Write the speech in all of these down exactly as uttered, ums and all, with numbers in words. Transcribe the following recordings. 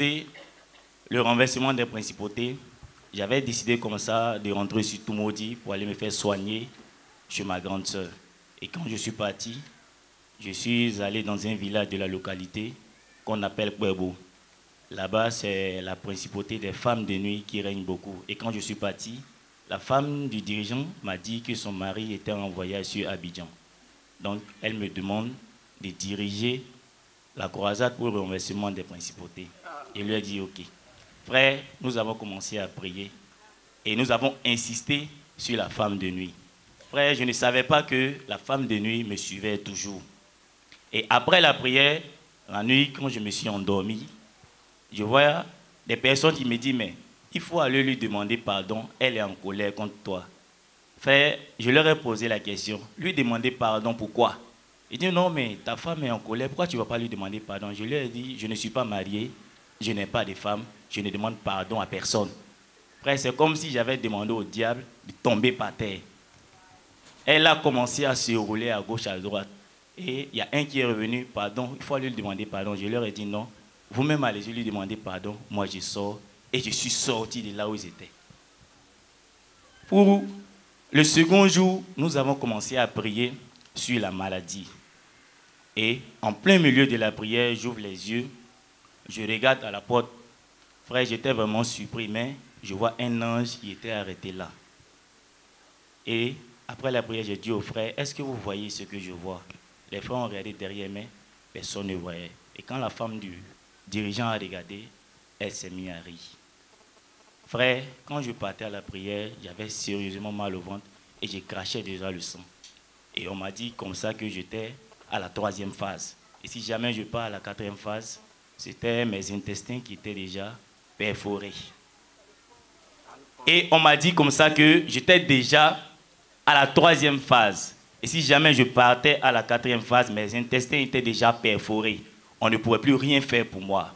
annoncer le renversement des principautés, j'avais décidé comme ça de rentrer sur Toumodi pour aller me faire soigner chez ma grande sœur. Et quand je suis parti, je suis allé dans un village de la localité qu'on appelle Puebo. Là-bas, c'est la principauté des femmes de nuit qui règne beaucoup. Et quand je suis parti, la femme du dirigeant m'a dit que son mari était en voyage sur Abidjan. Donc, elle me demande de diriger la croisade pour le renversement des principautés. Je lui ai dit, OK. Frère, nous avons commencé à prier et nous avons insisté sur la femme de nuit. Frère, je ne savais pas que la femme de nuit me suivait toujours. Et après la prière, la nuit, quand je me suis endormi, je vois des personnes qui me disent, mais il faut aller lui demander pardon, elle est en colère contre toi. Frère, je leur ai posé la question, lui demander pardon, pourquoi? Il dit, non, mais ta femme est en colère, pourquoi tu ne vas pas lui demander pardon? Je leur ai dit, je ne suis pas marié, je n'ai pas de femme, je ne demande pardon à personne. Frère, c'est comme si j'avais demandé au diable de tomber par terre. Elle a commencé à se rouler à gauche, à droite. Et il y a un qui est revenu, pardon, il faut aller lui demander pardon. Je leur ai dit non. Vous-même allez lui demander pardon, moi je sors et je suis sorti de là où ils étaient. Pour le second jour, nous avons commencé à prier sur la maladie. Et en plein milieu de la prière, j'ouvre les yeux, je regarde à la porte. Frère, j'étais vraiment surpris, mais je vois un ange qui était arrêté là. Et après la prière, j'ai dit aux frères, est-ce que vous voyez ce que je vois? Les frères ont regardé derrière, mais personne ne voyait. Et quand la femme du dirigeant a regardé, elle s'est mise à rire. Frère, quand je partais à la prière, j'avais sérieusement mal au ventre et je crachais déjà le sang. Et on m'a dit comme ça que j'étais à la troisième phase. Et si jamais je pars à la quatrième phase, c'était mes intestins qui étaient déjà perforés. Et on m'a dit comme ça que j'étais déjà à la troisième phase. Et si jamais je partais à la quatrième phase, mes intestins étaient déjà perforés. On ne pouvait plus rien faire pour moi.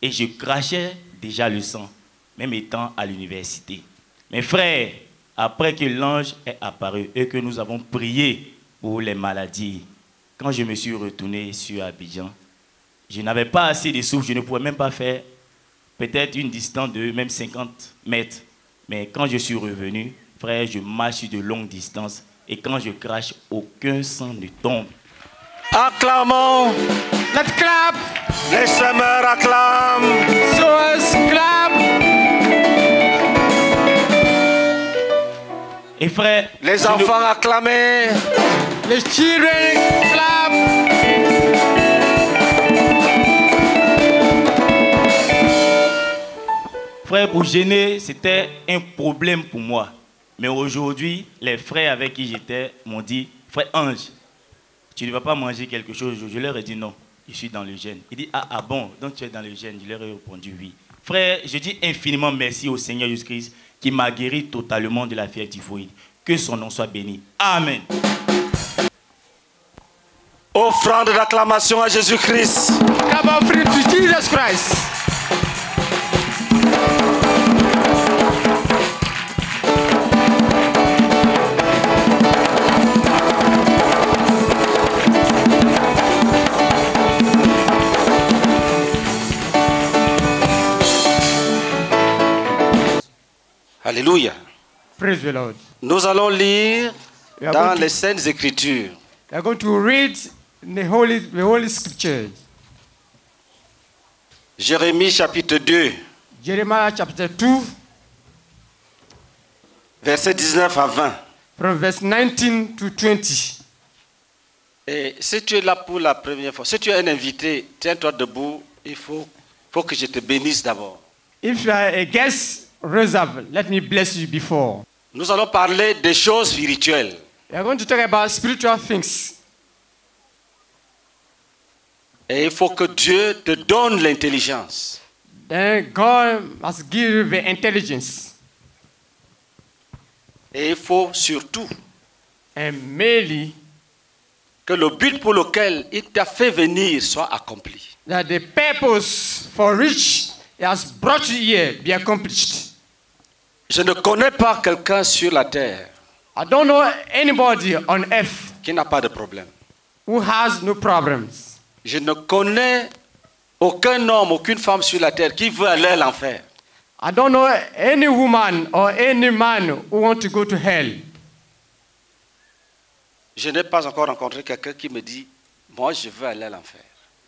Et je crachais déjà le sang, même étant à l'université. Mes frères, après que l'ange est apparu et que nous avons prié pour les maladies, quand je me suis retourné sur Abidjan, je n'avais pas assez de souffle, je ne pouvais même pas faire peut-être une distance de même cinquante mètres. Mais quand je suis revenu, frère, je marche de longues distances et quand je crache, aucun sang ne tombe. Acclamons. Let's clap. Les semeurs acclament. Source clap. Et frère, les enfants ne... acclament. Les children clap. Frère, pour gêner, c'était un problème pour moi. Mais aujourd'hui, les frères avec qui j'étais m'ont dit, frère Ange, tu ne vas pas manger quelque chose. Je leur ai dit non, je suis dans le jeûne. Il dit, ah, ah bon, donc tu es dans le jeûne. Je leur ai répondu oui. Frère, je dis infiniment merci au Seigneur Jésus-Christ qui m'a guéri totalement de la fièvre typhoïde. Que son nom soit béni. Amen. Offrande d'acclamation à Jésus-Christ. Alléluia. Praise the Lord. Nous allons lire dans les Saintes Écritures. We are going to read the Holy, the Holy Scriptures. Jérémie chapitre deux. Jérémie chapitre deux. Versets dix-neuf à vingt. From verse nineteen to twenty. Et si tu es là pour la première fois, si tu es un invité, tiens-toi debout. Il faut, faut que je te bénisse d'abord. If you are a guest, reserve, let me bless you before. Nous allons parler des choses spirituelles. We are going to talk about spiritual things. Et il faut que Dieu te donne l'intelligence. Then God must give you the intelligence. Et il faut surtout, and mainly, que le but pour lequel il t'a fait venir soit accompli. That the purpose for which he has brought you here be accomplished. Je ne connais pas quelqu'un sur la terre I don't know anybody on earth qui n'a pas de problème. Who has no problems. Je ne connais aucun homme, aucune femme sur la terre qui veut aller à l'enfer. I don't know any woman or any man who want to go to hell. Je n'ai pas encore rencontré quelqu'un qui me dit, moi je veux aller à l'enfer.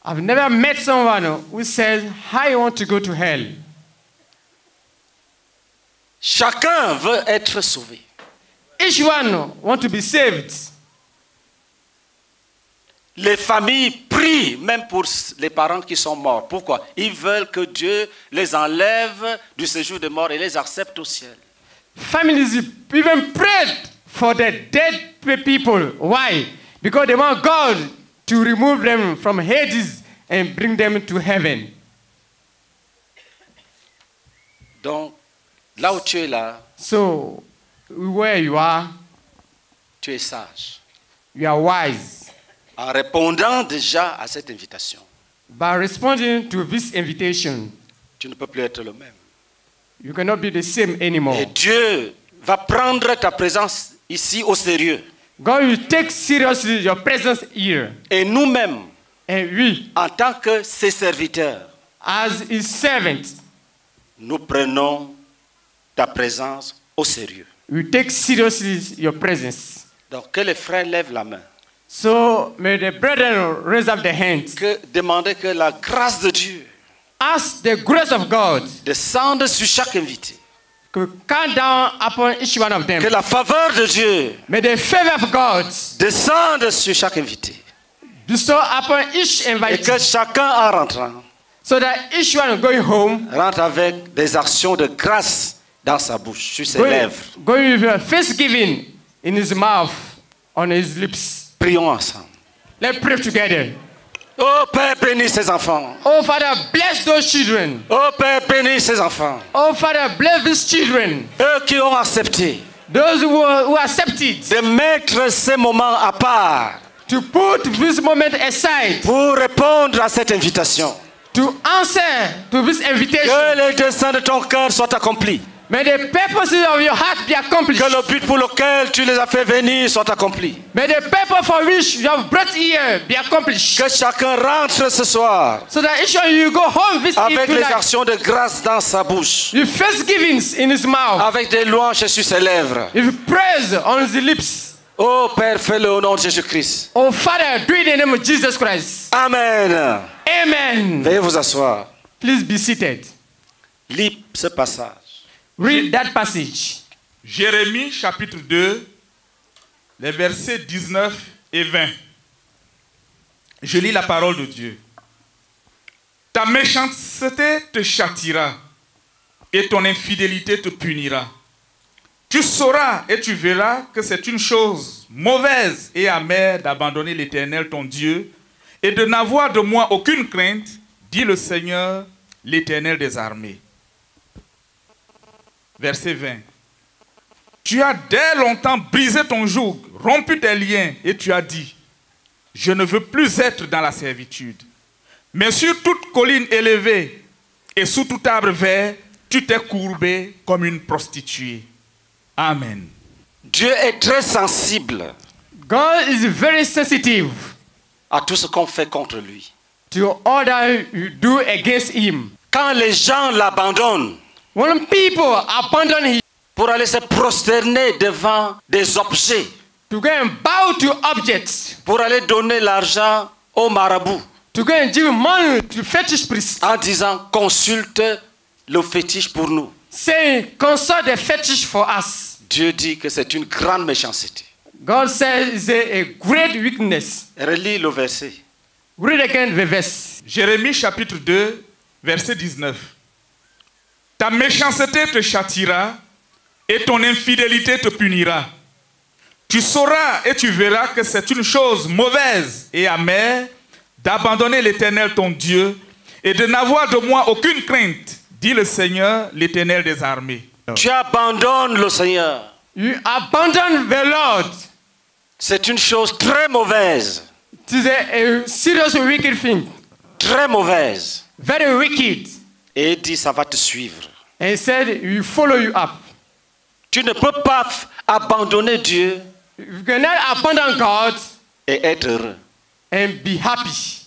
I've never met someone who says, I want to go to hell. Chacun veut être sauvé. Each one want to be saved. Les familles prient même pour les parents qui sont morts. Pourquoi? Ils veulent que Dieu les enlève du séjour de mort et les accepte au ciel. Families even prayed for the dead people. Why? Because they want God to remove them from Hades and bring them to heaven. Donc, là où tu es là, so, where you are, tu es sage. You are wise. En répondant déjà à cette invitation, by responding to this invitation, tu ne peux plus être le même. You cannot be the same anymore. Et Dieu va prendre ta présence ici au sérieux. God will take seriously your presence here. Et nous-mêmes, oui, en tant que ses serviteurs, as his servants, nous prenons ta présence au sérieux. We take seriously your presence. Donc que les frères lèvent la main. So may the brethren raise up their hands. Que demander que la grâce de Dieu, ask the grace of God, descende sur chaque invité. Que come down upon each one of them. Que la faveur de Dieu, may the favor of God, descende sur chaque invité. Bestow upon each invité. Et que chacun en rentrant, so that each one going home, rentre avec des actions de grâce dans sa bouche, sur ses going, lèvres. Going with thanksgiving in his mouth, on his lips. Prions ensemble. Let's pray together. Oh Père, bénis ces enfants. Oh Father, bless those children. Oh Père, bénis ces enfants. Oh Father, bless these children. Eux qui ont accepté. Those who, who accepted. De mettre ces moments à part. To put this moment aside. Pour répondre à cette invitation. To answer to this invitation. Que les desseins de ton cœur soient accomplis. May the purposes of your heart be accomplished. Que le but pour lequel tu les as fait venir soit accompli. May the purpose for which you have brought here be accomplished. Que chacun rentre ce soir. So that each of you go home this evening. Avec les actions de grâce dans sa bouche. With thanksgivings in his mouth. Avec des louanges sur ses lèvres. With praise on his lips. Oh Père, fais-le au nom de Jésus-Christ. Oh Father, do it in the name of Jesus Christ. Amen. Amen. Veuillez vous asseoir. Please be seated. Lis ce passage. Read that passage. Jérémie chapitre deux, les versets dix-neuf et vingt. Je lis la parole de Dieu. Ta méchanceté te châtira et ton infidélité te punira. Tu sauras et tu verras que c'est une chose mauvaise et amère d'abandonner l'Éternel ton Dieu et de n'avoir de moi aucune crainte, dit le Seigneur, l'Éternel des armées. Verset vingt. Tu as dès longtemps brisé ton joug, rompu tes liens, et tu as dit, je ne veux plus être dans la servitude. Mais sur toute colline élevée et sous tout arbre vert, tu t'es courbé comme une prostituée. Amen. Dieu est très sensible. God is very sensitive. À tout ce qu'on fait contre lui. To all that you do against him. Quand les gens l'abandonnent, when people abandon him, pour aller se prosterner devant des objets, to go and bow to objects, pour aller donner l'argent aux marabouts, to go and give money to fetish priests, en disant consulte le fétiche pour nous. Say consult the fetish for us. Dieu dit que c'est une grande méchanceté. God says it's a, a great weakness. Relis le verset. Read again the verse. Jérémie chapitre deux, verset dix-neuf. Ta méchanceté te châtira et ton infidélité te punira. Tu sauras et tu verras que c'est une chose mauvaise et amère d'abandonner l'Éternel ton Dieu et de n'avoir de moi aucune crainte, dit le Seigneur, l'Éternel des armées. Tu abandonnes le Seigneur. You abandon the Lord. C'est une chose très mauvaise. It is a serious wicked thing. Très mauvaise. Very wicked. Et il dit, ça va te suivre. And he said, we follow you up. Tu ne peux pas abandonner Dieu. You cannot abandon God. Et être heureux. And be happy.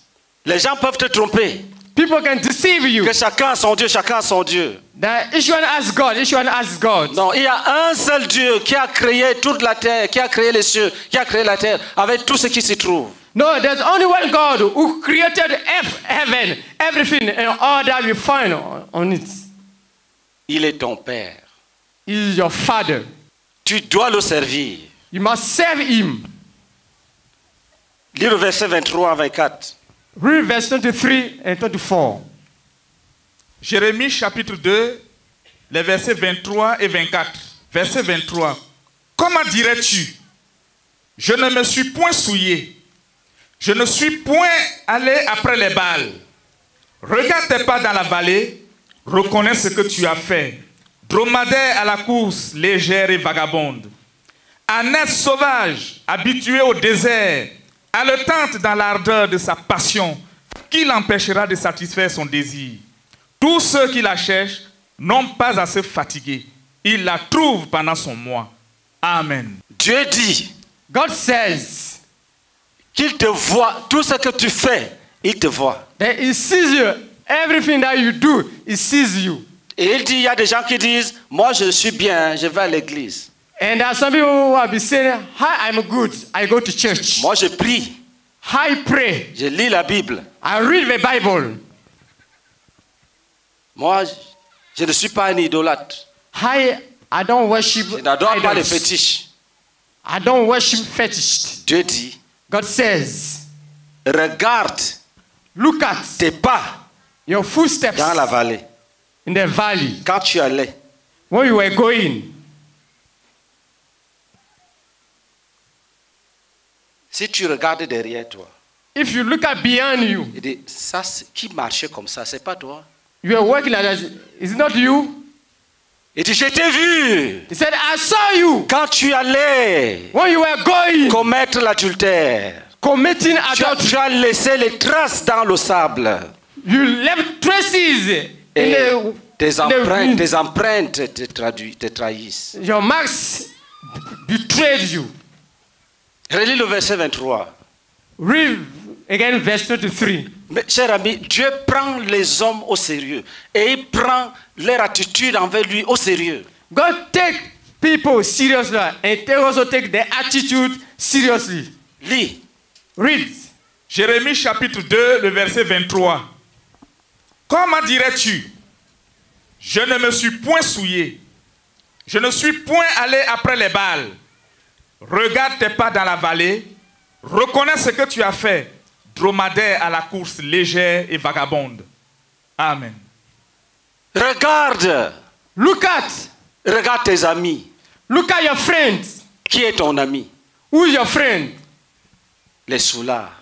Les gens peuvent te tromper. People can deceive you. Que chacun a son Dieu, chacun a son Dieu. That each one has God, each one has God. Non, il y a un seul Dieu qui a créé toute la terre, qui a créé les cieux, qui a créé la terre, avec tout ce qui s'y trouve. No, there's only one God who created heaven, everything, and all that we find on it. Il est ton père. He is your father. Tu dois le servir. You must serve him. Lire verset vingt-trois à vingt-quatre. Read verse twenty-three and twenty-four. Jérémie chapitre deux, les versets vingt-trois et vingt-quatre. Verset vingt-trois. Comment dirais-tu? Je ne me suis point souillé. Je ne suis point allé après les balles. Regarde tes pas dans la vallée. Reconnais ce que tu as fait. Dromadaire à la course, légère et vagabonde. Ânesse sauvage, habituée au désert, haletante dans l'ardeur de sa passion, qui l'empêchera de satisfaire son désir. Tous ceux qui la cherchent n'ont pas à se fatiguer. Ils la trouvent pendant son mois. Amen. Dieu dit, God says, qu'il te voit, tout ce que tu fais, il te voit. That he sees you. Everything that you do, he sees you. Et il dit, il y a des gens qui disent, moi je suis bien, je vais à l'église. And there are some people who will be saying, hi, I'm good, I go to church. Moi je prie. I pray. Je lis la Bible. I read the Bible. Moi, je ne suis pas un idolâtre. I, I don't worship idols. Je n'adore pas les fétiches. I don't worship fetish. Dieu dit, God says, regarde, look at tes pas, your footsteps dans la vallée. In the valley. Quand tu allais. When you were going. Si tu regardes derrière toi. If you look at beyond you. Il dit, ça, qui marchait comme ça, c'est pas toi. You are working like that. Is it not you? Il dit, je t'ai vu. He said, I saw you. Quand tu allais. When you were going. Commettre l'adultère. Committing adultery. Tu as laissé les traces dans le sable. You left traces. Et le, tes empreintes, tes empreintes te, traduis, te trahissent. Your marks betrayed you. Relis le verset vingt-trois. Read again verse twenty-three. Mais, cher ami, Dieu prend les hommes au sérieux et il prend leur attitude envers lui au sérieux. God take people seriously and they also take their attitude seriously. Lis. Read. Jérémie chapitre deux, le verset vingt-trois. Comment dirais-tu? Je ne me suis point souillé. Je ne suis point allé après les balles. Regarde tes pas dans la vallée. Reconnais ce que tu as fait. Dromadaire à la course légère et vagabonde. Amen. Regarde. Look at. Regarde tes amis. Look at your friends. Qui est ton ami? Who is your friend? Les soulards.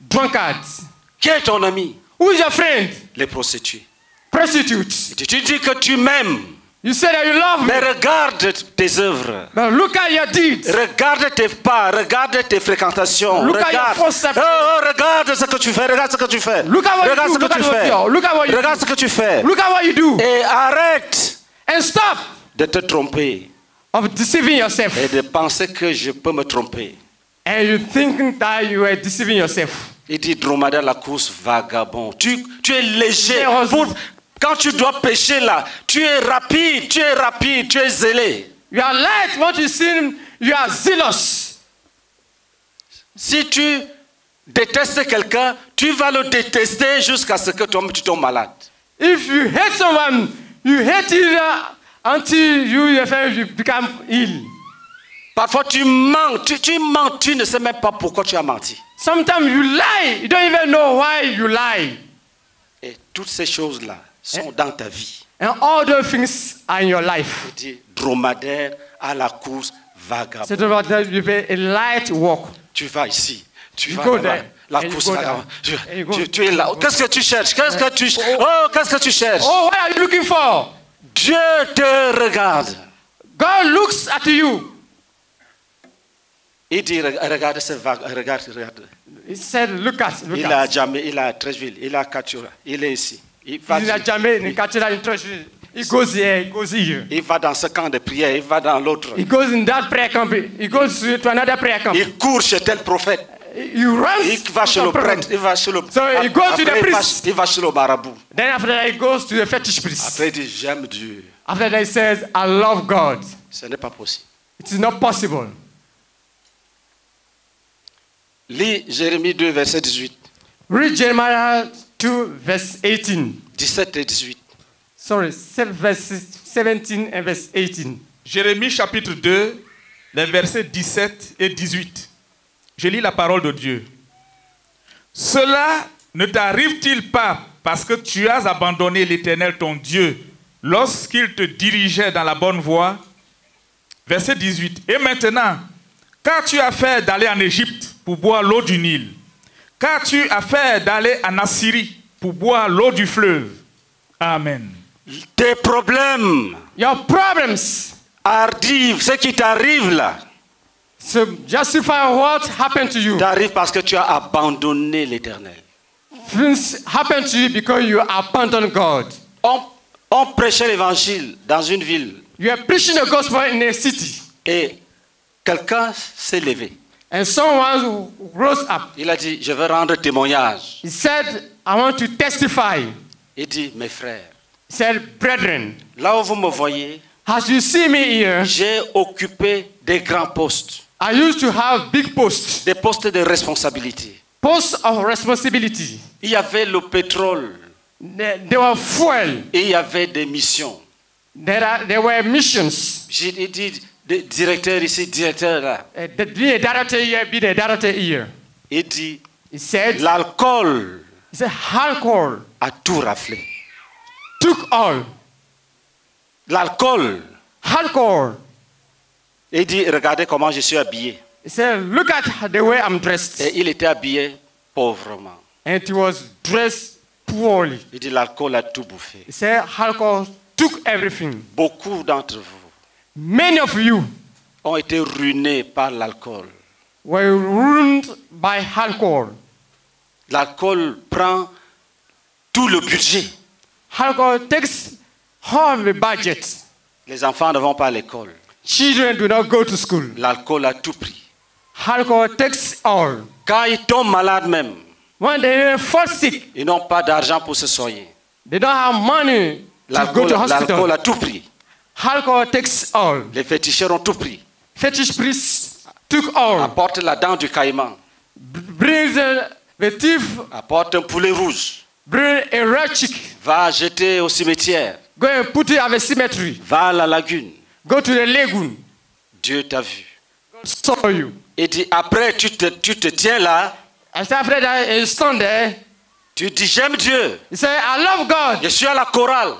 Drunkards. Qui est ton ami? Who is your friend? Les prostituées. Prostitutes. Et tu dis que tu m'aimes. You say that you love me. Mais regarde tes œuvres. But look at your deeds. Regarde tes pas, regarde tes fréquentations. Look regarde. At your footsteps. Oh, oh, regarde ce que tu fais, regarde ce que tu fais. Look at what regarde you do. Ce que tu fais. Look at what you regarde do. Ce que tu fais. Look at what you do. Et arrête. And stop. De te tromper. Of deceiving yourself. Et de penser que je peux me tromper. And you thinking that you are deceiving yourself. Il dit dromadaire la course vagabond. Tu, tu es léger. Pour, quand tu dois pécher là, tu es rapide, tu es rapide, tu es zélé. You are light, what you sin, you are zealous. Si tu détestes quelqu'un, tu vas le détester jusqu'à ce que tu tombes malade. If you hate someone, you hate him until you become ill. Parfois tu mens, tu, tu mens, tu ne sais même pas pourquoi tu as menti. Sometimes you lie, you don't even know why you lie. Et toutes ces choses-là sont dans ta vie. And all those things are in your life. Il dit dromadaire à la course vagabond. C'est a light walk. Tu vas ici, tu you vas go là. There. La course vagabond. Tu, tu, tu es là. Qu'est-ce que tu cherches? Qu'est-ce que tu Oh, qu'est-ce que tu cherches? Oh, what are you looking for? Dieu te regarde. God looks at you. Il dit, regarde ce vague, regarde, regarde. He said, look at, look il a jamais, il a Trècheville, il a Katura, il est ici. Il va il a jamais une Katura, une Trècheville. Il goes here, he goes here. Il va dans ce camp de prière, il va dans l'autre. Il goes in that prayer camp, il goes to another prayer camp. Il court chez tel prophète. he runs il va chez le prêtre, il va chez le so he goes to the priest. Il va chez le marabout. Then after that he goes to the fetish priest. Après il dit j'aime Dieu. After that he says I love God. Ce n'est pas possible. It is not possible. Lis Jérémie deux verset dix-huit. Read Jeremiah two verse eighteen. dix-sept et dix-huit. Sorry, seventeen and verse eighteen. Jérémie chapitre deux, les versets dix-sept et dix-huit. Je lis la parole de Dieu. Cela ne t'arrive-t-il pas parce que tu as abandonné l'Éternel ton Dieu lorsqu'il te dirigeait dans la bonne voie? Verset dix-huit. Et maintenant, qu'as-tu à faire d'aller en Égypte pour boire l'eau du Nil? Qu'as-tu à faire d'aller en Assyrie pour boire l'eau du fleuve? Amen. Tes problèmes, your problems, arrivent, ce qui t'arrive là. So justify what happened to you. T'arrive parce que tu as abandonné l'Éternel. Things happen to you because you abandoned God. On, on prêchait l'évangile dans une ville. You are preaching the gospel in a city. Et quelqu'un s'est levé. And someone rose up. Il a dit, je veux rendre témoignage. He said, I want to testify. Il dit, mes frères. He said, brethren. Là où vous me voyez. As you see me here. J'ai occupé des grands postes. I used to have big posts. Des postes de responsabilité. Posts of responsibility. Il y avait le pétrole. There, there were fuel. Et il y avait des missions. There, are, there were missions. J'ai dit directeur ici, directeur là. Uh, the, be a director here, be the director here. Il dit, l'alcool a tout raflé. Took all. L'alcool. Alcool. Il dit, regardez comment je suis habillé. He said, look at the way I'm dressed. Et il était habillé pauvrement. And he was dressed poorly. Il dit, l'alcool a tout bouffé. He said, alcohol took everything. Beaucoup d'entre vous, many of you, ont été ruinés par l'alcool. Were ruined by alcohol. L'alcool prend tout le budget. Alcohol takes all the budget. Les enfants ne vont pas à l'école. Children do not go to school. L'alcool a tout pris. Alcohol takes all. Quand ils tombent malades même, when they fall sick, ils n'ont pas d'argent pour se soigner. They don't have money to go to hospital. L'alcool a tout pris. Alcohol takes all. Les féticheurs ont tout pris. Fetish priests took all. Apporte la dent du caïman. Bring the thief. Apporte un poulet rouge. Bring a red chick. Va jeter au cimetière. Go and put it at the cemetery. Va à la lagune. Go to the lagoon. Dieu t'a vu. God saw you. Et dit, après tu te, tu te tiens là. I said, after that, you stand there. Tu dis j'aime Dieu. He said, I love God. Je suis à la chorale.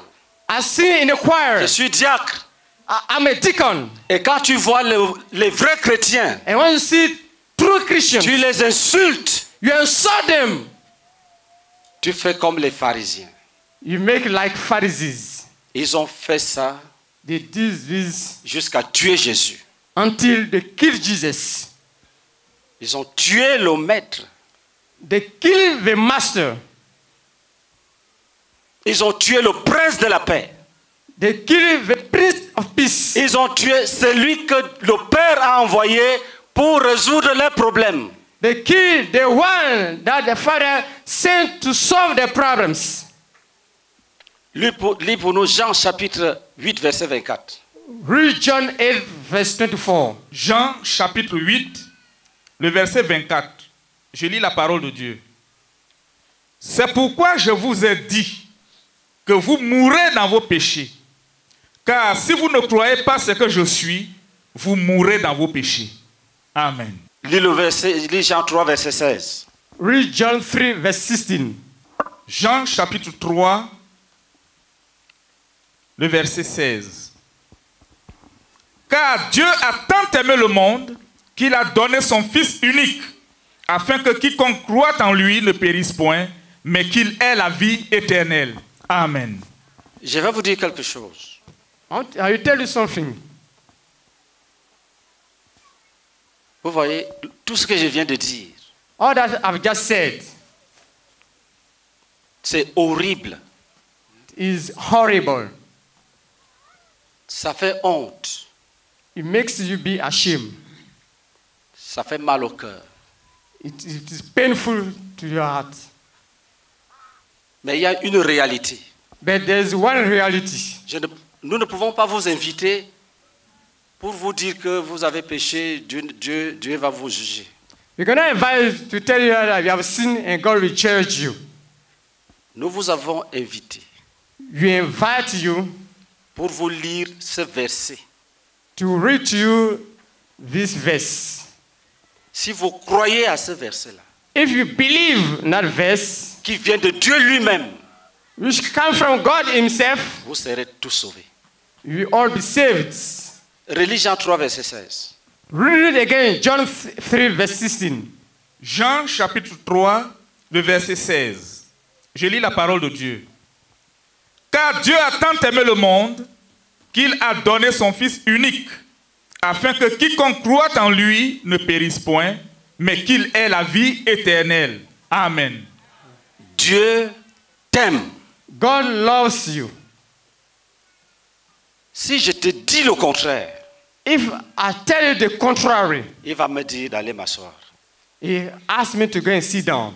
I sing in the choir. Je suis diacre. I, I'm a deacon. Et quand tu vois le, les vrais chrétiens, and when you see true Christians, tu les insultes. You insult them. Tu fais comme les pharisiens. You make like Pharisees. Ils ont fait ça. They did this jusqu'à tuer Jésus. Until they kill Jesus. Ils ont tué le maître. They kill the master. Ils ont tué le prince de la paix. They kill the prince of peace. Ils ont tué celui que le Père a envoyé pour résoudre les problèmes. They kill the one that the Father sent to solve their problems. Lis pour, pour nous Jean chapitre huit verset vingt-quatre. Read John eight verse twenty-four. Jean chapitre huit le verset vingt-quatre. Je lis la parole de Dieu. C'est pourquoi je vous ai dit que vous mourrez dans vos péchés. Car si vous ne croyez pas ce que je suis, vous mourrez dans vos péchés. Amen. Lis le verset, lis Jean trois verset seize. Read John three verse sixteen. Jean chapitre trois le verset seize. Car Dieu a tant aimé le monde qu'il a donné son Fils unique, afin que quiconque croit en lui ne périsse point, mais qu'il ait la vie éternelle. Amen. Je vais vous dire quelque chose. I will tell you something. Vous voyez, tout ce que je viens de dire, all that I've just said, c'est horrible. It's horrible. Ça fait honte. It makes you be ashamed. Ça fait mal au cœur. It, it is painful to your heart. Mais il y a une réalité. But there is one reality. Je ne, nous ne pouvons pas vous inviter pour vous dire que vous avez péché, Dieu, Dieu, Dieu va vous juger. We cannot invite to tell you that you have sinned and God will judge you. Nous vous avons invité. We invite you pour vous lire ce verset. To read to you this verse. Si vous croyez à ce verset-là, if you believe in that verse, qui vient de Dieu lui-même, which comes from God Himself, vous serez tous sauvés. You will all be saved. Relis Jean trois verset seize. Read it again, John three verse sixteen. Jean chapitre trois le verset seize. Je lis la parole de Dieu. Car Dieu a tant aimé le monde qu'il a donné son Fils unique, afin que quiconque croit en lui ne périsse point, mais qu'il ait la vie éternelle. Amen. Dieu t'aime. God loves you. Si je te dis le contraire, if I tell you the contrary, il va me dire d'aller m'asseoir. He asks me to go and sit down.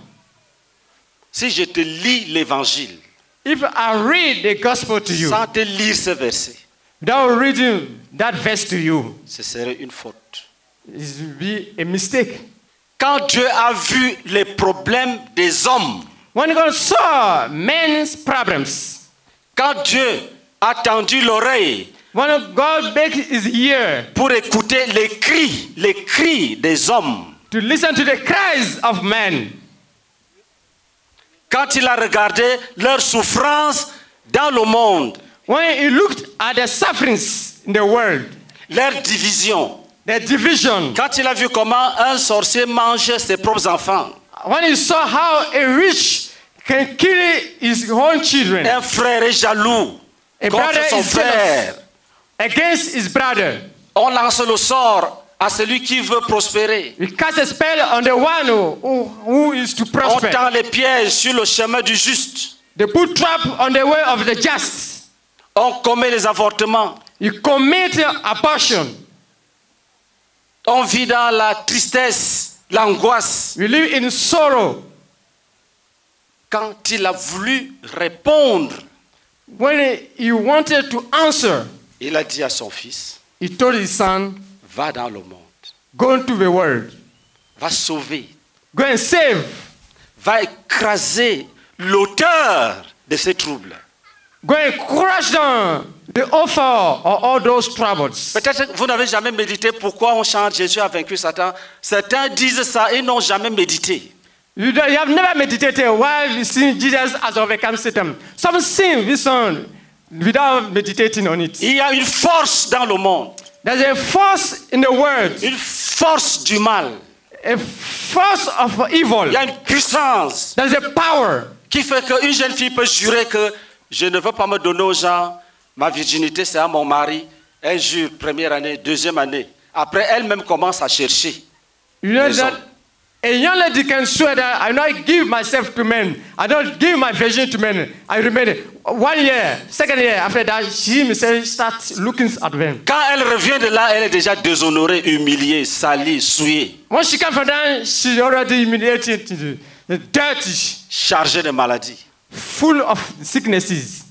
Si je te lis l'évangile, if I read the gospel to you, sans te lire ce verset, without reading that verse to you, ce serait une faute. It would be a mistake. Quand Dieu a vu les problèmes des hommes, when God saw men's problems, quand Dieu a tendu l'oreille, when God bent his ear, pour écouter les cris, les cris des hommes, to listen to the cries of men, quand il a regardé leur souffrance dans le monde, when he looked at the sufferings in the world, leur division, their division, quand il a vu comment un sorcier mangeait ses propres enfants, when he saw how a rich can kill his own children, un frère est jaloux a contre son frère, against his brother. On lance le sort à celui qui veut prospérer. We cast a spell on the one who, who is to prosper. On tend les pièges sur le chemin du juste. They put trap on the way of the just. On commet les avortements. You commit abortion. On vit dans la tristesse, l'angoisse. We live in sorrow. Quand il a voulu répondre, when he wanted to answer, il a dit à son fils, he told his son, va dans le monde. Go into the world. Va sauver. Go and save. Va écraser l'auteur de ces troubles. Go and crush down the author of all those troubles. Peut-être que vous n'avez jamais médité pourquoi on chante Jésus a vaincu Satan. Certains disent ça et n'ont jamais médité. You, you have never meditated why we sing Jesus has overcome Satan. Some sing this song without meditating on it. Il y a une force dans le monde. There's a force in the world. Une force du mal. A force of evil. Il y a une puissance. There's a power. Qui fait qu'une jeune fille peut jurer que je ne veux pas me donner aux gens. Ma virginité, c'est à mon mari. Elle jure première année, deuxième année. Après, elle-même commence à chercher. You know that a young lady can swear that I don't give myself to men. I don't give my virgin to men. I remain one year, second year. After that, she herself starts looking at them. Quand elle revient de là, elle est déjà déshonorée, humiliée, salie, souillée. When she comes from there, she already humiliated, dirty, chargée de maladies. Full of sicknesses.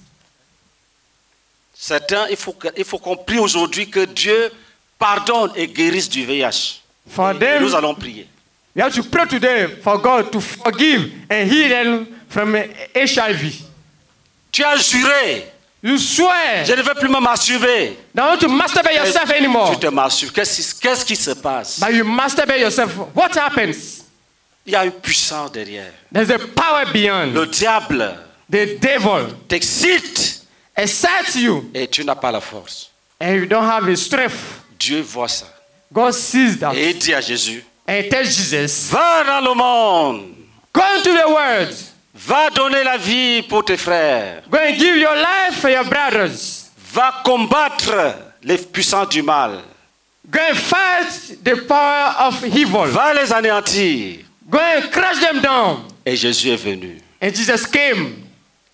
Certains, il faut, il faut qu'on prie aujourd'hui que Dieu pardonne et guérisse du V I H. For et them, nous allons prier. We have to pray today for God to forgive and heal them from H I V. Tu as juré. You swear. Je ne veux plus me masturber. Don't you masturbate yourself anymore. Tu te masturbes. Qu'est-ce qui se passe? But you masturbate yourself. What happens? Il y a une puissance derrière. There's a power beyond. Le diable, the devil, t'excite, excites you, et tu n'as pas la force. And you don't have the strength. Dieu voit ça. God sees that. Et il dit à Jésus, and tells Jesus, va dans le monde. Go into the world. Va donner la vie pour tes frères. Go and give your life for your brothers. Va combattre les puissances du mal. Go and fight the power of evil. Va les anéantir. Go and crash them down. Et Jésus est venu. And Jesus came.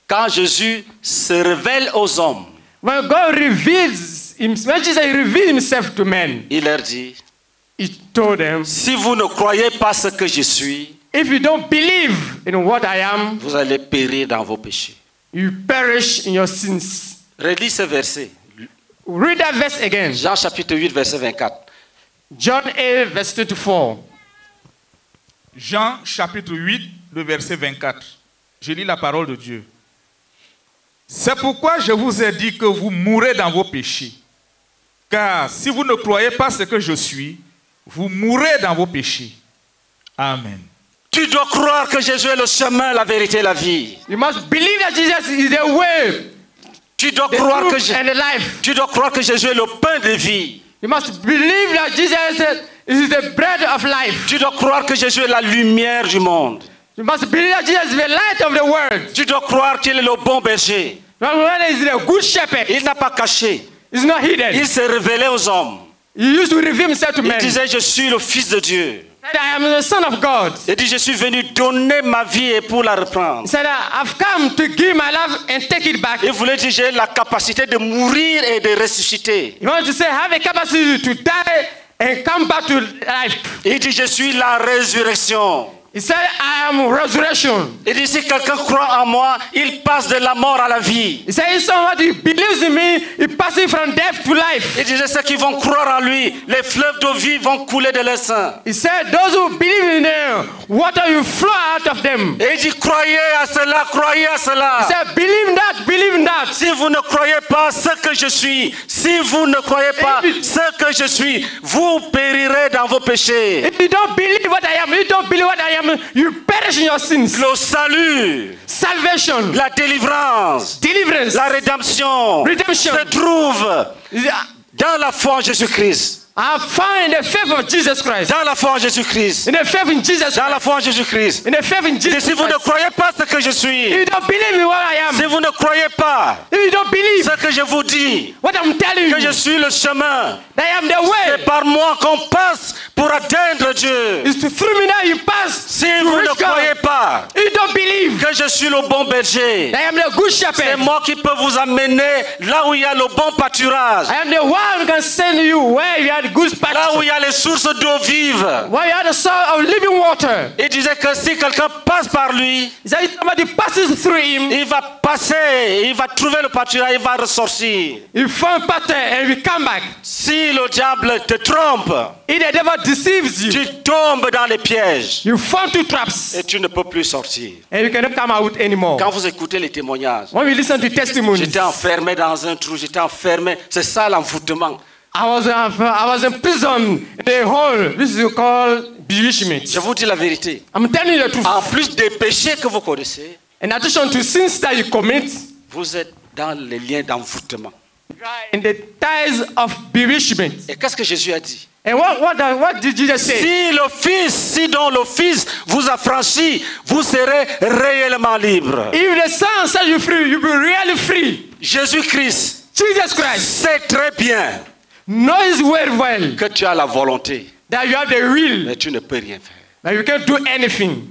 Quand Jésus se révèle aux hommes, when God reveals himself, when Jesus reveals himself to men, il leur dit, Si vous ne croyez pas ce que je suis, if you don't believe in what I am, vous allez périr dans vos péchés. You perish in your sins. Relis ce verset. Read that verse again. Jean chapitre huit, verset vingt-quatre. John eight, verse twenty-four. Jean chapitre huit, le verset vingt-quatre. Je lis la parole de Dieu. C'est pourquoi je vous ai dit que vous mourrez dans vos péchés. Car si vous ne croyez pas ce que je suis, vous mourrez dans vos péchés. Amen. Tu dois croire que Jésus est le chemin, la vérité et la vie. You must believe that Jesus is the way. Tu dois croire que je... and the life. Tu dois croire que Jésus est le pain de vie. You must believe that Jesus is the bread of life. Tu dois croire que Jésus est la lumière du monde. You must believe that Jesus is the light of the world. Tu dois croire qu'il est le bon berger. Il n'a pas caché. It's not hidden. Il s'est révélé aux hommes. He used to reveal himself to men. Il disait, je suis le Fils de Dieu. He said, I am the Son of God. Il dit, je suis venu donner ma vie et pour la reprendre. He said, I've come to give my life and take it back. Il voulait dire, j'ai la capacité de mourir et de ressusciter. He wanted to say, have a capacity to die and come back to life. Il dit, je suis la résurrection. He said, I am resurrection. Il dit, si quelqu'un croit en moi, il passe de la mort à la vie. He said, if somebody believes in me, he passes from death to life. Il disait, ceux qui vont croire en lui, les fleuves d'eau vive vont couler de leurs seins. He said, those who believe in him, water will flow out of them. Et il dit, croyez à cela, croyez à cela. He said, believe in that, believe in that. Si vous ne croyez pas ce que je suis, si vous ne croyez pas if ce you, que je suis, vous périrez dans vos péchés. If you don't believe what I am, you don't believe what I am. You perish in your sins. Le salut, salvation, la délivrance, deliverance, la rédemption, redemption, se trouve dans la foi en Jésus-Christ. I find the faith of Jesus Christ. Dans la foi en Jésus-Christ. In the faith in Jesus Christ. Dans la foi en Jésus-Christ. In the faith in Jesus Christ. Et si vous ne croyez pas ce que je suis, if you don't believe in what I am, si vous ne croyez pas, if you don't believe ce que je vous dis, what I'm telling you, que je suis le chemin, that I am the way, c'est par moi qu'on passe pour atteindre Dieu. It's through me that you pass. Si vous ne croyez pas, if you don't believe, que je suis le bon berger, that I am the good shepherd, c'est moi qui peux vous amener là où il y a le bon pâturage. I am the one who can send you where you are. Là où il y a les sources d'eau vive. Il disait que si quelqu'un passe par lui, il va passer, il va trouver le pâturage, il va ressortir. Si le diable te trompe, tu tombes dans les pièges et tu ne peux plus sortir. Quand vous écoutez les témoignages, j'étais enfermé dans un trou, j'étais enfermé, c'est ça l'envoûtement. I was, uh, I was in prison in a hole. This is called bewitchment. Je vous dis la vérité. I'm telling you the truth. En plus des péchés que vous connaissez, in addition to sins that you commit, vous êtes dans les liens d'envoûtement. In the ties of bewitchment. Et qu'est-ce que Jésus a dit? And what, what, what did Jesus say? Si le Fils, si donc le Fils vous affranchit, vous serez réellement libre. If the Son set you free, you will be really free. Jésus-Christ, Jesus Christ, c'est très bien. Knows well, well, que tu as la volonté, that you have the will, mais tu ne peux rien faire. That you can't do anything.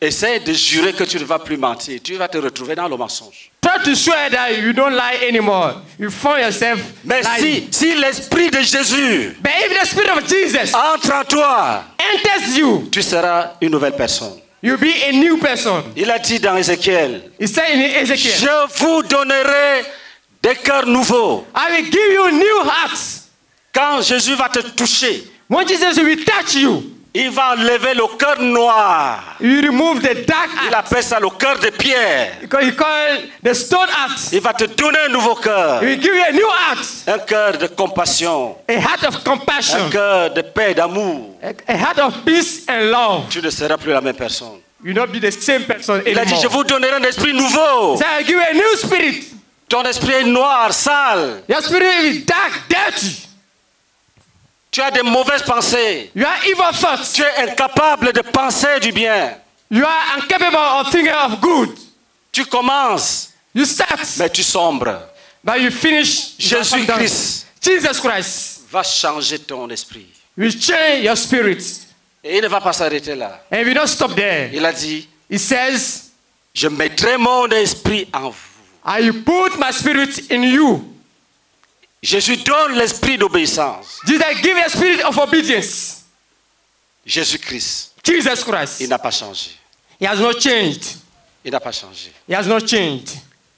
Essaye de jurer que tu ne vas plus mentir. Tu vas te retrouver dans le mensonge. Try to swear that you don't lie anymore. You find yourself mais lying. si, si l'esprit de Jésus but if the spirit of Jesus entre en toi, enters you, tu seras une nouvelle personne. You'll be a new person. Il a dit dans Ézéchiel, he said in Ezekiel, je vous donnerai des cœurs nouveaux. I will give you new hearts. Quand Jésus va te toucher, when Jesus will touch you, il va enlever le cœur noir. You remove the dark heart. Il appelle ça le cœur de pierre. He call the stone heart. Il va te donner un nouveau cœur. He will give you a new heart. Un cœur de compassion. A heart of compassion. Un cœur de paix et d'amour. A heart of peace and love. Tu ne seras plus la même personne. You will not be the same person anymore. Il a dit, je vous donnerai un esprit nouveau. So I will give you a new spirit. Ton esprit est noir, sale. Your spirit is dark, dirty. Tu as des mauvaises pensées. You are evil thoughts. Tu es incapable de penser du bien. You are incapable of thinking of good. Tu commences. You start. Mais tu sombres. But you finish. Jésus Christ. Jesus Christ. Va changer ton esprit. You change your spirit. Et il ne va pas s'arrêter là. And we don't stop there. Il a dit. He says. Je mettrai mon esprit en vous. I put my spirit in you. Jésus donne l'esprit d'obéissance. Jesus gave a spirit of obedience. Jésus-Christ. Jesus Christ. Il n'a pas changé. He has not changed. Il n'a pas changé. He has not changed.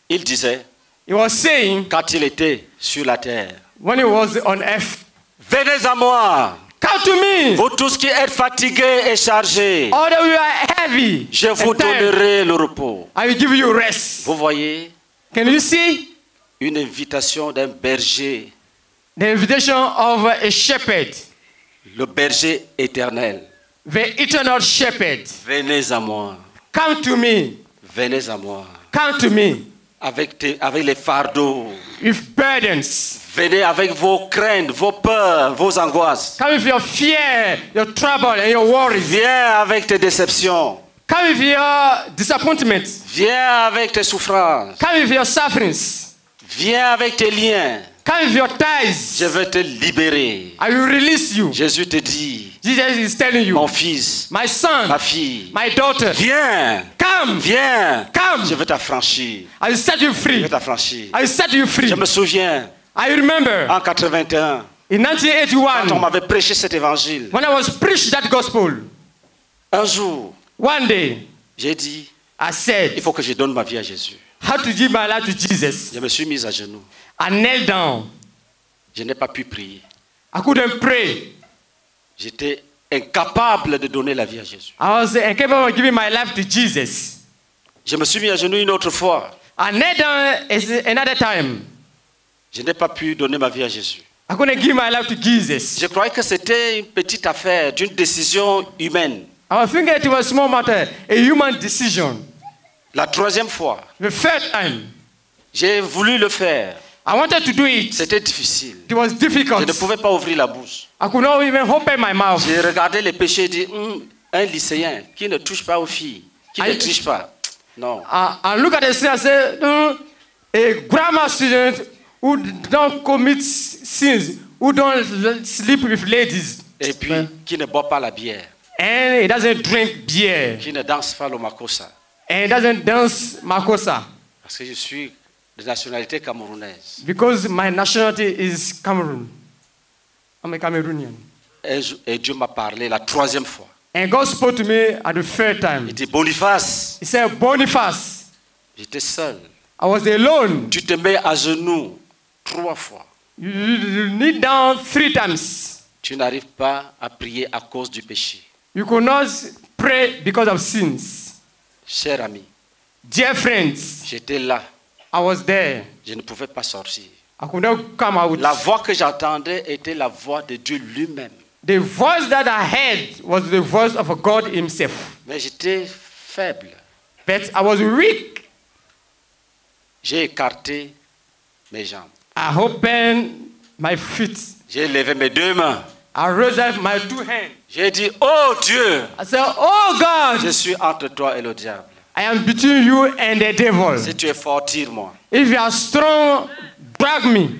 Il disait. He was saying. Quand il était sur la terre. When he was on earth. Venez à moi. Come to me. Vous tous qui êtes fatigués et chargés. All that we are heavy. Je vous donnerai le repos. I will give you rest. Vous voyez? Can you see? Une invitation d'un berger. The invitation of a shepherd. Le berger éternel. The eternal shepherd. Venez à moi. Come to me. Venez à moi. Come to me. Avec, tes, avec les fardeaux. With burdens. Venez avec vos craintes, vos peurs, vos angoisses. Come with your fear, your trouble and your worries. Viens avec tes déceptions. Come with your disappointments. Viens avec tes souffrances. Come with your sufferings. Viens avec tes liens. Come with your ties. Je veux te libérer. I will release you. Jésus te dit. Jesus is telling you. Mon fils. My son. Ma fille. My daughter. Viens. Come. Viens. Come. Je veux t'affranchir. I will set you free. Je veux t'affranchir. I will set you free. Je me souviens. I remember. En quatre-vingt-un. In nineteen eighty-one. Quand on m'avait prêché cet évangile. When I was preached that gospel. Un jour. One day. J'ai dit. I said. Il faut que je donne ma vie à Jésus. How to give my life to Jesus. Je me suis mis à genoux. I knelt down. Je n'ai pas pu prier. I couldn't pray. J'étais incapable de donner la vie à Jésus. I was incapable of giving my life to Jesus. Je me suis mis à genoux une autre fois. I knelt down another time. Je n'ai pas pu donner ma vie à Jésus. I couldn't give my life to Jesus. Je croyais que c'était une petite affaire, d'une décision humaine. I was thinking it was a small matter, a human decision. La troisième fois, j'ai voulu le faire. C'était difficile. It was difficult. Je ne pouvais pas ouvrir la bouche. J'ai regardé les péchés et dit, mm, un lycéen qui ne touche pas aux filles, qui I, ne triche pas. Non. I, I look at the sin and say, mm, a grammar student who don't commit sins, who don't sleep with ladies. Et puis, mm. qui ne boit pas la bière. And he doesn't drink beer. Qui ne danse pas le makossa. And he doesn't dance makossa. Parce que je suis de nationalité camerounaise. Because my nationality is Cameroon. I'm a Cameroonian. Et, et Dieu m'a parlé la troisième fois. And God spoke to me at the third time. Il dit Boniface. He said Boniface. J'étais seul. I was alone. Tu te mets à genoux trois fois. You, you kneel down three times. Tu n'arrives pas à prier à cause du péché. You cannot pray because of sins. Chers amis, dear friends, j'étais là. I was there. Je ne pouvais pas sortir. I could not come out. La voix que j'entendais était la voix de Dieu lui-même. The voice that I heard was the voice of God Himself. Mais j'étais faible. But I was weak. J'ai écarté mes jambes. I opened my feet. J'ai levé mes deux mains. I raised up my two hands. J'ai dit, oh Dieu, I said, oh God, je suis entre toi et le diable. I am between you and the devil. Si tu es fort, tire-moi. If you are strong, drag me.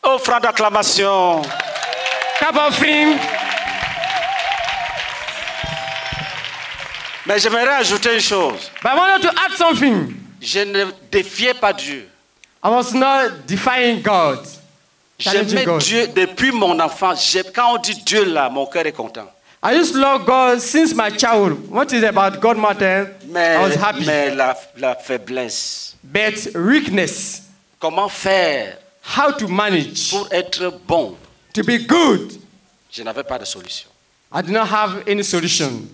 Offrande d'acclamation. Cap offering. Mais j'aimerais ajouter une chose. But I wanted to add something. Je ne défiais pas Dieu. I was not defying God. J'aimais Dieu depuis mon enfance. Quand on dit Dieu là, mon cœur est content. I used to love God since my childhood. What is about God matter? I was happy. Mais la, la faiblesse. But weakness. Comment faire? How to manage? Pour être bon. To be good. Je n'avais pas de solution. I did not have any solution.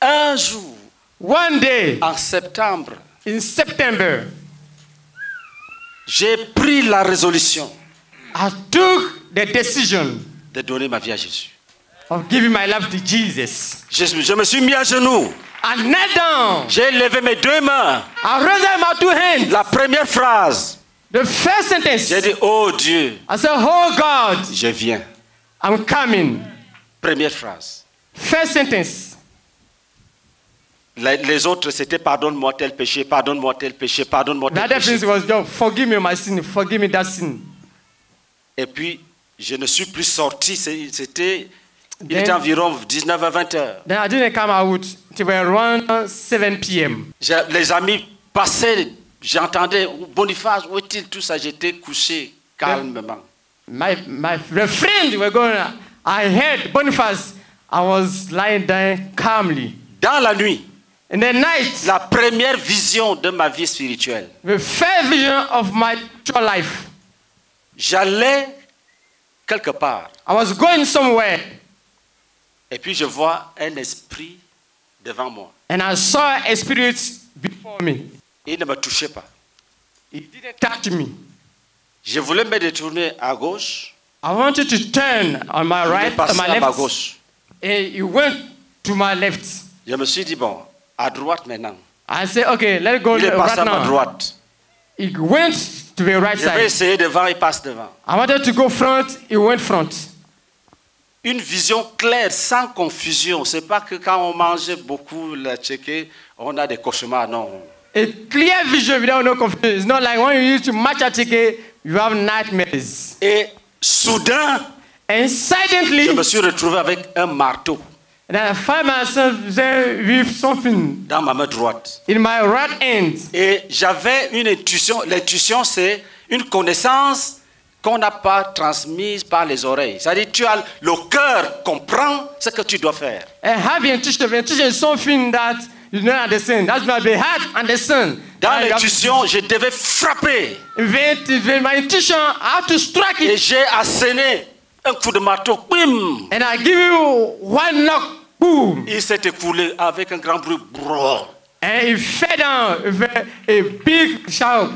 Un jour. One day. En septembre. In September. J'ai pris la résolution. I took the decision de donner ma vie à Jésus. Of giving my life to Jesus. Je, je me suis mis à genoux. I knelt down. J'ai levé mes deux mains. I raised my two hands. La première phrase. The first sentence. J'ai dit, oh Dieu. I said, oh God. Je viens. I'm coming. Première phrase. First sentence. Les, les autres, c'était pardonne-moi tel péché, pardonne-moi tel péché, pardonne-moi tel péché. That difference was just forgive me my sin, forgive me that sin. Et puis, je ne suis plus sorti. C'était, il était environ dix-neuf à vingt heures. Then I didn't come out till around seven p m Les amis passaient J'entendais Boniface, où est-il tout ça? J'étais couché calmement. My, my friend, we're going. I heard Boniface. I was lying down calmly. Dans la nuit. In the night. La première vision de ma vie spirituelle. The first vision of my spiritual life. J'allais quelque part. I was going somewhere. Et puis je vois un esprit devant moi. And I saw a spirit before me. Il ne me touchait pas. He didn't touch me. Je voulais me détourner à gauche. I wanted to turn on my right, on my left. À ma gauche. Et il went to my left. Je me suis dit bon, à droite maintenant. I said okay, let's go to right now. Il est passé à ma droite. He went to the right side. Je vais essayer devant, il passe devant. I wanted to go front, he went front. Une vision claire, sans confusion. C'est pas que quand on mangeait beaucoup la tchéké, on a des cauchemars, non. A clear vision without no confusion. It's not like when you used to match a tchéké, you have nightmares. Et soudain, and suddenly, je me suis retrouvé avec un marteau. And I found myself there with something. Dans ma main droite. In my right hand. Et j'avais une intuition. L'intuition, c'est une connaissance qu'on n'a pas transmise par les oreilles. C'est-à-dire, tu as le cœur comprend ce que tu dois faire. And having intuition, intuition is something that you don't understand. That's why the heart understands. Dans l'intuition, je devais frapper. With my intuition, I had to strike it. Et j'ai asséné un coup de marteau. Bim. And I give you one knock. Boom. Il s'est écoulé avec un grand bruit. Brrr. And he fell down with a big shout.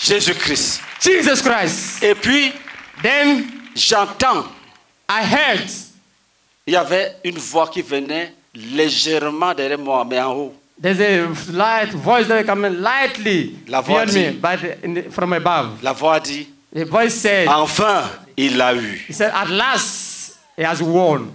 Jésus-Christ. Jesus Christ. Et puis, then j'entends. I heard. Il y avait une voix qui venait légèrement derrière moi, mais en haut. There's a light voice that comes lightly behind me, but from above. La voix dit. The voice said. Enfin, il l'a eu. He said, at last, he has won.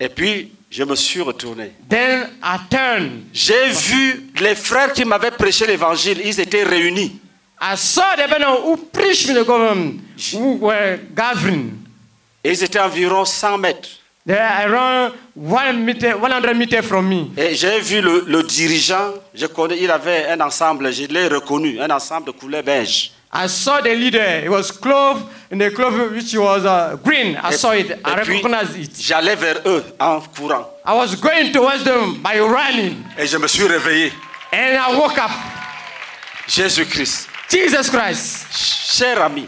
Et puis, je me suis retourné. Then I turned. J'ai vu les frères qui m'avaient prêché l'évangile. Ils étaient réunis. I saw the men who preached me the government, who were gathering. Et ils étaient environ cent mètres. They were around one hundred meters from me. Et j'ai vu le, le dirigeant. Je connais, il avait un ensemble, je l'ai reconnu, un ensemble de couleur beige. I saw the leader. It was clove, and the clove which was uh, green. I et, saw it. I recognized it. J'allais vers eux en courant. I was going towards them by running. Et je me suis réveillé. And I woke up. Jésus-Christ. Jesus Christ. Cher ami,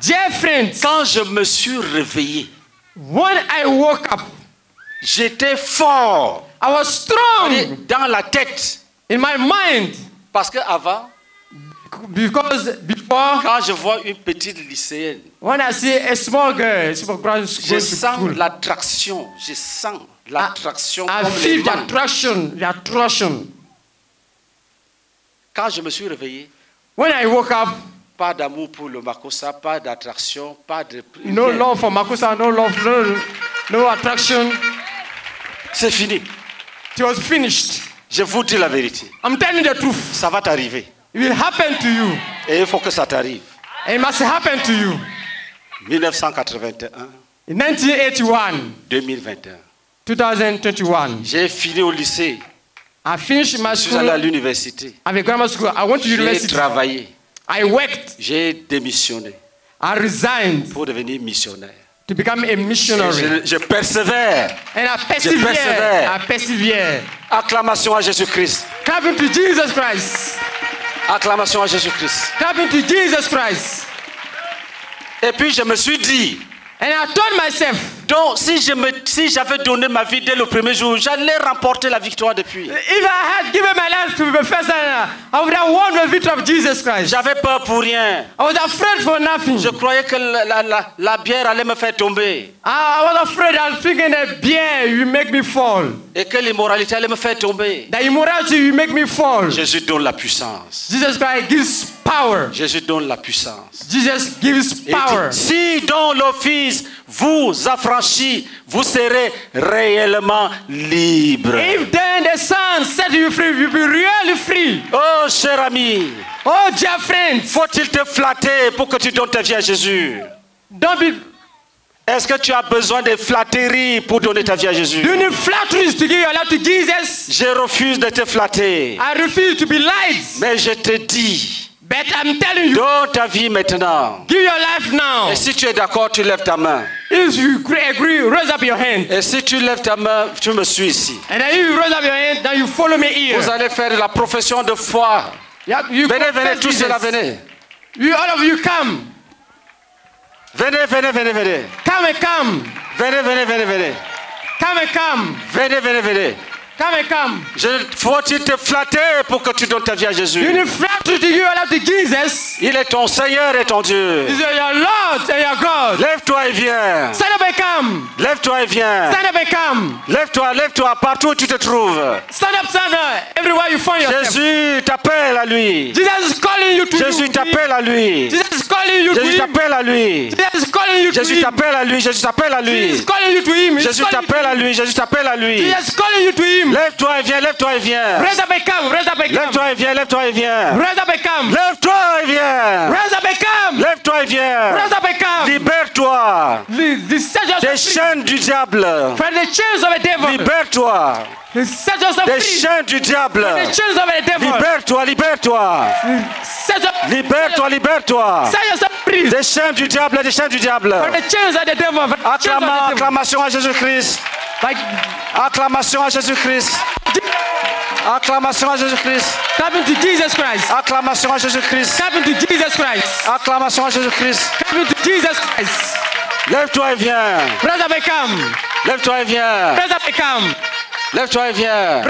dear friends, quand je me suis réveillé, when I woke up, j'étais fort. I was strong dans la tête, in my mind, parce que avant, because before, quand je vois une petite lycéenne, when I see a small girl, small girl, je sens l'attraction, je sens l'attraction. I, I feel the attraction, the attraction. Quand je me suis réveillé. When I woke up, pas d'amour pour le Makossa, pas d'attraction, pas de. No love for Makossa, no love, no, no attraction. C'est fini. It was finished. Je vous dis la vérité. I'm telling the truth. Ça va t'arriver. It will happen to you. Et il faut que ça t'arrive. It must happen to you. mille neuf cent quatre-vingt-un. nineteen eighty-one. deux mille vingt et un. twenty twenty-one. J'ai fini au lycée. I finished my school. Je suis allé à l'université. J'ai travaillé. I worked. J'ai démissionné. I resigned. Pour devenir missionnaire. To become a missionary. Et je, je persévère. And I persevere. Je persévère. I persevere. Acclamation à Jésus-Christ. Clapping to Jesus Christ. Acclamation à Jésus-Christ. Clapping to Jesus Christ. Et puis je me suis dit. And I told myself, donc, si je me, si j'avais donné ma vie dès le premier jour, j'allais remporter la victoire depuis. If I had given my life to the first time, I would have won the victory of Jesus Christ. J'avais peur pour rien. I was afraid for nothing. Je croyais que la, la, la, la bière allait me faire tomber. I was afraid that thinking that beer would make me fall. Et que l'immoralité allait me faire tomber. That immorality would make me fall. Jésus donne la puissance. Jesus Christ gives power. Jésus donne la puissance. Jesus gives power. Si dans l'office vous affranchis, vous serez réellement libre. If then the Son set you free, you will be really free. Oh, cher ami. Oh, dear friend. Faut-il te flatter pour que tu donnes ta vie à Jésus? Don't be Est-ce que tu as besoin de flatterie pour donner ta vie à Jésus? Je refuse de te flatter. I refuse to be lied. Mais je te dis, but I'm telling you, donne ta vie maintenant. Give your life now. Et si tu es d'accord, tu lèves ta main. If you agree, raise up your hand. Et si tu lèves ta main, tu me suis ici. And if you raise up your hand, then you follow me here. Vous allez faire la profession de foi. Yeah, venez, venez, tous cela, venez. You, all of you, come. Venez, venez, venez, venez. Come and come. Venez, venez, venez, venez. Come and come. Venez, venez, venez. Come and come. Faut-il te flatter pour que tu donnes ta vie à Jésus? You need flattery to give your life to Jesus. Il est ton Seigneur et ton Dieu. He's your Lord and your God. Lève-toi et viens. Stand up and come. Lève-toi et viens. Stand up and come. Lève-toi, lève-toi, partout où tu te trouves. Stand up, stand up, everywhere you find yourself. Jésus t'appelle à lui. Jesus is calling you to him. Jésus t'appelle à lui. Jesus is calling you to him. Jésus t'appelle à lui. Jesus is calling you to him. Jésus t'appelle à lui. Jésus t'appelle à lui. Jesus is calling you to him. Jésus t'appelle à lui. Jésus t'appelle à lui. Jesus is calling you to him. Lève-toi et viens, lève-toi et viens. Lève-toi et viens, lève-toi et viens. Lève-toi et viens. Lève-toi et viens. Libère-toi des chaînes du diable. Libère-toi des chaînes du diable. Libère-toi, libère-toi. Libère-toi, libère-toi. Des chaînes du diable, des chaînes du diable. Acclamation à Jésus-Christ. Acclamation à Jésus-Christ. Acclamation à Jésus-Christ. Acclamation à Jésus-Christ. Acclamation à Jésus-Christ. Lève-toi et viens. Lève-toi et viens. Lève-toi et viens.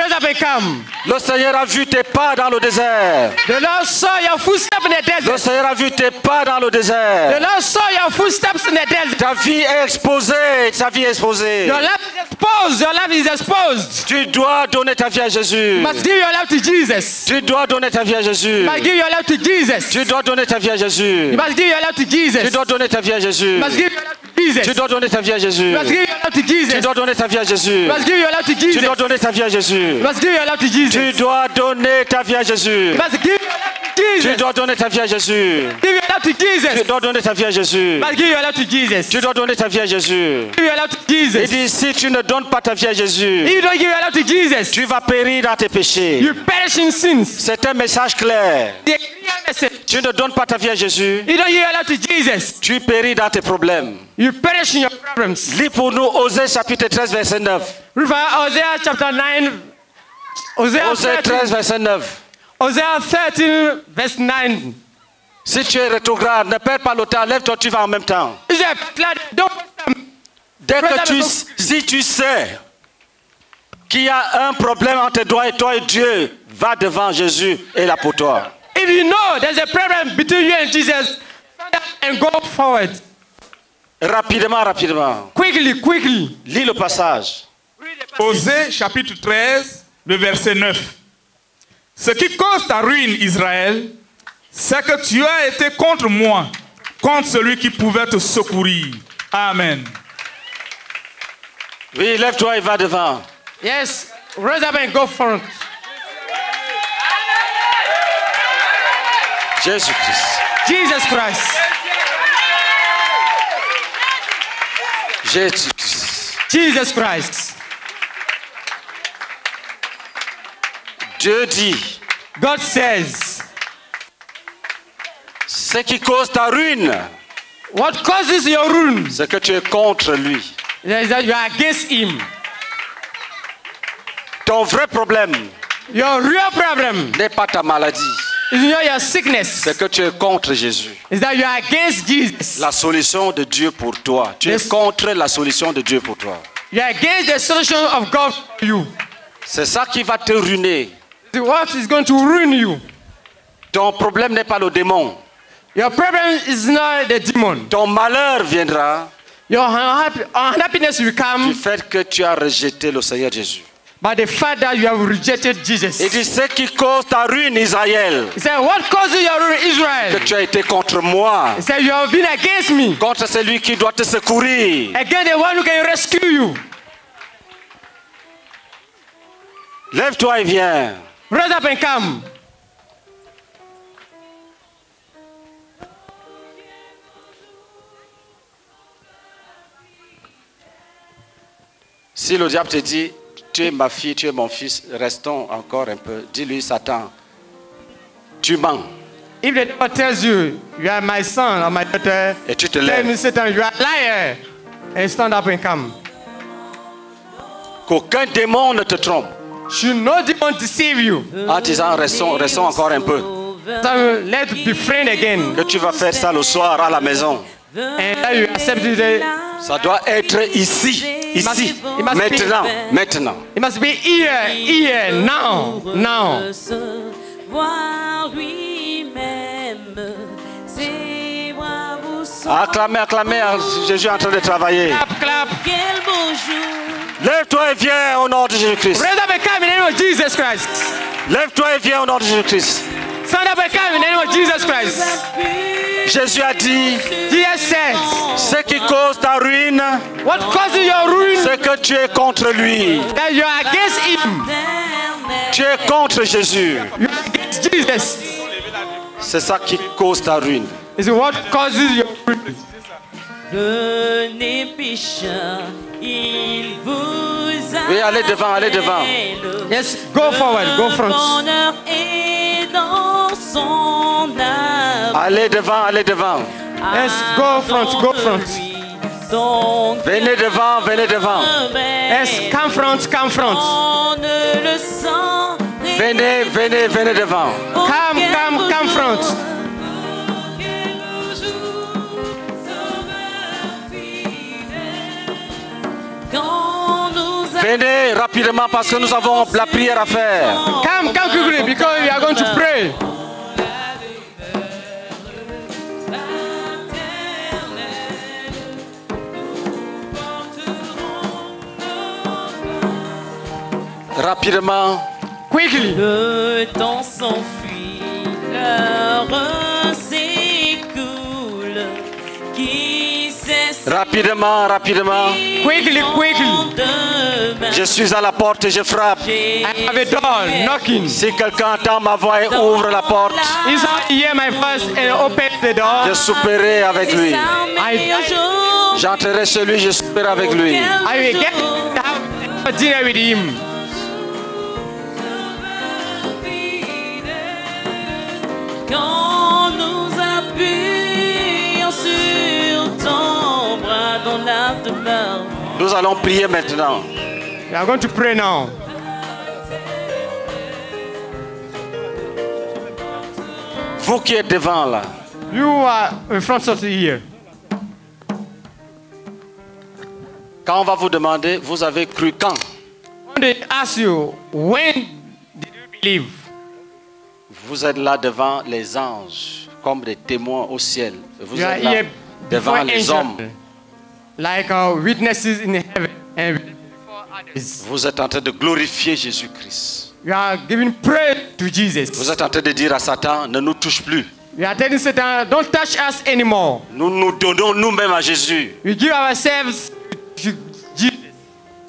Le Seigneur a vu tes pas dans le désert. Le Seigneur a vu tes pas dans le désert. Ta vie est exposée. Ta vie est exposée. Your life is exposed. Tu dois donner ta vie à Jésus. Must give your life to Jesus. Tu dois donner ta vie à Jésus. Must give your life to Jesus. Tu dois donner ta vie à Jésus. Must give your life to Jesus. Tu dois donner ta vie à Jésus. Must give your life to Jesus. Tu dois donner ta vie à Jésus. Must give your life to Jesus. Tu dois donner ta vie à Jésus. Must give your life to Jesus. Tu dois donner ta vie à Jésus. Must give your life to Jesus. Tu dois donner ta vie à Jésus. Must give your life to Jesus. Tu dois donner ta vie à Jésus. Give your life to Jesus. Tu dois donner ta vie à Jésus. Must give your life to Jesus. Tu dois donner ta vie à Jésus. Give your life to Jesus. Il dit si tu ne donnes pas ta vie à Jésus, you don't give your life to Jesus, tu vas périr dans tes péchés. You perish in sins. C'est un message clair. Tu ne donnes pas ta vie à Jésus, you don't give your life to Jesus, tu péris dans tes problèmes. You perish in your problems. Lis pour nous Osée chapitre treize verset neuf. Osée chapitre neuf. Osée treize verset neuf. Osée treize verset neuf. Si tu es rétrograde, ne perds pas le temps. Lève-toi, tu vas en même temps. Dès que tu, si tu sais qu'il y a un problème entre toi et toi et Dieu, va devant Jésus et là pour toi. If you know there's a problem between you and Jesus, and go forward. Rapidement, rapidement. Quickly, quickly. Lis le passage. Osée chapitre treize, le verset neuf. Ce qui cause ta ruine, Israël, c'est que tu as été contre moi, contre celui qui pouvait te secourir. Amen. Oui, lève-toi et va devant. Yes, rise up and go front. Jésus Christ. Jesus Christ. Jésus Christ. Jesus Christ. Dieu dit. God says. Ce qui cause ta ruine. What causes your ruin? C'est que tu es contre lui. You are against him. Ton vrai problème, your real problem, n'est pas ta maladie. It's not your sickness. C'est que tu es contre Jésus. It's that you are against Jesus. La solution de Dieu pour toi. Tu yes. es contre la solution de Dieu pour toi. You are against the solution of God for you. C'est ça qui va te ruiner. What is going to ruin you? Ton problème n'est pas le démon. Your problem is not the demon. Ton malheur viendra. Your unhappiness will come. Du fait que tu as rejeté le Seigneur Jésus. By the fact that you have rejected Jesus. Il dit ce qui cause ta ruine, Israël. He said, what causes your ruin, Israel? Que tu as été contre moi. He said, you have been against me. Contre celui qui doit te secourir. Against the one who can rescue you. Lève-toi et viens. Rise up and come. Si le diable te dit, tu es ma fille, tu es mon fils, restons encore un peu. Dis-lui, Satan, tu mens. If the devil tells you, you are my son or my daughter, et tu te lèves. Tell me, Satan, you are a liar. And stand up and come. Qu'aucun démon ne te trompe. Should no demon deceive you. En disant, restons, restons encore un peu. So, let's be friends again. Que tu vas faire ça le soir à la maison. And that you accept the... Ça doit être ici, ici, it must, it must maintenant, be, maintenant. It must be here, here, now, now. Acclamez, acclamez, Jésus est en train de travailler. Clap, clap. Lève-toi et viens au nom de Jésus-Christ. Lève-toi et viens au nom de Jésus-Christ. Jésus a dit, ce qui cause ta ruine, c'est que tu es contre lui. Tu es contre Jésus. C'est ça qui cause ta ruine. Venez pécheurs, il vous a. Oui, allez devant, allez devant. Yes, go forward, go front. Allez devant, allez devant. Yes, go front, go front. Venez devant, venez devant. Yes, come front, come front. Venez, venez, venez devant. Come, come, come front. Venez rapidement parce que nous avons la prière à faire. Come, come quickly because we are going to pray. Rapidement. Quickly. Le temps s'enfuit, l'heure s'écoule. Rapidement, rapidement. Quickly, quickly. Je suis à la porte et je frappe. I have a door knocking. Si quelqu'un entend ma voix et ouvre la porte, if I hear my voice and open the door, je souperai avec lui. J'entrerai chez lui, je souperai avec lui. I will get to have dinner with him. Quand nous appuyons sur ton... Nous allons prier maintenant. We are going to pray now. Vous qui êtes devant là. You are in front of here. Quand on va vous demander, vous avez cru quand? When they ask you, when did you believe? Vous êtes là devant les anges, comme des témoins au ciel. Vous you êtes là devant les hommes. Like our witnesses in heaven and before others. Vous êtes en train de glorifier Jésus-Christ. You are giving praise to Jesus. Vous êtes en train de dire à Satan, ne nous touche plus. You are telling Satan, don't touch us anymore. Nous nous donnons nous-mêmes à Jésus. We give ourselves to Jesus.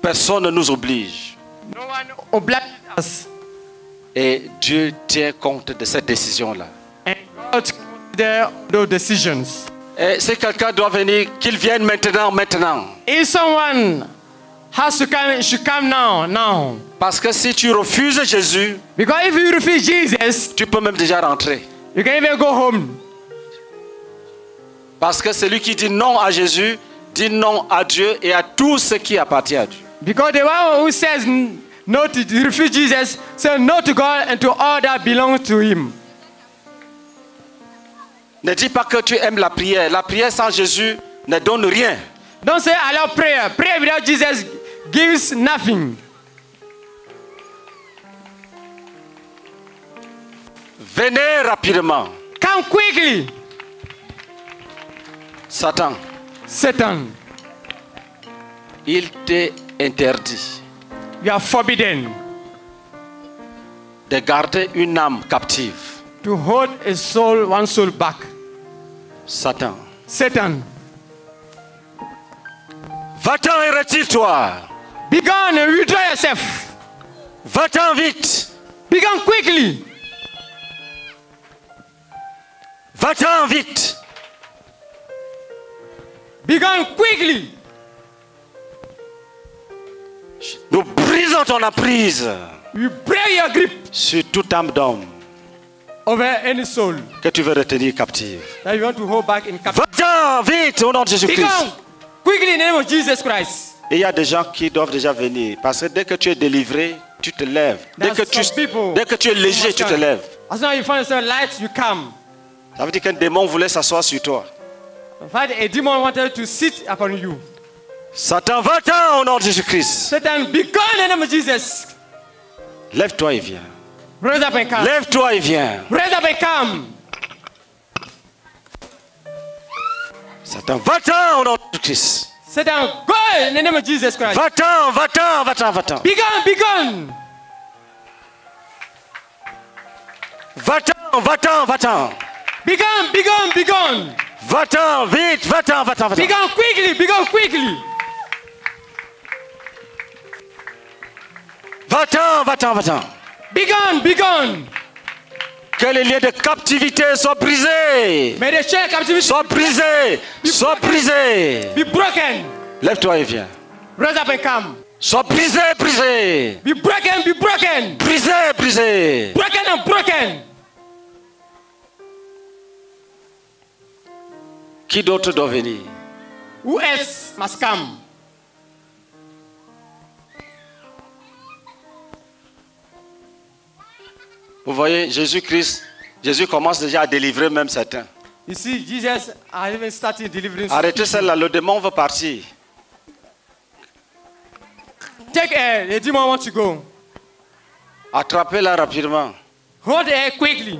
Personne ne nous oblige. No one obliges us. Et Dieu tient compte de cette décision-là. And God considers those decisions. Et si quelqu'un doit venir, qu'il vienne maintenant, maintenant. If someone has to come, should come now, now. Parce que si tu refuses Jésus, because if you refuse Jesus, tu peux même déjà rentrer. You can even go home. Parce que celui qui dit non à Jésus dit non à Dieu et à tout ce qui appartient à Dieu. Because the one who says no to refuse Jesus says no to God and to all that belongs to Him. Ne dis pas que tu aimes la prière. La prière sans Jésus ne donne rien. Don't say I love prayer. Prayer without Jesus gives nothing. Venez rapidement. Come quickly. Satan. Satan. Il t'est interdit. You are forbidden. De garder une âme captive. To hold a soul, one soul back. Satan. Satan. Va-t'en et retire-toi. Be gone and withdraw yourself. Va-t'en vite. Be gone quickly. Va-t'en vite. Be gone quickly. Nous brisons ton emprise sur toute âme d'homme que tu veux retenir captive. Va-t'en vite au nom de Jésus-Christ. Il y a des gens qui doivent déjà venir parce que dès que tu es délivré, tu te lèves. Dès que tu, dès que tu es léger, tu te lèves. Ça veut dire qu'un démon voulait s'asseoir sur toi. Satan, va-t'en au nom de Jésus-Christ. Lève-toi et viens. Lève-toi et viens. Satan, va-t'en au nom de Jésus-Christ. Va-t'en, va-t'en, va-t'en, va-t'en. Va-t'en, va-t'en, va-t'en. Begone, begone, begone. Va-t'en, vite, va-t'en, va-t'en, va-t'en. Begone quickly, begone quickly. Va-t'en, va-t'en, va-t'en. Begone, begone. Que les liens de captivité soient brisés. Mais les chaînes captivité soient brisées, soient brisées. Be broken. Lève-toi et viens. Raise up and come. Sois brisé, brisé. Be broken, be broken. Brisé, brisé. Broken and broken. Qui d'autre doit venir? Who else must come? Vous voyez, Jésus-Christ, Jésus commence déjà à délivrer même certains. Ici, Jesus a even started delivering. Arrêtez celle-là, le démon veut partir. Take air, the demon wants to go. Attrapez-la rapidement. Hold air quickly.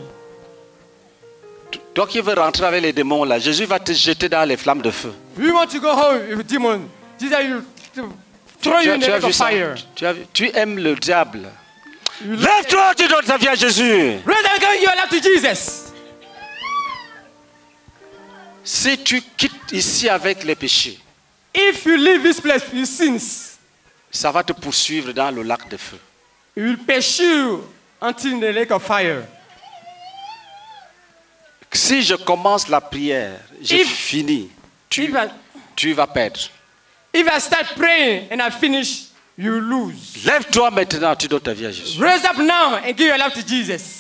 Toi qui veux rentrer avec les démons là, Jésus va te jeter dans les flammes de feu. You want to go home with demon. Jesus will throw you in the lake of fire. Tu as vu, tu aimes le diable. Lève-toi, tu donnes ta vie à Jésus. Si tu quittes ici avec les péchés, if you leave this place with sins, ça va te poursuivre dans le lac de feu. It will pursue until the lake of fire. Si je commence la prière, j'ai fini. Tu, if I, tu vas perdre. If I start praying and I finish, you lose. Lève-toi maintenant, tu dois ta vie à Jésus. Raise up now and give your life to Jesus.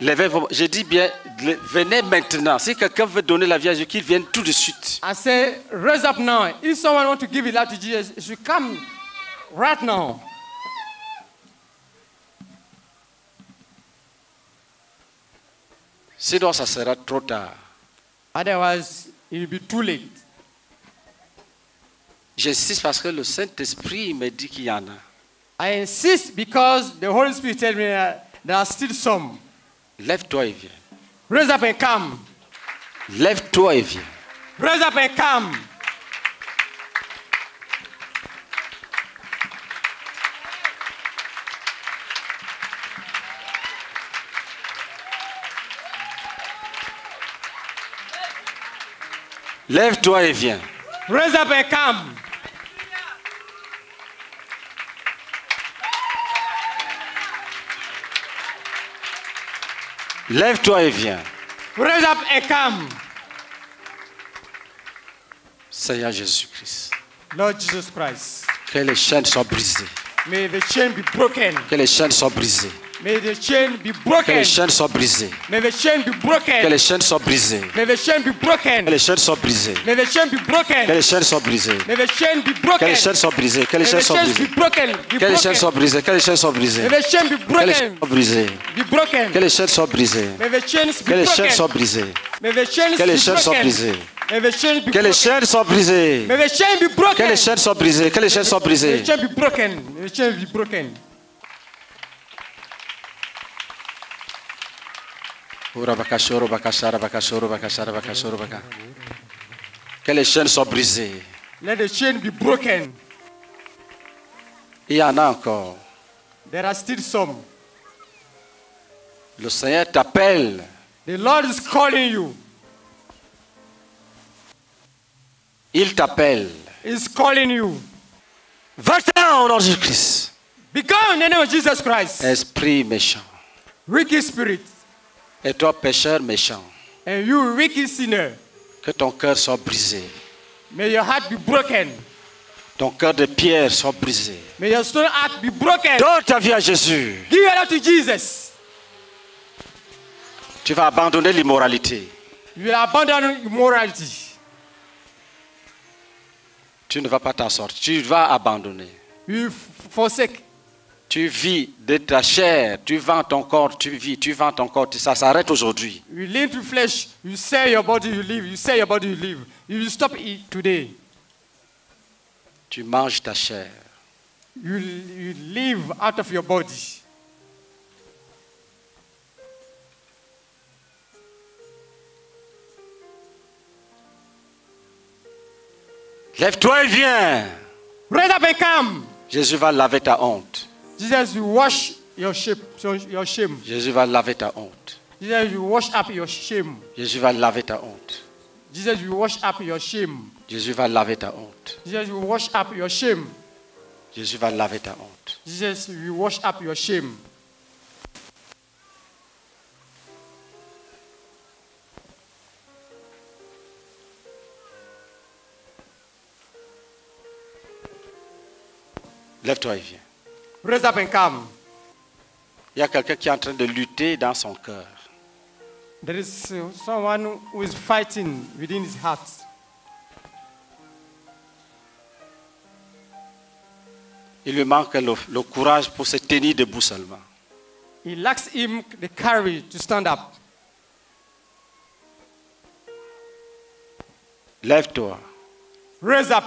Je dis bien, venez maintenant. Si quelqu'un veut donner la vie à Jésus, qu'il vienne tout de suite. I say, raise up now. If someone wants to give his life to Jesus, you should come right now. Sinon, ça sera trop tard. Otherwise, it will be too late. J'insiste parce que le Saint-Esprit me dit qu'il y en a. I insist because the Holy Spirit tells me that there are still some. Lève-toi et viens. Raise up and come. Lève-toi et viens. Raise up and come. Lève-toi et viens. Raise up and come. Lève-toi et viens. Raise up and come. Seigneur Jésus-Christ. Lord Jesus Christ. Que les chaînes soient brisées. May the chain be broken. Que les chaînes soient brisées. May the chain be broken. Que les chaînes soient brisées. May the chain be broken. Que les chaînes soient brisées. May the chain be broken. Que les chaînes soient brisées. May the chain be broken. Que les chaînes soient brisées. May the chain be broken. Que les chaînes soient brisées. Que les chaînes soient brisées. Que les chaînes soient brisées. Que les chaînes soient brisées. May the chain be broken. Be broken. Que les chaînes soient brisées. May the chain be broken. Que les chaînes soient brisées. May the chain be broken. Que les chaînes soient brisées. Que les chaînes soient brisées. May the chain be broken. Que les chaînes soient brisées. Que les chaînes soient brisées. May the chain be broken. May the chain be broken. Que les chaînes soient brisées. Let the chain be broken. Il y en a encore. There are still some. Le Seigneur t'appelle. The Lord is calling you. Il t'appelle. He's calling you. Va-t'en au nom de Jésus-Christ. Become in the name of Jesus Christ. Esprit méchant. Wicked spirit. Et toi, pécheur méchant, and you, wicked sinner, que ton cœur soit brisé. May your heart be broken. Ton cœur de pierre soit brisé. May your stone heart be broken. Donne ta vie à Jésus. Give your life to Jesus. Tu vas abandonner l'immoralité. You will abandon immorality. Tu ne vas pas t'en sortir. Tu vas abandonner. You forsake. Tu vis de ta chair, tu vends ton corps, tu vis, tu vends ton corps, ça s'arrête aujourd'hui. You live to flesh, you sell your body, you live, you sell your body, you live. You will stop it today. Tu manges ta chair. You, you live out of your body. Lève-toi et viens. Raise up and come. Jésus va laver ta honte. Jesus will wash your shame, your shame. Jésus va laver ta honte. Jesus will wash up your shame. Jésus va laver ta honte. Jesus will wash up your shame. Jésus va laver ta honte. Jesus will wash up your shame. Jésus va laver ta honte. Jesus will wash up your shame. Lève-toi et viens. Raise up and come. Il y a quelqu'un qui est en train de lutter dans son cœur. There is someone who is fighting within his heart. Il lui manque le, le courage pour se tenir debout seulement. He lacks him the courage to stand up. Lève-toi. Raise up.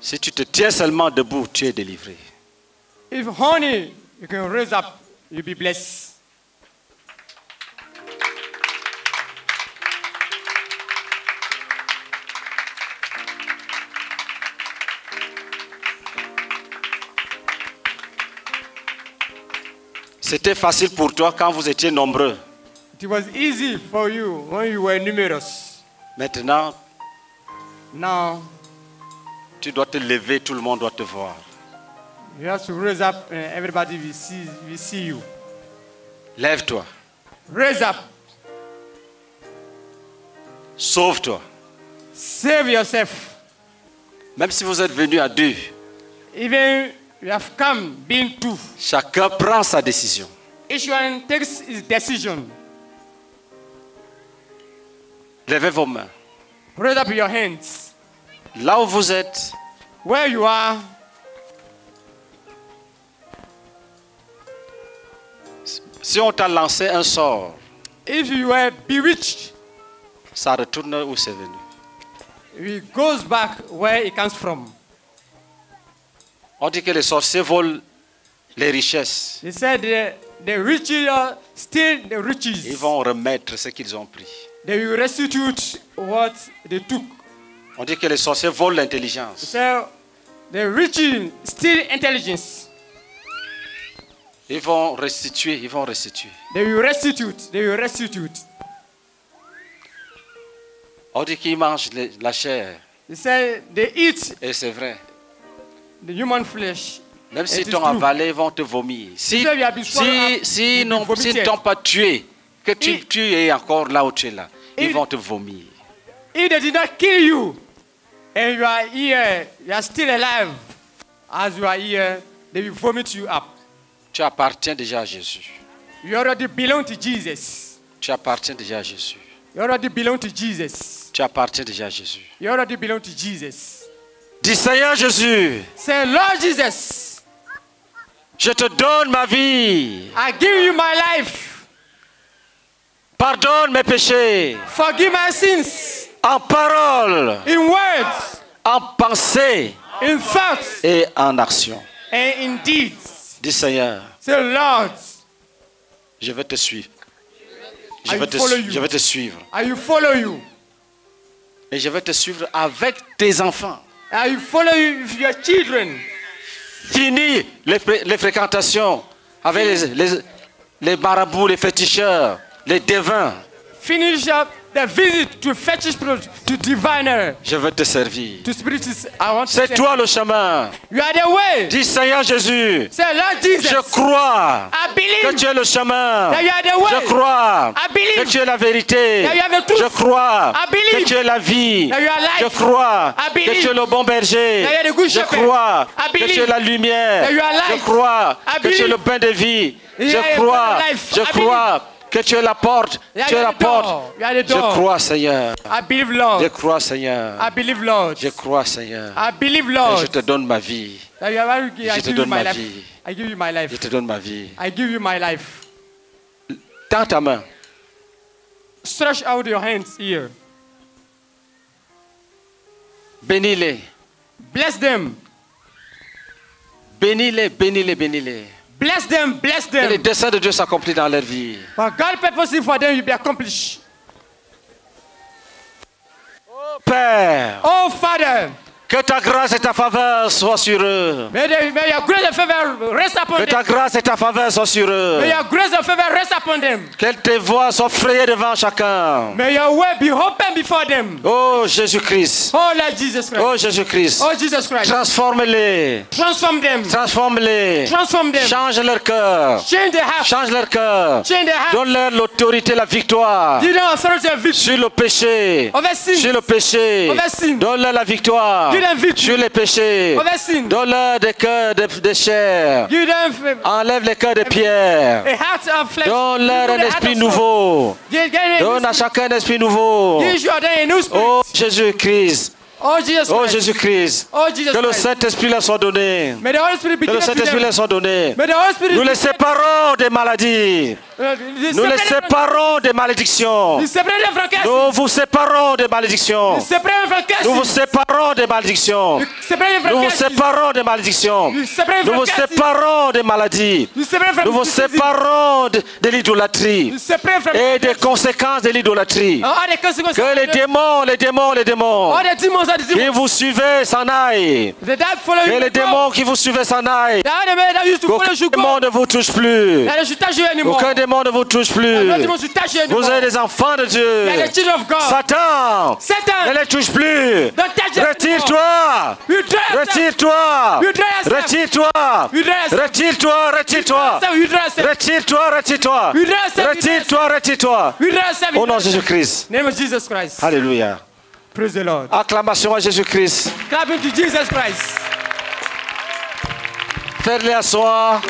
Si tu te tiens seulement debout, tu es délivré. If honey, you can raise up, you'll be blessed. C'était facile pour toi quand vous étiez nombreux. It was easy for you when you were numerous. Maintenant, now, tu dois te lever, tout le monde doit te voir. You have to raise up and everybody will see, will see you. Lève-toi. Raise up. Sauve-toi. Save yourself. Même si vous êtes venus à deux, even you have come being two. Chacun prend sa décision. Each one takes his decision. Levez vos mains. Raise up your hands. Là où vous êtes, where you are, si on t'a lancé un sort, if you were bewitched, ça retourne où c'est venu. It goes back where it comes from. On dit que les sorciers volent les richesses. They said the, the riches are still the riches. Ils vont remettre ce qu'ils ont pris. They will restitute what they took. On dit que les sorciers volent l'intelligence. So, the rich steal intelligence. Ils vont restituer, ils vont restituer. They will restitute, they will restitute. On dit qu'ils mangent les, la chair. They say they eat. Et c'est vrai. The human flesh. Même s'ils t'ont avalé, ils vont te vomir. Si, si, si non, s'ils ne t'ont pas tué, que tu, tu es encore là où tu es là, ils vont te vomir. If they did not kill you, and you are here, you are still alive. As you are here, they will vomit you up. Tu appartiens déjà à Jésus. You already belong to Jesus. Tu appartiens déjà à Jésus. You already belong to Jesus. Tu appartiens déjà à Jésus. You already belong to Jesus. Dis Seigneur Jésus. Say Lord Jesus. Je te donne ma vie. I give you my life. Pardonne mes péchés. Forgive my sins. En parole, in words, en pensée, in thoughts, et en action. And in deeds. Dis Seigneur, say, Lord, je vais te suivre. Je vais te, su je vais te suivre. I will follow you. Et je vais te suivre avec tes enfants. I will follow you with your children. Fini les, les fréquentations avec les, les, les marabouts, les féticheurs, les devins. Finish up the visit to fetish priest, to diviner. Je veux te servir. To spiritist, I want to. C'est toi le chemin. You are the way. Dis Seigneur Jésus. Say Lord Jesus. Je crois. I believe. Que tu es le chemin. That you are the way. Je crois. I believe. Que tu es la vérité. That you are the truth. Je crois. I believe. Que tu es la vie. That you are life. Je crois. I believe. Que tu es le bon berger. That you are the good shepherd. Je crois. I believe. Que tu es la lumière. That you are life. Je crois. I believe. Que tu es le pain de vie. Je crois. Je crois. Que tu es la porte, tu es la porte. Je crois, Seigneur. I believe, Lord. Je crois, Seigneur. I believe, Lord. Je crois, Seigneur. I believe, Lord. Et je te donne ma vie. Je te donne ma vie. I give you my life. Je te donne ma vie. I give you my life. Tends ta main. Stretch out your hands here. Bénis-les. Bless them. Bénis-les, bénis-les, bénis-les. Bless them, bless them. Et les desseins de Dieu s'accomplissent dans leur vie. But God purposes for them will be accomplished. Oh Père. Oh Father. Que ta grâce et ta faveur soient sur eux. May they, may your grace and favor rest upon them. Que ta grâce et ta faveur soient sur eux. May your grace and favor rest upon them. Que tes voies soient frayées devant chacun. May your way be open before them. Oh Jésus-Christ. Oh Lord Jesus Christ. Oh Jésus-Christ. Oh Jesus Christ. Transforme-les. Transform them. Transforme-les. Transform them. Change leur cœur. Change their heart. Change leur cœur. Change their heart. Donne-leur l'autorité, la victoire. Give them authority and victory. Sur le péché. Over sin. Sur le péché. Over sin. Donne-leur la victoire. Sur les péchés, donne-leur des cœurs de, de chair, enlève les cœurs de pierre, donne-leur un esprit nouveau, donne à chacun un esprit nouveau. Oh Jésus-Christ, oh Jésus-Christ, que le Saint-Esprit leur soit donné, que le Saint-Esprit leur soit donné. Nous les séparons des maladies. Nous les séparons des malédictions. Nous vous séparons des malédictions. Nous vous séparons des malédictions. Nous vous séparons des malédictions. Nous vous séparons des maladies. Nous vous séparons de l'idolâtrie et des conséquences de l'idolâtrie. Que les démons, les démons, les démons qui vous suivez s'en aillent. Que les démons qui vous suivez s'en aillent. Aucun démon ne vous touche plus. Aucun démon ne vous touche plus. Vous êtes des enfants de Dieu. Satan, ne les touche plus. Retire-toi. Retire-toi. Retire-toi. Retire-toi. Retire-toi. Retire-toi. Retire-toi. Retire-toi. Retire-toi. Au nom de Jésus-Christ. Alléluia. Praise the Lord. Acclamation à Jésus-Christ. Clapping to Jesus Christ. Faites-les asseoir.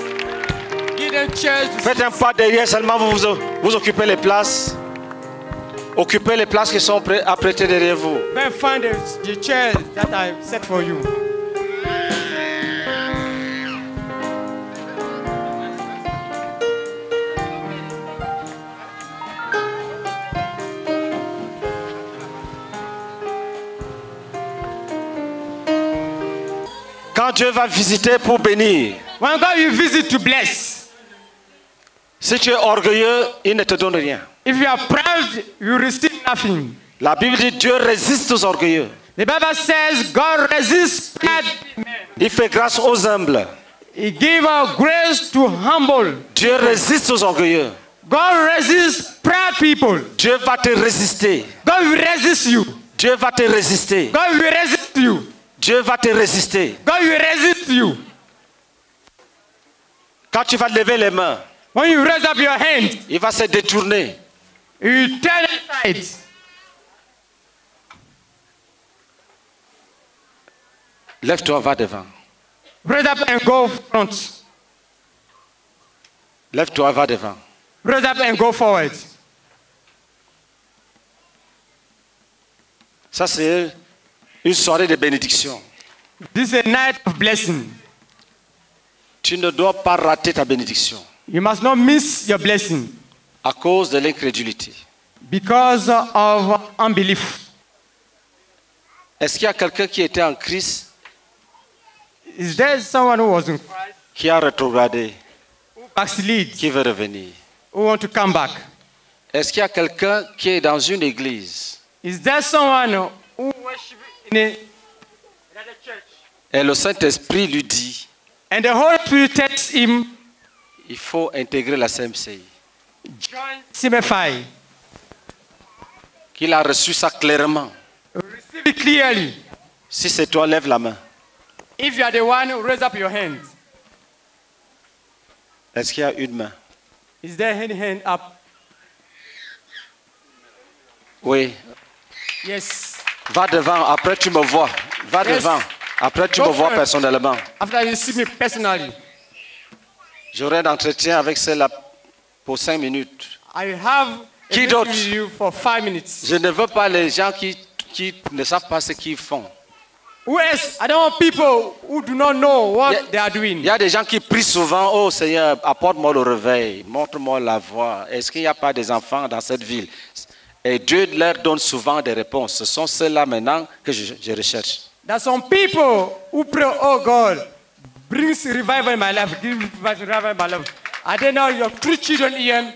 Faites un pas derrière, seulement vous, vous, vous occupez les places. Occupez les places qui sont apprêtées derrière vous. Find the chairs that I set for you. Quand Dieu va visiter pour bénir, when God you visit to bless. Si tu es orgueilleux, il ne te donne rien. If you are proud, you receive nothing. La Bible dit Dieu résiste aux orgueilleux. The Bible says God resists proud men. Il fait grâce aux humbles. He gave our grace to humble. Dieu résiste aux orgueilleux. God resists proud people. Dieu va te résister. God will resist you. Dieu va te résister. God will resist you. Dieu va te résister. God will resist you. Quand tu vas lever les mains, when you raise up your hand, il va se détourner. You turn aside. Lève-toi, va devant. Raise up and go front. Lève-toi, va devant. Raise up and go forward. Ça c'est une soirée de bénédiction. This is a night of blessing. Tu ne dois pas rater ta bénédiction. You must not miss your blessing. À cause de l'incrédulité. Because of unbelief. Est-ce qu'il y a quelqu'un qui était en Christ? Is there someone who was in Christ? Qui a rétrogradé? Who backslid? Qui veut revenir? Who want to come back? Est-ce qu'il y a quelqu'un qui est dans une église? Is there someone who worship in a church? Et le Saint-Esprit lui dit. And the Holy Spirit tells him. Il faut intégrer la C M C I. Join C M C I. qu'il a reçu ça clairement. Receive it clearly. Si c'est toi, lève la main. If you are the one, raise up your hand. Est-ce qu'il y a une main? Is there any hand up? Oui. Yes. Va devant, après tu me vois. Va yes. devant, après tu Go me vois first. personnellement. After you see me personally. J'aurai un entretien avec celle-là pour cinq minutes. I have Qui d'autre? Je ne veux pas les gens qui, qui ne savent pas ce qu'ils font. Who else? I don't want people who do not know what a, they are doing. Il y a des gens qui prient souvent, oh Seigneur, apporte-moi le réveil, montre-moi la voie. Est-ce qu'il n'y a pas des enfants dans cette ville? Et Dieu leur donne souvent des réponses. Ce sont ceux-là maintenant que je, je recherche. There are some people who pray, oh God, bring revival in my life, give revival in my life. Are they now your three children here?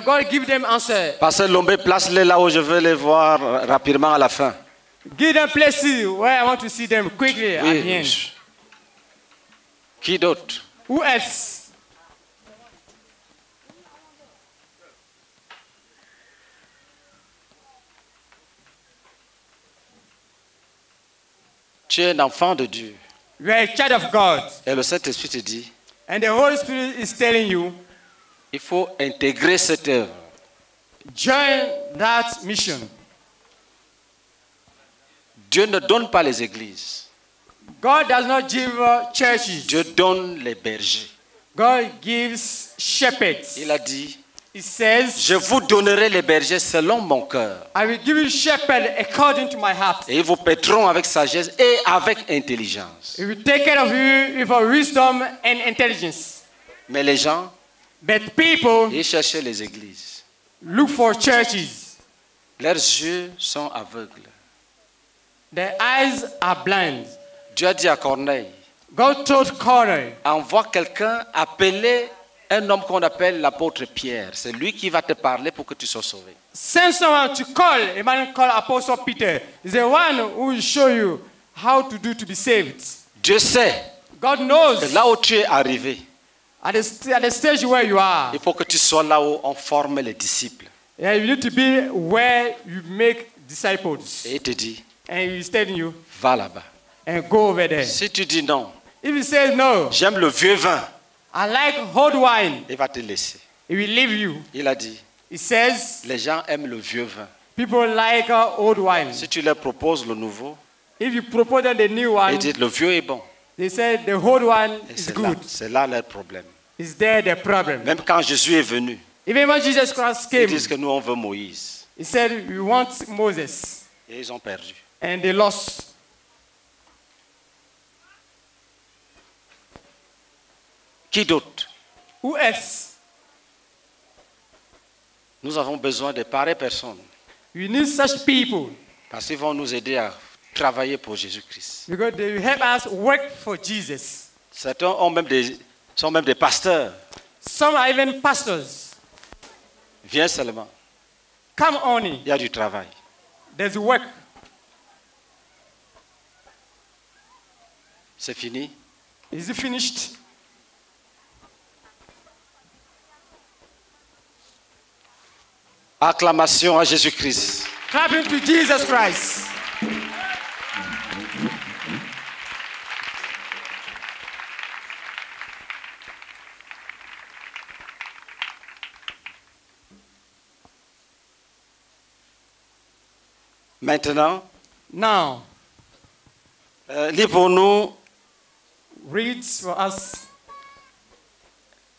God give them answer. Pasteur Lombe, place-les là où je veux les voir rapidement à la fin. Give them places where I want to see them quickly oui. at the end. Qui d'autre? Who else? Tu es un enfant de Dieu. You are a child of God. Et le Saint-Esprit te dit. And the Holy Spirit is telling you. Il faut intégrer cette œuvre. Join that mission. Dieu ne donne pas les églises. God does not give churches. Dieu donne les bergers. God gives shepherds. Il a dit, He says, je vous donnerai les bergers selon mon cœur. I will give you shepherds according to my heart. Et ils vous paîtront avec sagesse et avec intelligence. He will take care of you with wisdom and intelligence. Mais les gens, But people, ils cherchaient les églises. Look for churches. Leurs yeux sont aveugles. Their eyes are blind. Dieu a dit à Corneille, God told Corneille, envoie quelqu'un appeler un homme qu'on appelle l'apôtre Pierre. C'est lui qui va te parler pour que tu sois sauvé. Send someone to call a man called Apostle Peter. He's the one who will show you how to do to be saved. Dieu sait. God knows. Que là où tu es arrivé. At the, at the stage where you are. Il faut que tu sois là où on forme les disciples. Yeah, you need to be where you make disciples. Et il te dit. And he is telling you. Va là-bas. And go over there. Si tu dis non. If he says no. J'aime le vieux vin. I like old wine. Il va te laisser. He will leave you. Il a dit. He says. Les gens aiment le vieux vin. People like old wine. Si tu leur proposes le nouveau. If you propose them the new one. Ils disent le vieux est bon. They said the old one Et is good. C'est là leur problème. Is there the problem? Même quand Jésus est venu, Even when Jesus Christ came, ils disent que nous on veut Moïse. He said we want Moses. Et ils ont perdu. And they lost. Qui d'autre? Who else? Nous avons besoin de pareilles personnes. We need such people. Parce qu'ils vont nous aider à travailler pour Jésus-Christ. Because they will help us work for Jesus. Certains ont même des sont même des pasteurs. Some are even pastors. Viens seulement. Come on in. Il y a du travail. There's work. C'est fini. Is it finished? Acclamation à Jésus-Christ. Clapping to Jesus Christ. Maintenant, Now, euh, lis pour nous read for us.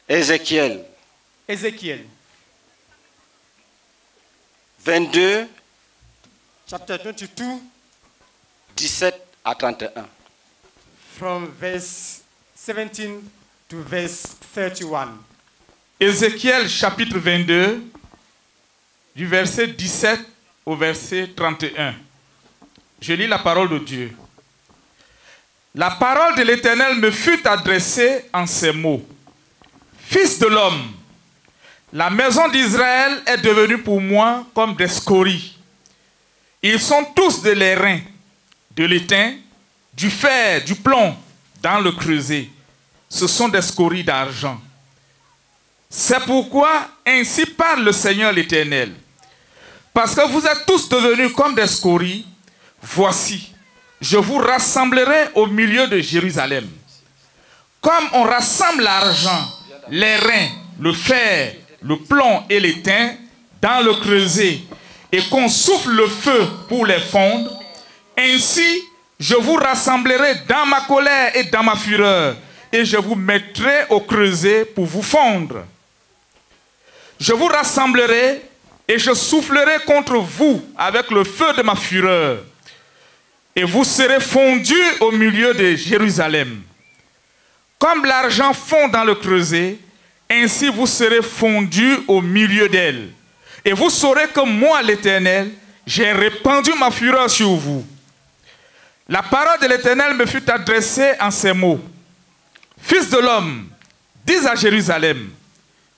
Ézéchiel. Ézéchiel. vingt-deux. Chapter vingt-deux. dix-sept à trente et un. From verse seventeen to verse thirty-one. Ézéchiel chapitre vingt-deux, du verset dix-sept au verset trente et un. Je lis la parole de Dieu. La parole de l'Éternel me fut adressée en ces mots. Fils de l'homme, la maison d'Israël est devenue pour moi comme des scories. Ils sont tous de l'airain, de l'étain, du fer, du plomb, dans le creuset. Ce sont des scories d'argent. C'est pourquoi ainsi parle le Seigneur l'Éternel. Parce que vous êtes tous devenus comme des scories. Voici, je vous rassemblerai au milieu de Jérusalem. Comme on rassemble l'argent, les reins, le fer, le plomb et l'étain dans le creuset, et qu'on souffle le feu pour les fondre, ainsi je vous rassemblerai dans ma colère et dans ma fureur, et je vous mettrai au creuset pour vous fondre. Je vous rassemblerai et je soufflerai contre vous avec le feu de ma fureur, et vous serez fondus au milieu de Jérusalem. Comme l'argent fond dans le creuset, ainsi vous serez fondus au milieu d'elle. Et vous saurez que moi, l'Éternel, j'ai répandu ma fureur sur vous. La parole de l'Éternel me fut adressée en ces mots. Fils de l'homme, dis à Jérusalem,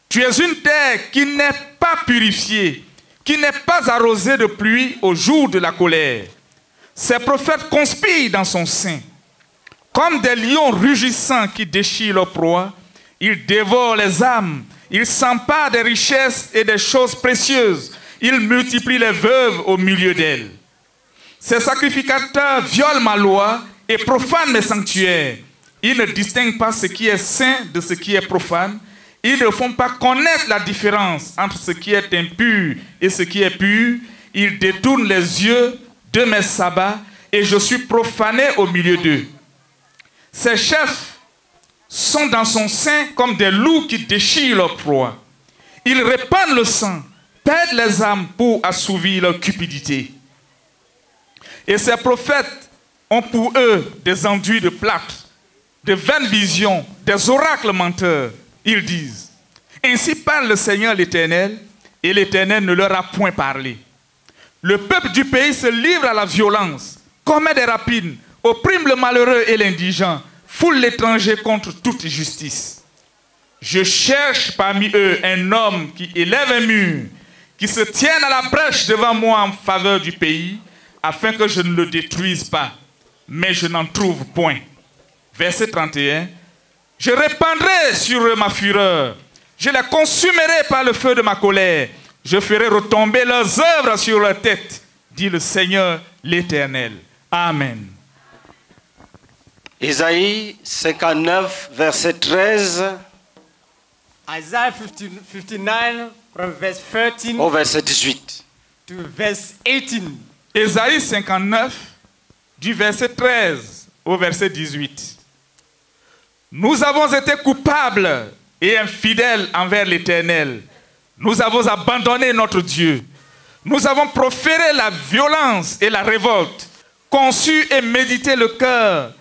tu es une terre qui n'est pas purifiée, qui n'est pas arrosée de pluie au jour de la colère. Ses prophètes conspirent dans son sein. Comme des lions rugissants qui déchirent leur proie, ils dévorent les âmes, ils s'emparent des richesses et des choses précieuses, ils multiplient les veuves au milieu d'elles. Ces sacrificateurs violent ma loi et profanent mes sanctuaires. Ils ne distinguent pas ce qui est saint de ce qui est profane. Ils ne font pas connaître la différence entre ce qui est impur et ce qui est pur. Ils détournent les yeux de mes sabbats et je suis profané au milieu d'eux. Ses chefs sont dans son sein comme des loups qui déchirent leur proie. Ils répandent le sang, perdent les âmes pour assouvir leur cupidité. Et ces prophètes ont pour eux des enduits de plâtre, de vaines visions, des oracles menteurs. Ils disent, ainsi parle le Seigneur l'Éternel, et l'Éternel ne leur a point parlé. Le peuple du pays se livre à la violence, commet des rapines, opprime le malheureux et l'indigent, foule l'étranger contre toute justice. Je cherche parmi eux un homme qui élève un mur, qui se tienne à la brèche devant moi en faveur du pays, afin que je ne le détruise pas, mais je n'en trouve point. Verset trente et un. Je répandrai sur eux ma fureur, je les consumerai par le feu de ma colère, je ferai retomber leurs œuvres sur leur tête, dit le Seigneur l'Éternel. Amen. Isaïe cinquante-neuf, verset treize. Isaiah fifty-nine, from verse thirteen. Au verset dix-huit. To verse eighteen. Isaïe cinquante-neuf, du verset treize au verset dix-huit. Nous avons été coupables et infidèles envers l'Éternel. Nous avons abandonné notre Dieu. Nous avons proféré la violence et la révolte, conçu et médité le cœur.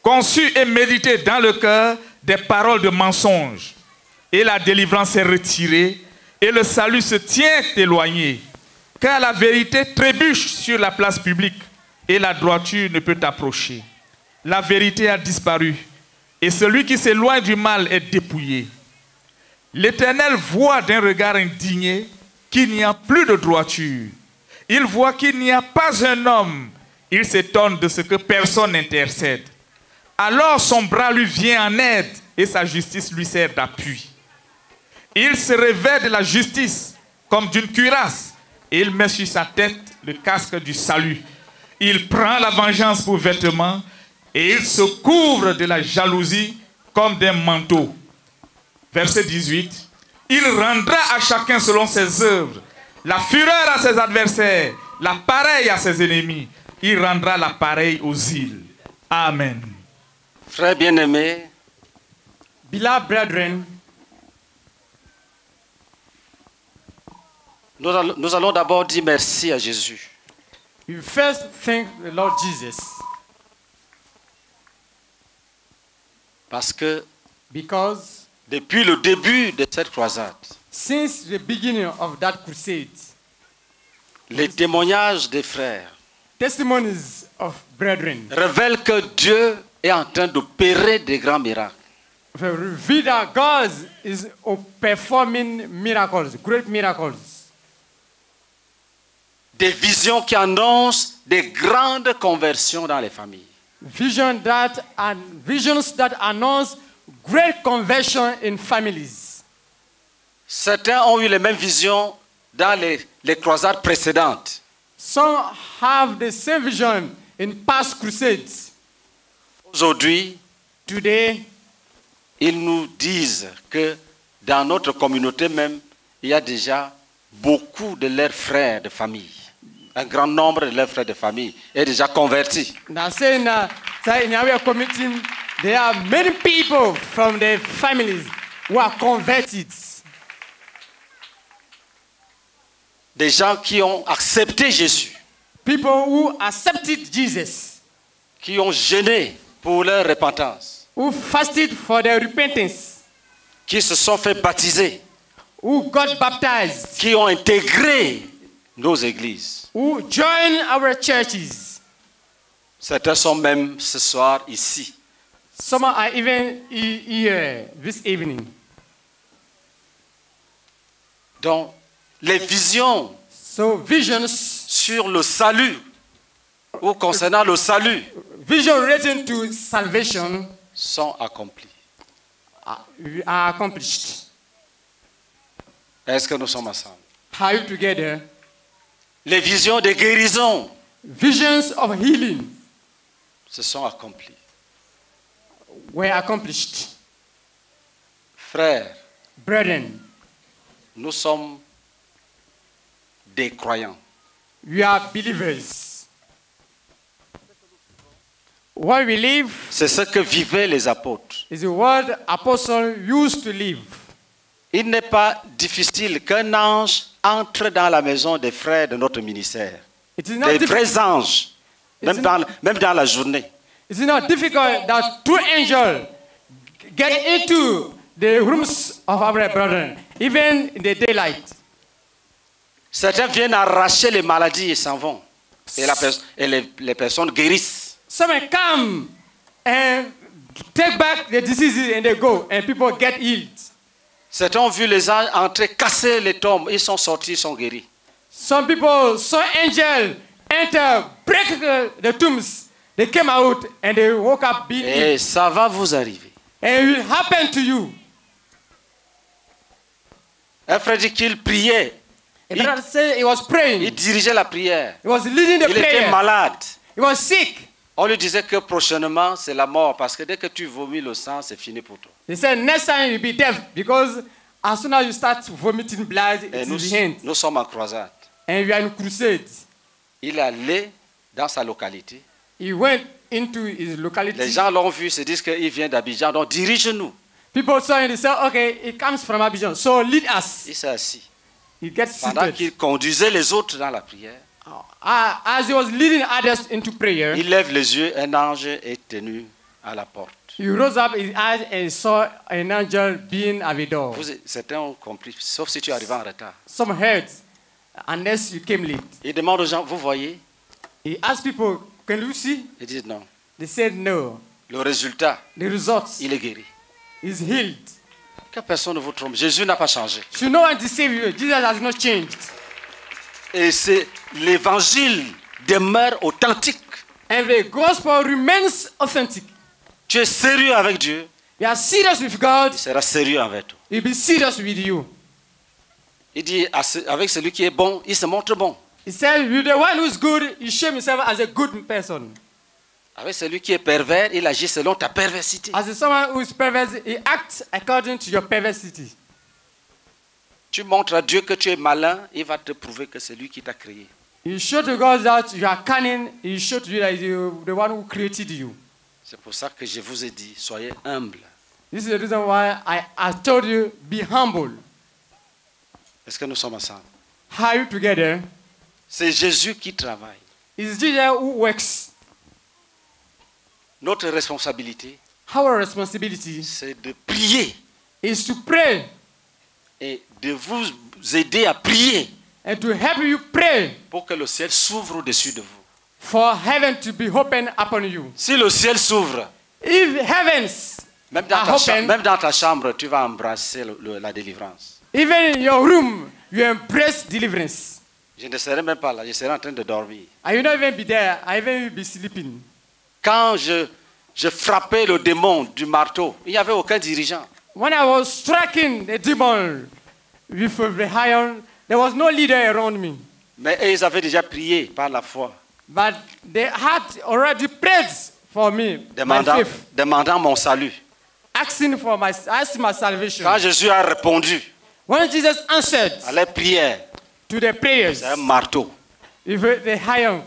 Conçu et médité dans le cœur des paroles de mensonge. Et la délivrance est retirée, et le salut se tient éloigné. Car la vérité trébuche sur la place publique, et la droiture ne peut approcher. La vérité a disparu, et celui qui s'éloigne du mal est dépouillé. L'Éternel voit d'un regard indigné qu'il n'y a plus de droiture. Il voit qu'il n'y a pas un homme. Il s'étonne de ce que personne n'intercède. Alors son bras lui vient en aide et sa justice lui sert d'appui. Il se revêt de la justice comme d'une cuirasse et il met sur sa tête le casque du salut. Il prend la vengeance pour vêtement et il se couvre de la jalousie comme d'un manteau. Verset dix-huit. Il rendra à chacun selon ses œuvres, la fureur à ses adversaires, la pareille à ses ennemis. Il rendra la pareille aux îles. Amen. Frères bien-aimés, beloved brethren, nous allons, nous allons d'abord dire merci à Jésus. We first thank the Lord Jesus. Parce que, because, depuis le début de cette croisade, since the beginning of that crusade, les témoignages des frères, testimonies of brethren, révèlent que Dieu est en train d'opérer des grands miracles. God is performing miracles, great miracles. Des visions qui annoncent des grandes conversions dans les familles. Vision that and visions that announce great conversion in families. Certains ont eu les mêmes visions dans les, les croisades précédentes. Some have the same vision in past crusades. Aujourd'hui, today, ils nous disent que dans notre communauté même, il y a déjà beaucoup de leurs frères de famille. Un grand nombre de leurs frères de famille est déjà converti. Now saying that in our community, there are many people from their families who are converted. Des gens qui ont accepté Jésus. People who accepted Jesus. Qui ont jeûné pour leur repentance. Who fasted for their repentance. Qui se sont fait baptiser. Who got baptized. Qui ont intégré nos églises. Who joined our churches. Certains sont même ce soir ici. Some are even here this evening. Donc, les visions so, visions sur le salut ou concernant le salut vision relating to salvation sont accomplies. Are accomplished. Est-ce que nous sommes ensemble? Are you together? Les visions de guérison visions of healing se sont accomplies. Were accomplished. Frères, brethren, nous sommes des croyants. We are believers. What we live, c'est ce que vivaient les apôtres. Is what apostles used to live. Il n'est pas difficile qu'un ange entre dans la maison des frères de notre ministère. Des vrais anges, même dans, même dans la journée. It's not difficult that two angels get into the rooms of our brethren, even in the daylight. Certains viennent arracher les maladies et s'en vont. Et, la et les, les personnes guérissent. Some come and take back the diseases and they go and people get healed. Certains ont vu les anges entrer casser les tombes. Ils sont sortis, ils sont guéris. Some people saw angels enter, break the tombs. They came out and they woke up being healed. Et ça va vous arriver. And it will happen to you. Un frère dit qu'il priait. Il, he was praying. Il dirigeait la prière. He was leading the il prayer. Était malade. He was sick. On lui disait que prochainement c'est la mort parce que dès que tu vomis le sang, c'est fini pour toi. They said next time you'll be deaf because as soon as you start vomiting blood, it's nous, the end. Nous sommes en croisade. And we are in crusade. Il est allé dans sa localité. He went into his locality. Les gens l'ont vu, se disent qu'il vient d'Abidjan, donc dirige-nous. People saw him and said, okay, he comes from Abidjan, so lead us. Il s'est assis. Pendant qu'il conduisait les autres dans la prière, as he was leading others into prayer, il lève les yeux, un ange est tenu à la porte. He rose up his eyes and saw an angel being at the door. Vous, certains ont compris, sauf si tu arrives en retard. Some heard, unless you came late. Il demande aux gens, vous voyez? He asked people, can you see? Ils disent non. They said no. Le résultat, the results, il est guéri. He's healed. Que personne ne vous trompe. Jésus n'a pas changé. You know what to save you. Jesus has not changed. Et c'est l'évangile demeure authentique. And the gospel remains authentic. Tu es sérieux avec Dieu. You are serious with God. Il sera sérieux avec toi. He'll be serious with you. Il dit avec celui qui est bon, il se montre bon. He said with the one who is good, he shows himself as a good person. Avec celui qui est pervers, il agit selon ta perversité. As someone who is perverse, he acts according to your perversity. Tu montres à Dieu que tu es malin, il va te prouver que c'est lui qui t'a créé. You show to God that you are cunning, he show to you that you the one who created you. C'est pour ça que je vous ai dit, soyez humble. This is the reason why I, I told you be humble. Est-ce que nous sommes ensemble? Are you together? C'est Jésus qui travaille. It's Jesus who works. Notre responsabilité, c'est de prier is to pray. Et de vous aider à prier and to help you pray. Pour que le ciel s'ouvre au-dessus de vous. For heaven to be open upon you. Si le ciel s'ouvre, même, même dans ta chambre, tu vas embrasser le, le, la délivrance. Even in your room, you embrace deliverance. Je ne serai même pas là, je serai en train de dormir. I will not even be there, I will be sleeping. Quand je, je frappais le démon du marteau, il n'y avait aucun dirigeant. When I was striking the demon with the iron, There was no leader around me. Mais ils avaient déjà prié par la foi. But they had already prayed for me, demandant, my faith. Demandant mon salut. Asking for my, asking my salvation. Quand Jésus a répondu, when Jesus answered, à la prière, to the prayers, c'est un marteau. If they hire,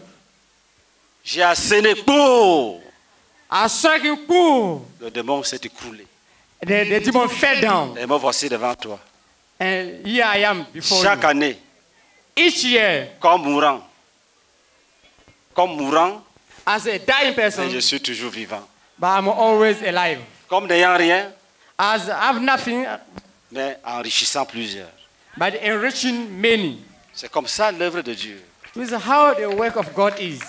j'ai asséné pour. I struck him pour. Le démon s'est écroulé. The, the demon fell down. Le démon voici devant toi. And here I am before Chaque you. année, each year, comme mourant, comme mourant, as a dying person, je suis toujours vivant. But I'm always alive. Comme n'ayant rien, as I have nothing, mais enrichissant plusieurs. But enriching many. C'est comme ça l'œuvre de Dieu. This is how the work of God is.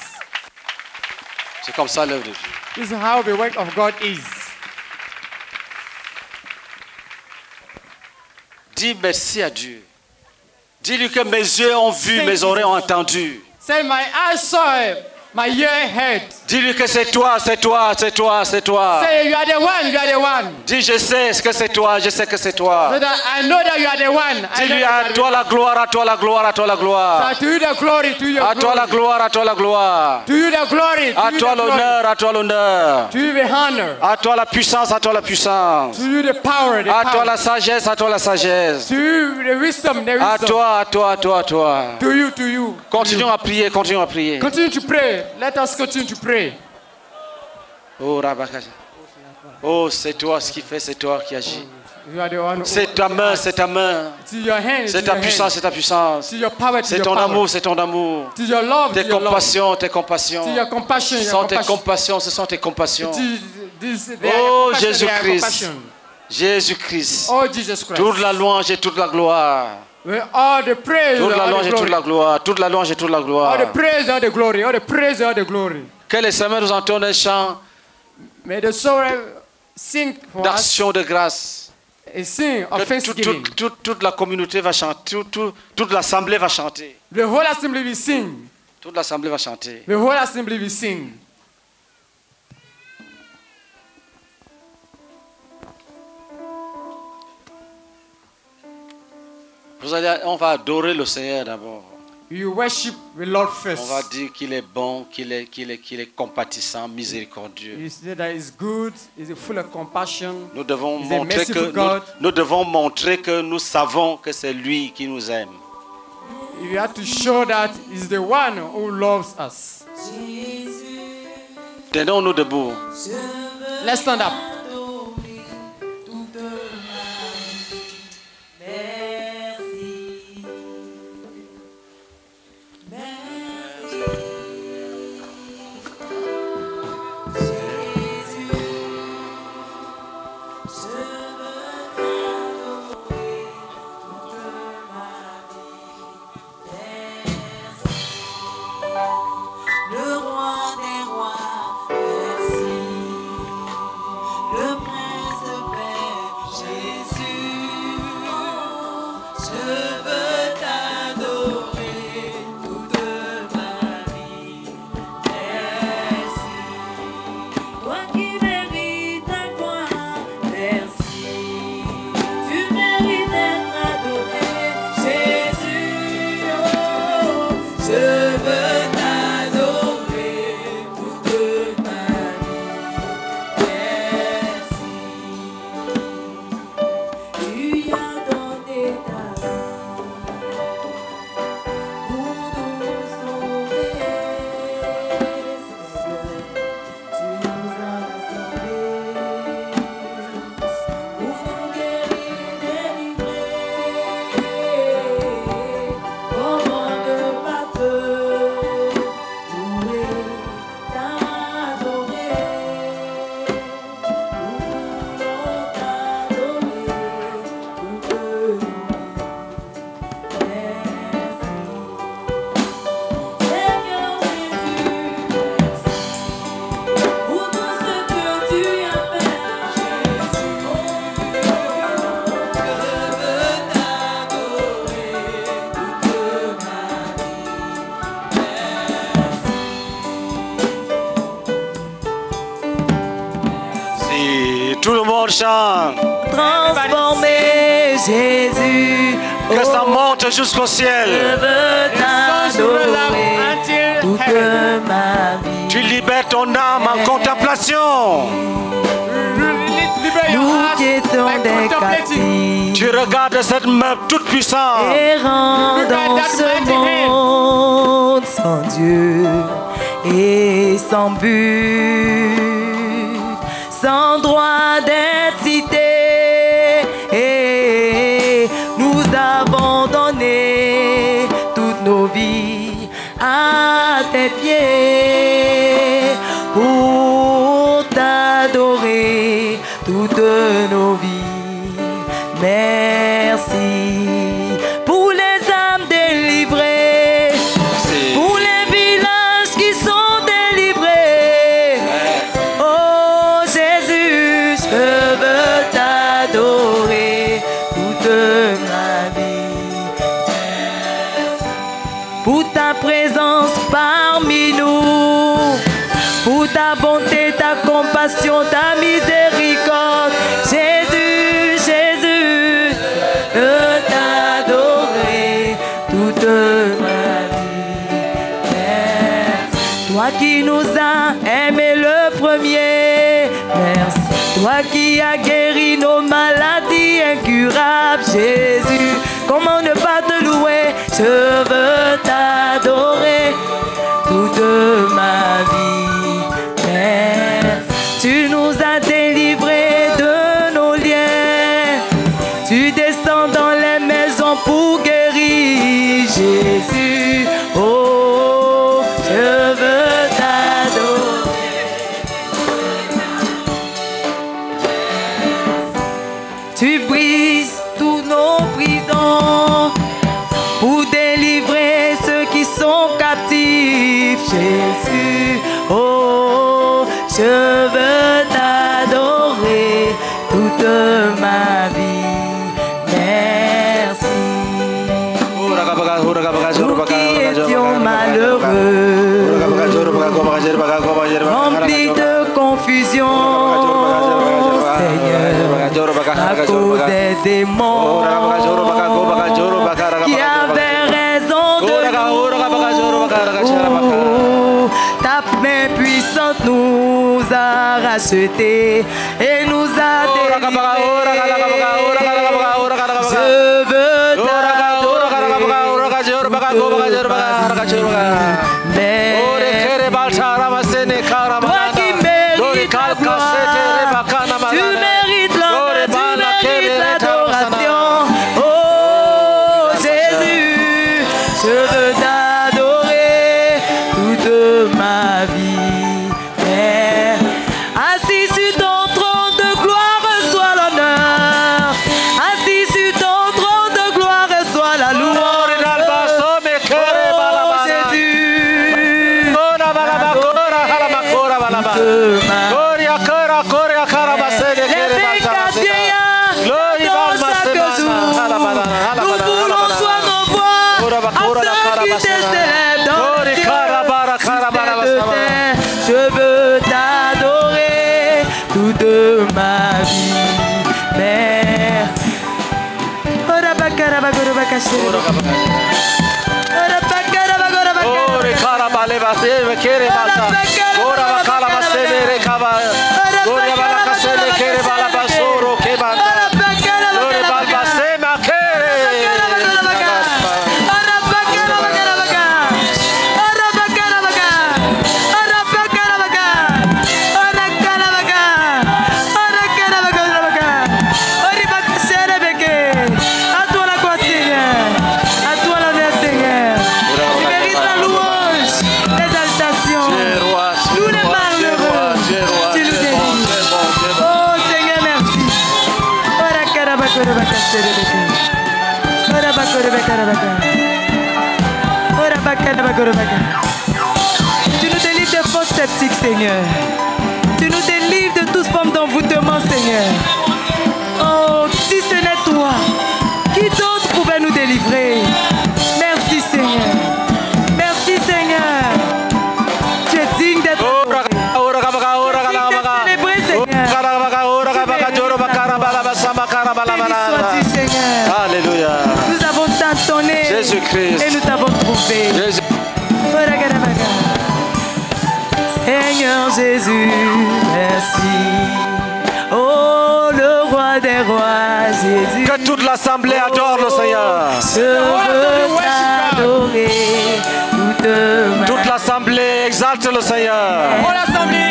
C'est comme ça l'œuvre de Dieu. This is how the work of God is. Dis merci à Dieu. Dis-lui que mes yeux ont vu, mes oreilles ont entendu. Say my eyes saw, my ear heard. Dis-lui que c'est toi, c'est toi, c'est toi, c'est toi. Say you are the one, you are the one. Dis je sais que c'est toi, je sais que c'est toi. So that I know that you are the one. Dis-lui à toi la gloire, à toi la gloire, à toi la gloire. So to you the glory, to you. À toi la gloire, à toi la gloire. To you the glory, to you. À toi l'honneur, à toi l'honneur. To you the honor. À toi la puissance, à toi la puissance. To you the power, the power. À toi la sagesse, à toi la sagesse. To you the wisdom, the wisdom. À toi, à toi, à toi, à toi. To you, to you. Continuons à prier, continuons à prier. Continue to pray. Let us continue to pray. Oh, Rabakaja. Oh, c'est toi ce qui fait, c'est toi qui agis. C'est ta main, c'est ta main. C'est ta puissance, c'est ta puissance. C'est ton amour, c'est ton amour. Tes compassions, tes compassions. Ce sont tes compassions, ce sont tes compassions. Oh, Jésus-Christ. Jésus-Christ. Toute la louange et toute la gloire. All the praise, toute la louange et toute la gloire, toute la louange et toute la gloire. All the praise, all the glory, all the praise, all the glory. Que les semaines nous entonnent un chant d'action de grâce. A sing of thanksgiving. Toute, toute, toute la communauté va chanter, toute, toute, toute l'assemblée va chanter. The whole assembly will sing. Toute l'assemblée va chanter. The whole assembly will sing. Vous allez, on va adorer le Seigneur d'abord. You worship the Lord first. On va dire qu'il est bon, qu'il est, qu'il est, qu'il est compatissant, miséricordieux. You say that is good, is full of compassion. Nous devons montrer que nous, nous devons montrer que nous savons que c'est lui qui nous aime. You have to show that is the one who loves us. Tenons-nous debout. Let's stand up. Transformé Jésus que ça monte jusqu'au ciel. Je veux t'adorer toute ma vie. Tu libères ton âme en contemplation. Nous qui étions des captifs. Tu regardes cette meuf toute puissante. Errant dans ce monde sans Dieu et sans but, sans droit d'être cité. Nous avons donné toutes nos vies à tes pieds pour t'adorer toutes nos vies. Merci pour les âmes délivrées, pour les villages qui sont délivrés. Oh Jésus, je veux t'adorer toute ma vie. Pour ta présence parmi nous, pour ta bonté, ta compassion, ta miséricorde. Jésus, Jésus, je veux t'adorer toute ma vie. Merci. Toi qui nous as aimés le premier, merci. Toi qui as guéri nos maladies incurables, Jésus, comment ne pas te louer? Je veux t'adorer toute ma vie. Merci. Tu nous as délivrés de nos liens. Tu descends dans les maisons pour guérir, Jésus. Oh, je veux t'adorer. Tu brises tous nos prisons pour délivrer ceux qui sont captifs, Jésus. Oh, je veux t'adorer toute ma vie. Merci. Nous qui étions malheureux, remplis de confusion, Seigneur, à cause des démons qui avaient raison de nous. Ta main puissante nous a rachetés et nous a délivrés. Je veux t'adorer. Toi qui mérites la gloire, tu mérites l'honneur, tu mérites l'adoration. Oh Jésus, je veux t'adorer. Tu nous délivres de fausses sceptiques, Seigneur. Tu nous délivres de toute forme d'envoûtement, Seigneur. Oh, si ce n'est toi, qui d'autre pouvait nous délivrer? Merci, Seigneur. Merci, Seigneur. Tu es digne d'être célébré, Seigneur. Béni sois-tu, Seigneur. Alléluia. Nous avons et nous t'avons trouvé. Jésus. Seigneur Jésus, merci. Oh, le roi des rois, Jésus. Que toute l'assemblée adore le Seigneur. Je veux t'adorer. Toute l'assemblée exalte le Seigneur. Oh, l'assemblée.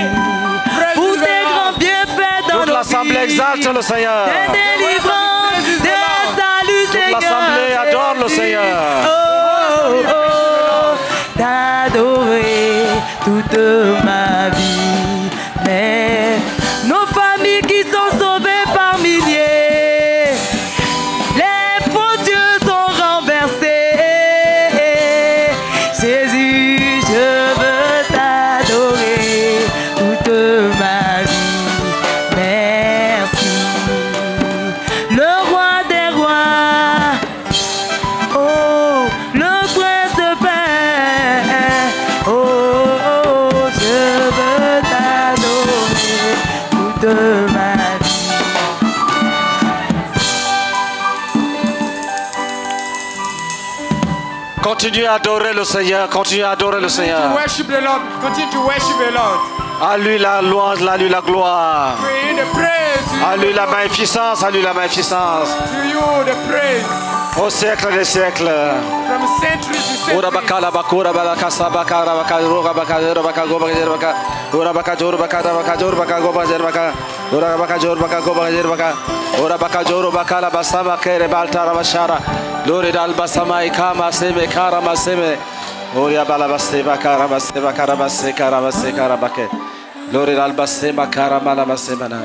Pour tes grands bienfaits dans nos vies. Toute l'assemblée exalte le Seigneur. Des délivrances, des saluts, Seigneur. Toute l'assemblée adore le Seigneur. Oh, oh, oh, t'adorer toute ma vie. Mais nos familles qui sont sauvées par milliers, les faux dieux sont renversés. Jésus, je veux t'adorer toute ma vie. Merci, le roi des rois, oh, le prince de paix. Oh, de ma vie. Continuez à adorer le Seigneur, continuez à adorer le Seigneur. Continue to worship the Lord. Continue to worship the Lord. À lui la louange, à lui la gloire. À lui la magnificence, à lui la magnificence. To you the praise. Au siècle des siècles. From century to century. Ora baka jor baka baka jor baka go baka baka ora baka jor baka go baka ora baka jor baka la basaba kere baltara bashara lore dal basama ikama seme karama seme ora bala baseba karama seba karama se karama se karabake lore dal basema karama la basema na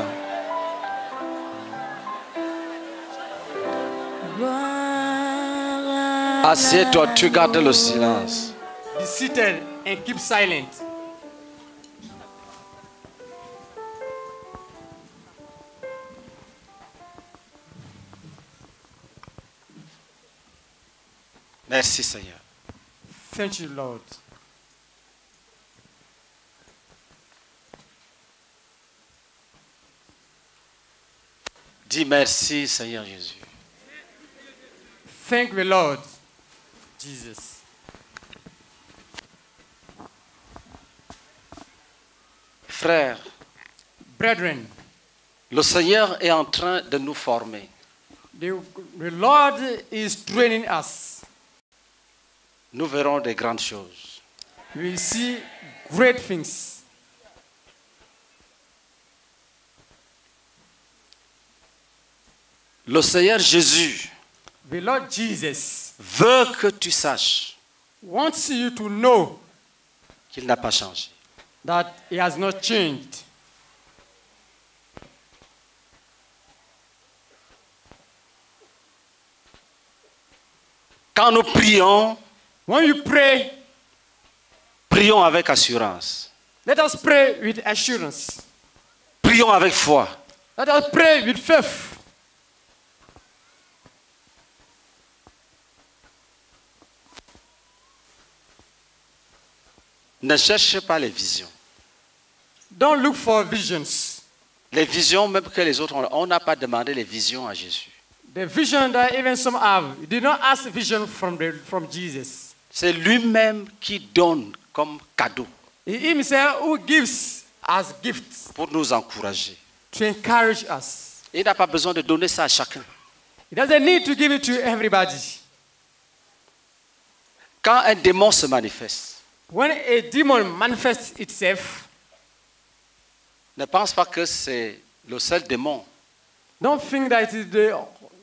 assieds-toi, tu gardes le silence. Be seated and keep silent. Merci Seigneur. Thank you Lord. Dis merci Seigneur Jésus. Thank the Lord Jesus. Frères, brethren, le Seigneur est en train de nous former. The, the Lord is training us. Nous verrons des grandes choses. We will see great things. Le Seigneur Jésus, the Lord Jesus, veut que tu saches, wants you to know, qu'il n'a pas changé. That he has not changed. Quand nous prions, when you pray, prions avec assurance. Let us pray with assurance. Prions avec foi. Let us pray with faith. Ne cherchez pas les visions. Don't look for visions. Les visions, même que les autres ont, on n'a pas demandé les visions à Jésus. The vision that even some have, you did not ask vision from the, from Jesus. C'est lui-même qui donne comme cadeau. He himself who gives as gifts. Pour nous encourager. To encourage us. Il n'a pas besoin de donner ça à chacun. He doesn't need to give it to everybody. Quand un démon se manifeste, when a demon manifests itself, ne pense pas que c'est le seul démon. Don't think that it is the,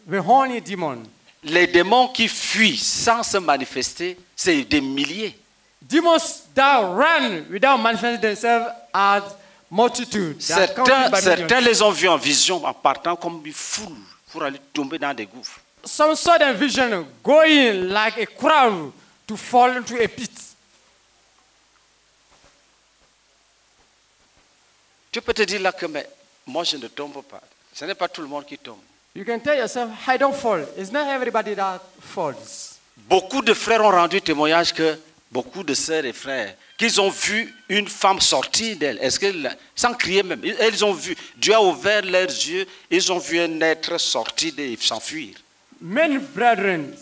the only demon. Les démons qui fuient sans se manifester, c'est des milliers. Demons that run without manifesting themselves are multitudes. Certains, certains les ont vus en vision en partant comme une foule pour aller tomber dans des gouffres. Some saw them vision going like a crowd to fall into a pit. Tu peux te dire là que mais moi je ne tombe pas. Ce n'est pas tout le monde qui tombe. You can tell yourself, I don't fall. It's not everybody that falls. Beaucoup de frères ont rendu témoignage que beaucoup de sœurs et frères qu'ils ont vu une femme sortir d'elle. Est-ce que sans crier même, elles ont vu. Dieu a ouvert leurs yeux. Ils ont vu un être sortir et s'enfuir. Many brethren,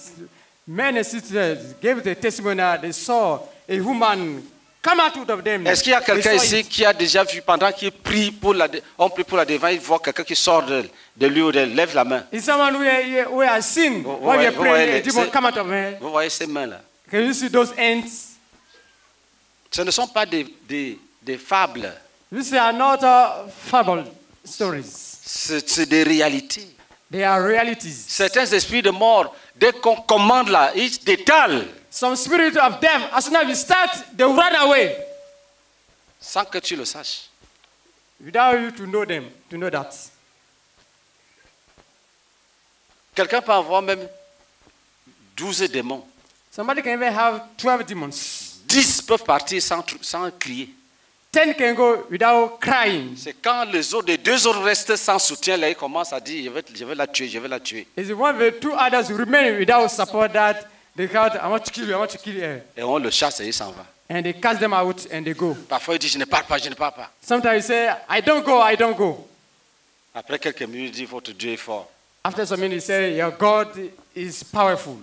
men and sisters gave the testimony, they saw a woman come out of them. Est-ce qu'il y a quelqu'un ici qui a déjà vu, pendant qu'il prie pour la, on prie pour la devant, il voit quelqu'un qui sort de, de lui ou de lève la main? Is someone who who has seen when you pray, a demon come out of her? Vous voyez ces mains là? Can you see those hands? Ce ne sont pas des des des fables. These are not uh, fable stories. C'est des réalités. They are realities. Certains esprits de mort, dès qu'on commande là, ils détalent. Some spirit of death, as soon as you start, they run away. Sans que tu le saches. Without you to know them, to know that. Quelqu'un peut avoir même douze démons. Somebody can even have twelve demons. dix peuvent partir sans sans crier. ten can go without crying. C'est quand les autres, les deux autres restent sans soutien, là, ils commencent à dire, je vais, je vais la tuer, je vais la tuer. Is one the two others remain without support that they shout, I want to kill you, I want to kill you. Et on le chasse et il s'en va. And they cast them out and they go. Parfois il dit, je ne pars pas, je ne pars pas. Sometimes he say, I don't go, I don't go. Après quelques minutes, il dit, votre Dieu est fort. After some minutes, he say, your God is powerful.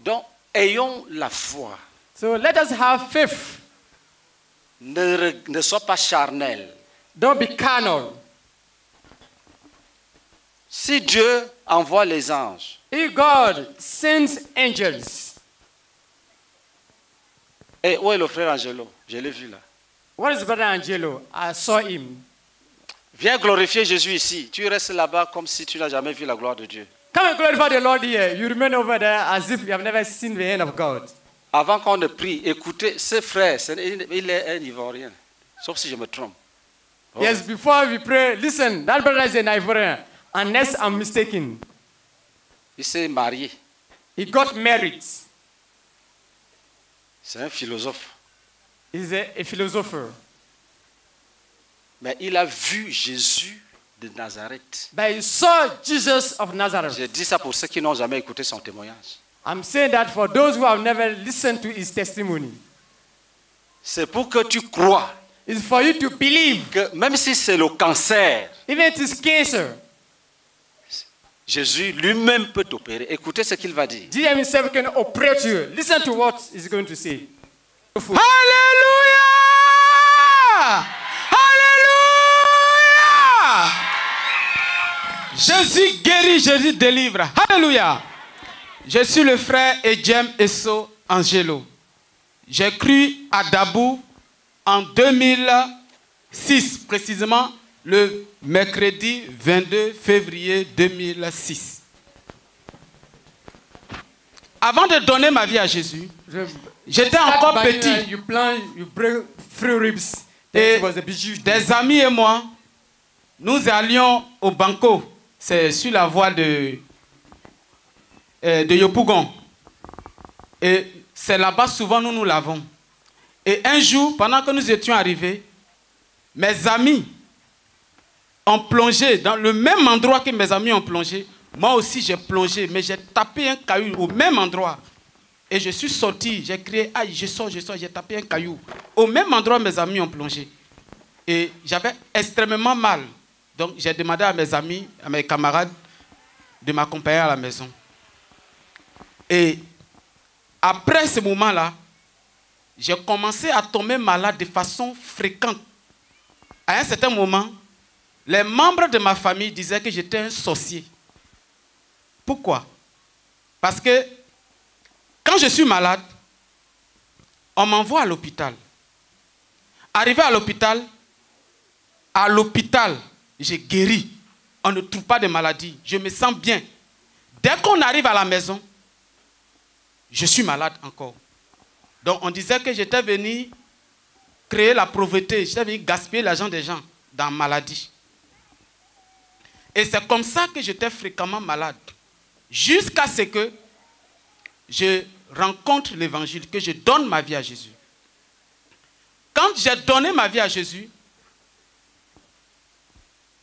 Donc, ayons la foi. So let us have faith. Ne, ne sois pas charnel. Don't be carnal. Si Dieu envoie les anges, if God sends angels. Et où est le frère Angelo? Je l'ai vu là. Where is brother Angelo? I saw him. Viens glorifier Jésus ici. Tu restes là-bas comme si tu n'as jamais vu la gloire de Dieu. Come and glorify the Lord here. You remain over there as if you have never seen the hand of God. Avant qu'on ne prie, écoutez, ce frère, il est un Ivoirien, sauf si je me trompe. Oh. Yes, before we pray, listen, that brother is an Ivoirien, unless I'm mistaken. Il s'est marié. He got married. C'est un philosophe. He's a, a philosopher. Mais il a vu Jésus de Nazareth. But he saw Jesus of Nazareth. Je dis ça pour ceux qui n'ont jamais écouté son témoignage. I'm saying that for those who have never listened to his testimony. C'est pour que tu crois. It's for you to believe. Que même si c'est le cancer. Even if it's cancer. Jésus lui-même peut t'opérer. Écoutez ce qu'il va dire. Jesus himself can operate you. Listen to what he's going to say. Hallelujah! Hallelujah! Jésus guérit, Jésus délivre. Hallelujah! Je suis le frère Edjem Esso Angelo. J'ai cru à Dabou en deux mille six, précisément le mercredi vingt-deux février deux mille six. Avant de donner ma vie à Jésus, j'étais encore petit. You plan, you break three ribs. Et des amis et moi, nous allions au Banco. C'est sur la voie de... de Yopougon. Et c'est là-bas souvent nous nous lavons. Et un jour, pendant que nous étions arrivés, mes amis ont plongé dans le même endroit que mes amis ont plongé. Moi aussi j'ai plongé, mais j'ai tapé un caillou au même endroit. Et je suis sorti, j'ai crié, aïe, je sors, je sors, j'ai tapé un caillou. Au même endroit mes amis ont plongé. Et j'avais extrêmement mal. Donc j'ai demandé à mes amis, à mes camarades, de m'accompagner à la maison. Et après ce moment-là, j'ai commencé à tomber malade de façon fréquente. À un certain moment, les membres de ma famille disaient que j'étais un sorcier. Pourquoi? Parce que quand je suis malade, on m'envoie à l'hôpital. Arrivé à l'hôpital, à l'hôpital, j'ai guéri. On ne trouve pas de maladie. Je me sens bien. Dès qu'on arrive à la maison, je suis malade encore. Donc on disait que j'étais venu créer la pauvreté, j'étais venu gaspiller l'argent des gens dans la maladie. Et c'est comme ça que j'étais fréquemment malade. Jusqu'à ce que je rencontre l'évangile, que je donne ma vie à Jésus. Quand j'ai donné ma vie à Jésus,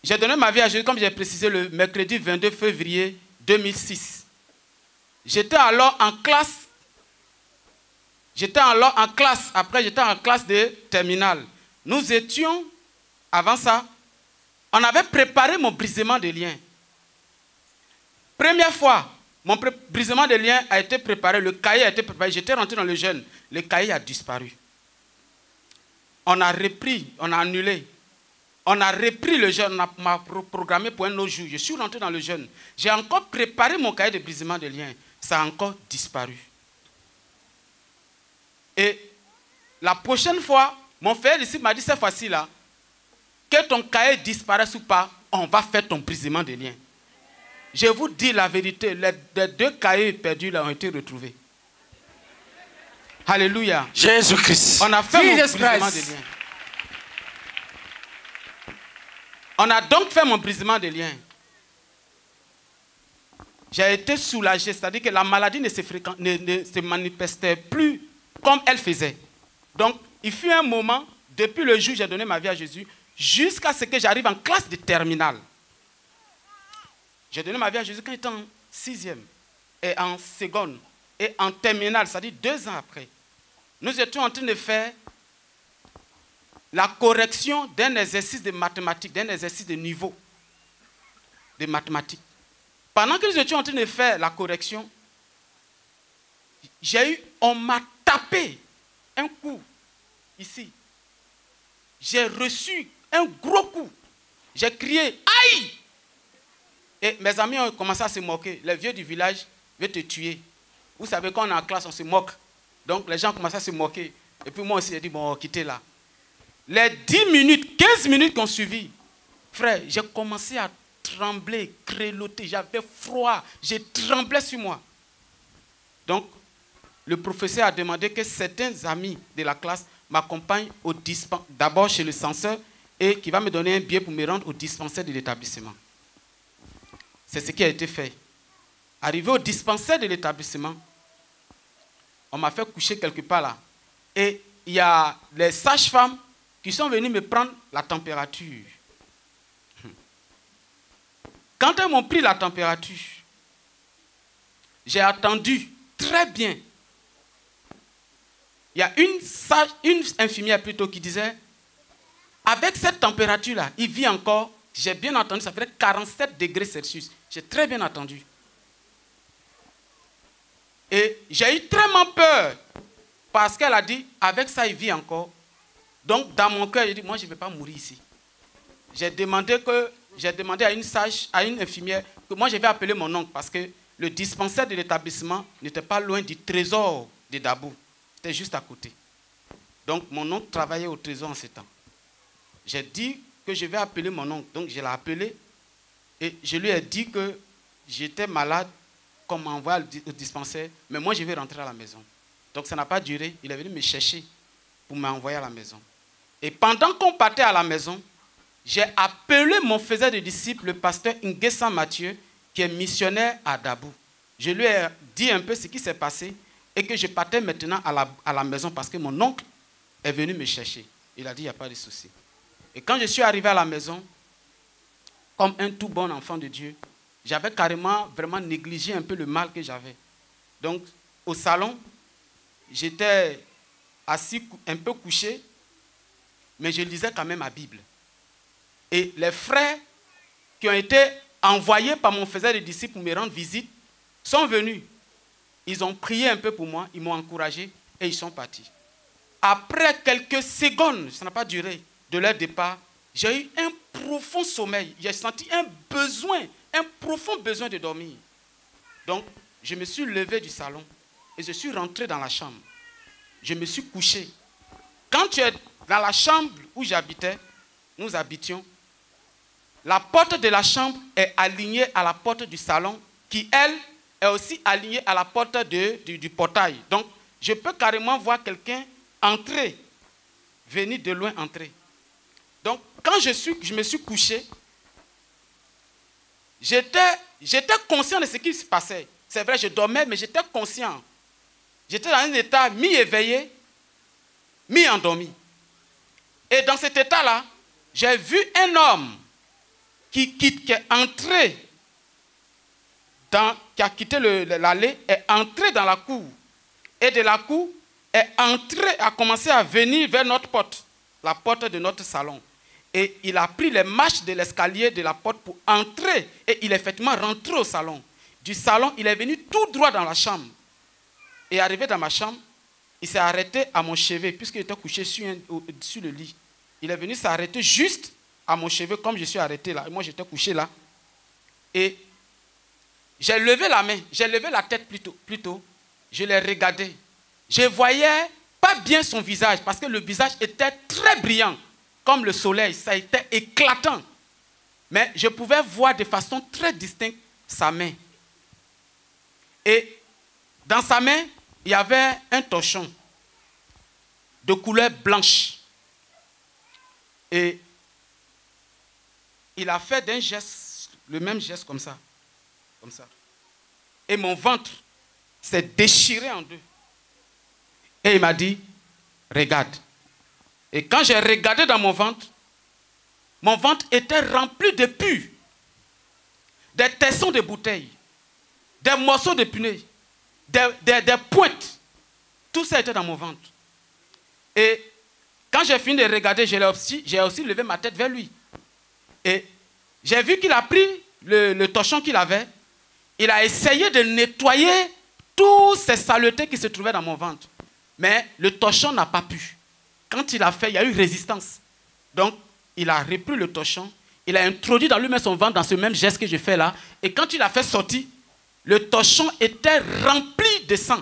j'ai donné ma vie à Jésus, comme j'ai précisé, le mercredi vingt-deux février deux mille six. J'étais alors en classe, j'étais alors en classe, après j'étais en classe de terminale. Nous étions, avant ça, on avait préparé mon brisement de liens. Première fois, Mon brisement des liens a été préparé, le cahier a été préparé, j'étais rentré dans le jeûne, le cahier a disparu. On a repris, on a annulé. On a repris le jeûne, on m'a programmé pour un autre jour. Je suis rentré dans le jeûne. J'ai encore préparé mon cahier de brisement de liens. Ça a encore disparu. Et la prochaine fois, mon frère ici m'a dit, cette fois-ci-là, que ton cahier disparaisse ou pas, on va faire ton brisement de liens. Je vous dis la vérité, les, les deux cahiers perdus là ont été retrouvés. Alléluia. Jésus-Christ. On a fait mon brisement de liens. On a donc fait mon brisement de liens. J'ai été soulagé, c'est-à-dire que la maladie ne se, fréquent, ne, ne se manifestait plus comme elle faisait. Donc, il fut un moment, depuis le jour où j'ai donné ma vie à Jésus, jusqu'à ce que j'arrive en classe de terminale. J'ai donné ma vie à Jésus quand j'étais en sixième, et en seconde, et en terminale, c'est-à-dire deux ans après. Nous étions en train de faire la correction d'un exercice de mathématiques, d'un exercice de niveau de mathématiques. Pendant que nous étions en train de faire la correction, j'ai eu, on m'a tapé un coup ici. J'ai reçu un gros coup. J'ai crié « Aïe !» Et mes amis ont commencé à se moquer. Les vieux du village veulent te tuer. Vous savez, quand on est en classe, on se moque. Donc les gens commençaient à se moquer. Et puis moi aussi, j'ai dit « Bon, quittez là. » Les dix minutes, quinze minutes qu'on suivit, frère, j'ai commencé à trembler, créloter, j'avais froid, je tremblais sur moi. Donc, le professeur a demandé que certains amis de la classe m'accompagnent au dispensaire, d'abord chez le censeur, et qui va me donner un billet pour me rendre au dispensaire de l'établissement. C'est ce qui a été fait. Arrivé au dispensaire de l'établissement, on m'a fait coucher quelque part là, et il y a les sages-femmes qui sont venus me prendre la température. Quand elles m'ont pris la température, j'ai attendu très bien. Il y a une, sage, une infirmière plutôt qui disait, avec cette température-là, il vit encore, j'ai bien entendu, ça fait quarante-sept degrés Celsius. J'ai très bien entendu. Et j'ai eu tellement peur parce qu'elle a dit, avec ça, il vit encore. Donc, dans mon cœur, j'ai dit, moi, je ne vais pas mourir ici. J'ai demandé, que, j'ai demandé à une sage, à une infirmière, que moi, je vais appeler mon oncle, parce que le dispensaire de l'établissement n'était pas loin du trésor de Dabou. C'était juste à côté. Donc, mon oncle travaillait au trésor en ce temps. J'ai dit que je vais appeler mon oncle. Donc, je l'ai appelé et je lui ai dit que j'étais malade, qu'on m'envoie au dispensaire, mais moi, je vais rentrer à la maison. Donc, ça n'a pas duré. Il est venu me chercher pour m'envoyer à la maison. Et pendant qu'on partait à la maison, j'ai appelé mon faiseur de disciple, le pasteur Nguessa Mathieu, qui est missionnaire à Dabou. Je lui ai dit un peu ce qui s'est passé et que je partais maintenant à la, à la maison parce que mon oncle est venu me chercher. Il a dit, il n'y a pas de souci. Et quand je suis arrivé à la maison, comme un tout bon enfant de Dieu, j'avais carrément vraiment négligé un peu le mal que j'avais. Donc, au salon, j'étais assis, un peu couché, mais je lisais quand même ma Bible. Et les frères qui ont été envoyés par mon faiseur de disciples pour me rendre visite sont venus. Ils ont prié un peu pour moi, ils m'ont encouragé et ils sont partis. Après quelques secondes, ça n'a pas duré, de leur départ, j'ai eu un profond sommeil. J'ai senti un besoin, un profond besoin de dormir. Donc, je me suis levé du salon et je suis rentré dans la chambre. Je me suis couché. Quand tu es dans la chambre où j'habitais, nous habitions, la porte de la chambre est alignée à la porte du salon, qui, elle, est aussi alignée à la porte de, du, du portail. Donc, je peux carrément voir quelqu'un entrer, venir de loin entrer. Donc, quand je, suis, je me suis couché, j'étais j'étais conscient de ce qui se passait. C'est vrai, je dormais, mais j'étais conscient. J'étais dans un état mi-éveillé, mi-endormi. Et dans cet état-là, j'ai vu un homme qui, qui, qui est entré, dans, qui a quitté l'allée, est entré dans la cour. Et de la cour, est entré, a commencé à venir vers notre porte, la porte de notre salon. Et il a pris les marches de l'escalier de la porte pour entrer. Et il est effectivement rentré au salon. du salon, il est venu tout droit dans la chambre. Et arrivé dans ma chambre, il s'est arrêté à mon chevet, puisqu'il était couché sur, un, sur le lit. Il est venu s'arrêter juste à mon chevet, comme je suis arrêté là. Et moi, j'étais couché là. Et j'ai levé la main, j'ai levé la tête plutôt. plutôt. Je l'ai regardé. Je ne voyais pas bien son visage, parce que le visage était très brillant, comme le soleil. Ça était éclatant. Mais je pouvais voir de façon très distincte sa main. Et dans sa main, il y avait un torchon de couleur blanche. Et il a fait d'un geste, le même geste comme ça. Comme ça. Et mon ventre s'est déchiré en deux. Et il m'a dit, regarde. Et quand j'ai regardé dans mon ventre, mon ventre était rempli de pus, des tessons de bouteilles, des morceaux de pneus, des, des, des pointes. Tout ça était dans mon ventre. Et quand j'ai fini de regarder, j'ai aussi, j'ai aussi levé ma tête vers lui. Et j'ai vu qu'il a pris le, le torchon qu'il avait. Il a essayé de nettoyer toutes ces saletés qui se trouvaient dans mon ventre. Mais le torchon n'a pas pu. Quand il a fait, il y a eu résistance. Donc, il a repris le torchon, il a introduit dans lui-même son ventre dans ce même geste que je fais là. Et quand il a fait sortir, le torchon était rempli de sang.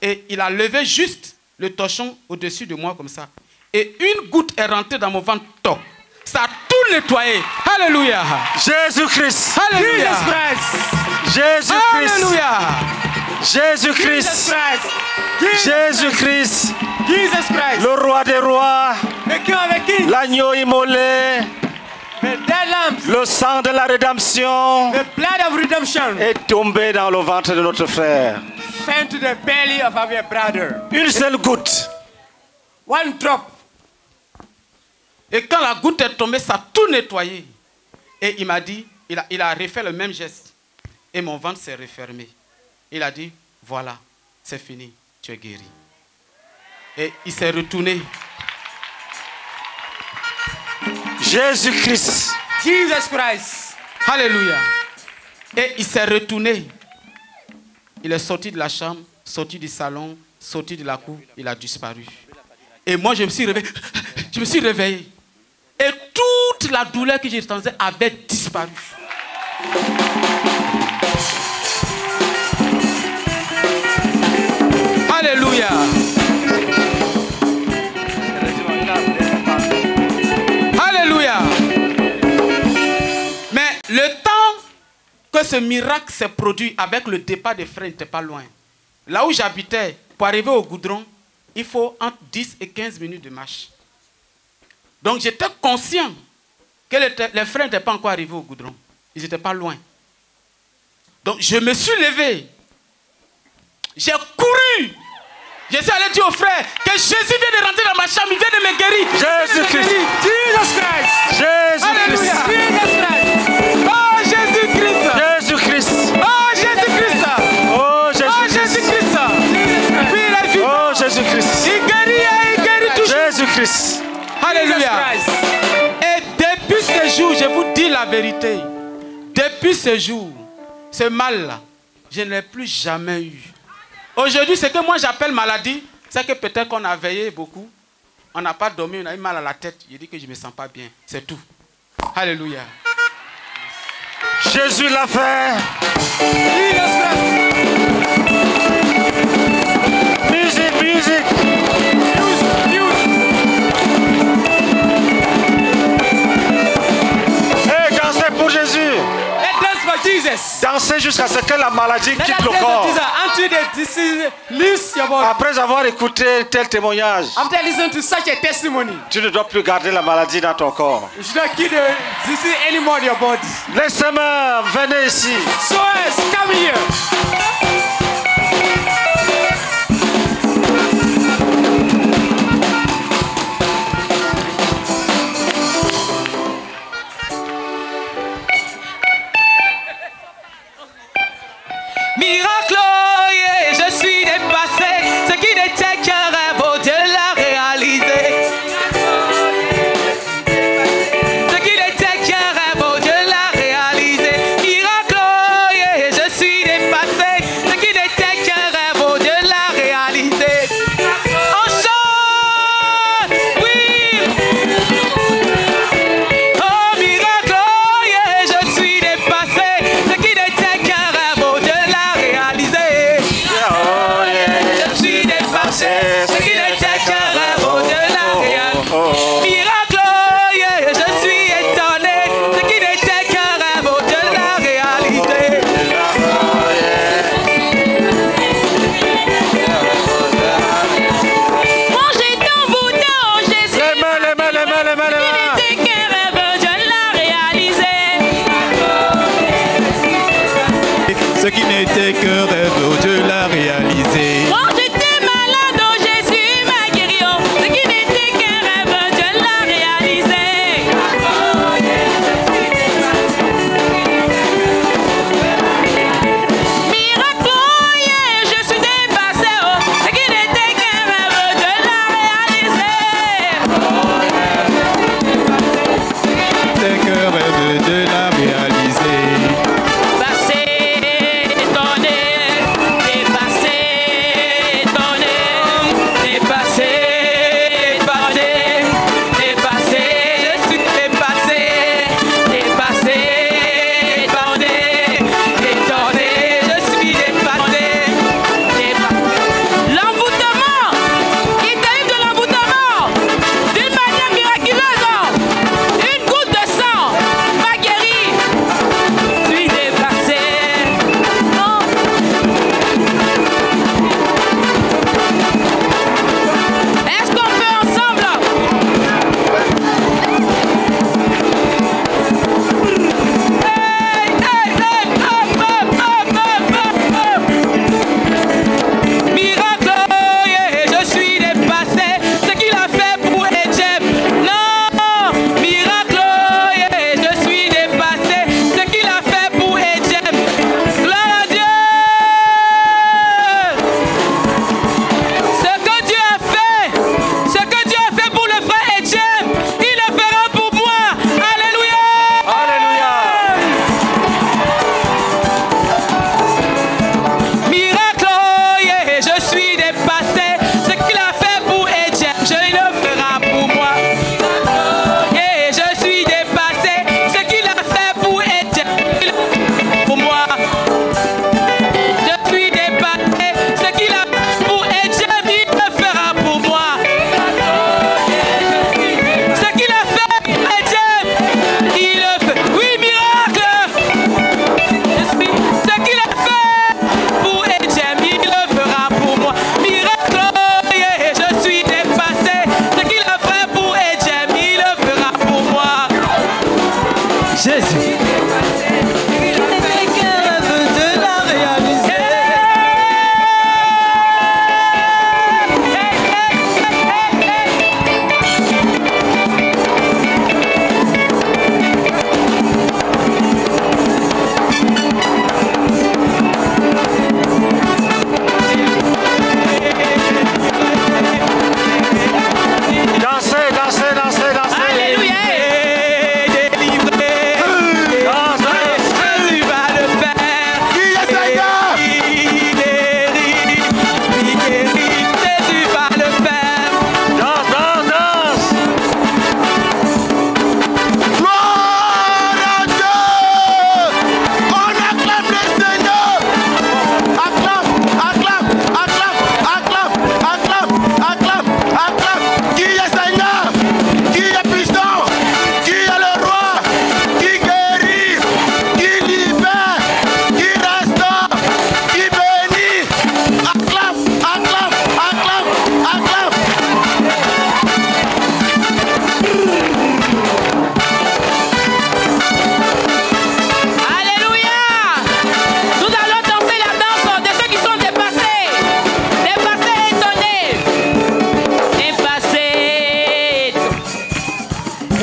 Et il a levé juste le torchon au-dessus de moi comme ça. Et une goutte est rentrée dans mon ventre. Top. Ça a tout nettoyé. Alléluia. Jésus-Christ. Alléluia. Jésus-Christ. Alléluia. Jésus-Christ. Jésus-Christ. Le roi des rois. L'agneau immolé, le sang de la rédemption est tombé dans le ventre de notre frère. Une seule goutte. One drop. Et quand la goutte est tombée, ça a tout nettoyé. Et il m'a dit, il a, il a refait le même geste. Et mon ventre s'est refermé. Il a dit, voilà, c'est fini, tu es guéri. Et il s'est retourné. Jésus-Christ. Jesus Christ. Alléluia. Et il s'est retourné. Il est sorti de la chambre, sorti du salon, sorti de la cour. Il a disparu. Et moi, je me suis réveillé. Je me suis réveillé. Et toute la douleur que j'entendais avait disparu. Alléluia. Le temps que ce miracle s'est produit avec le départ des frères n'était pas loin. Là où j'habitais, pour arriver au goudron, il faut entre dix et quinze minutes de marche. Donc j'étais conscient que les frères n'étaient pas encore arrivés au goudron. Ils n'étaient pas loin. Donc je me suis levé. J'ai couru. Je suis allé dire aux frères que Jésus vient de rentrer dans ma chambre, il vient de me guérir. Jésus-Christ. Jésus-Christ. Jésus-Christ. Jésus-Christ. Il guérit, il guérit toujours. Jésus-Christ. Alléluia. Et depuis ce jour, je vous dis la vérité. Depuis ce jour, ce mal-là, je ne l'ai plus jamais eu. Aujourd'hui, ce que moi j'appelle maladie, c'est que peut-être qu'on a veillé beaucoup, on n'a pas dormi, on a eu mal à la tête. Je dis que je ne me sens pas bien. C'est tout. Alléluia. Jésus l'a fait. Il l'a fait. Musique, musique. Et dansez pour Jésus. Et danse pour Jésus. Dansez jusqu'à ce que la maladie quitte le corps. Après avoir écouté tel témoignage, After listening to such a testimony, tu ne dois plus garder la maladie dans ton corps. You should not keep the disease anymore in your body. Laissez-moi, venez ici. So, come here. Miracle, yeah, je suis dépassé. Ce qui n'était qu'un rêve, oh Dieu l'a réalisé. Ce qui n'était qu'un rêve, oh Dieu l'a réalisé. Miracle, yeah, ce que rêve, Dieu l'a réalisé. Quand j'étais malade, oh Jésus m'a guéri. Ce qui n'était qu'un rêve, Dieu l'a réalisé. Miracle, je suis dépassé. Ce qui n'était qu'un rêve, Dieu l'a réalisé. C'est que rêve, Dieu l'a réalisé. Merci.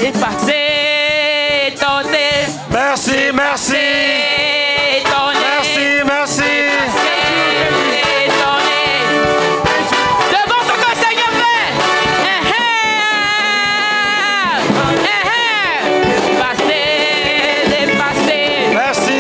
Dépassé, passé,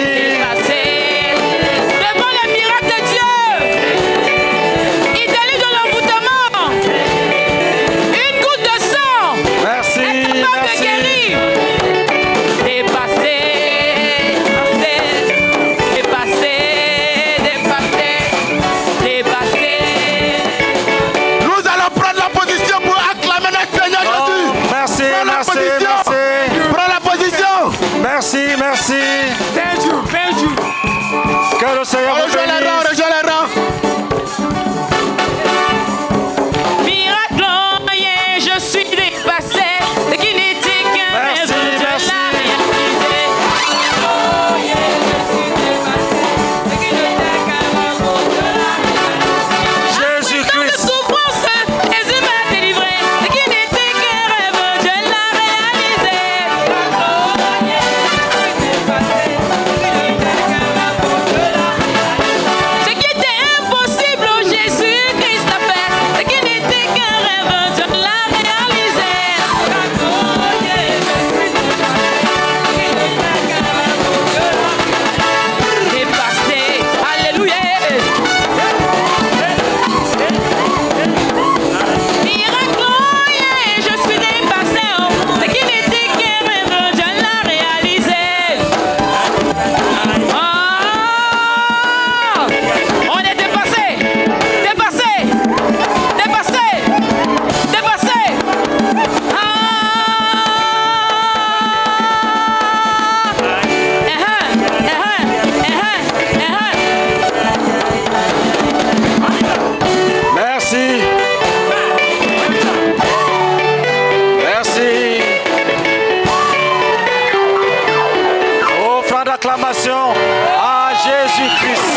bénédiction à Jésus-Christ.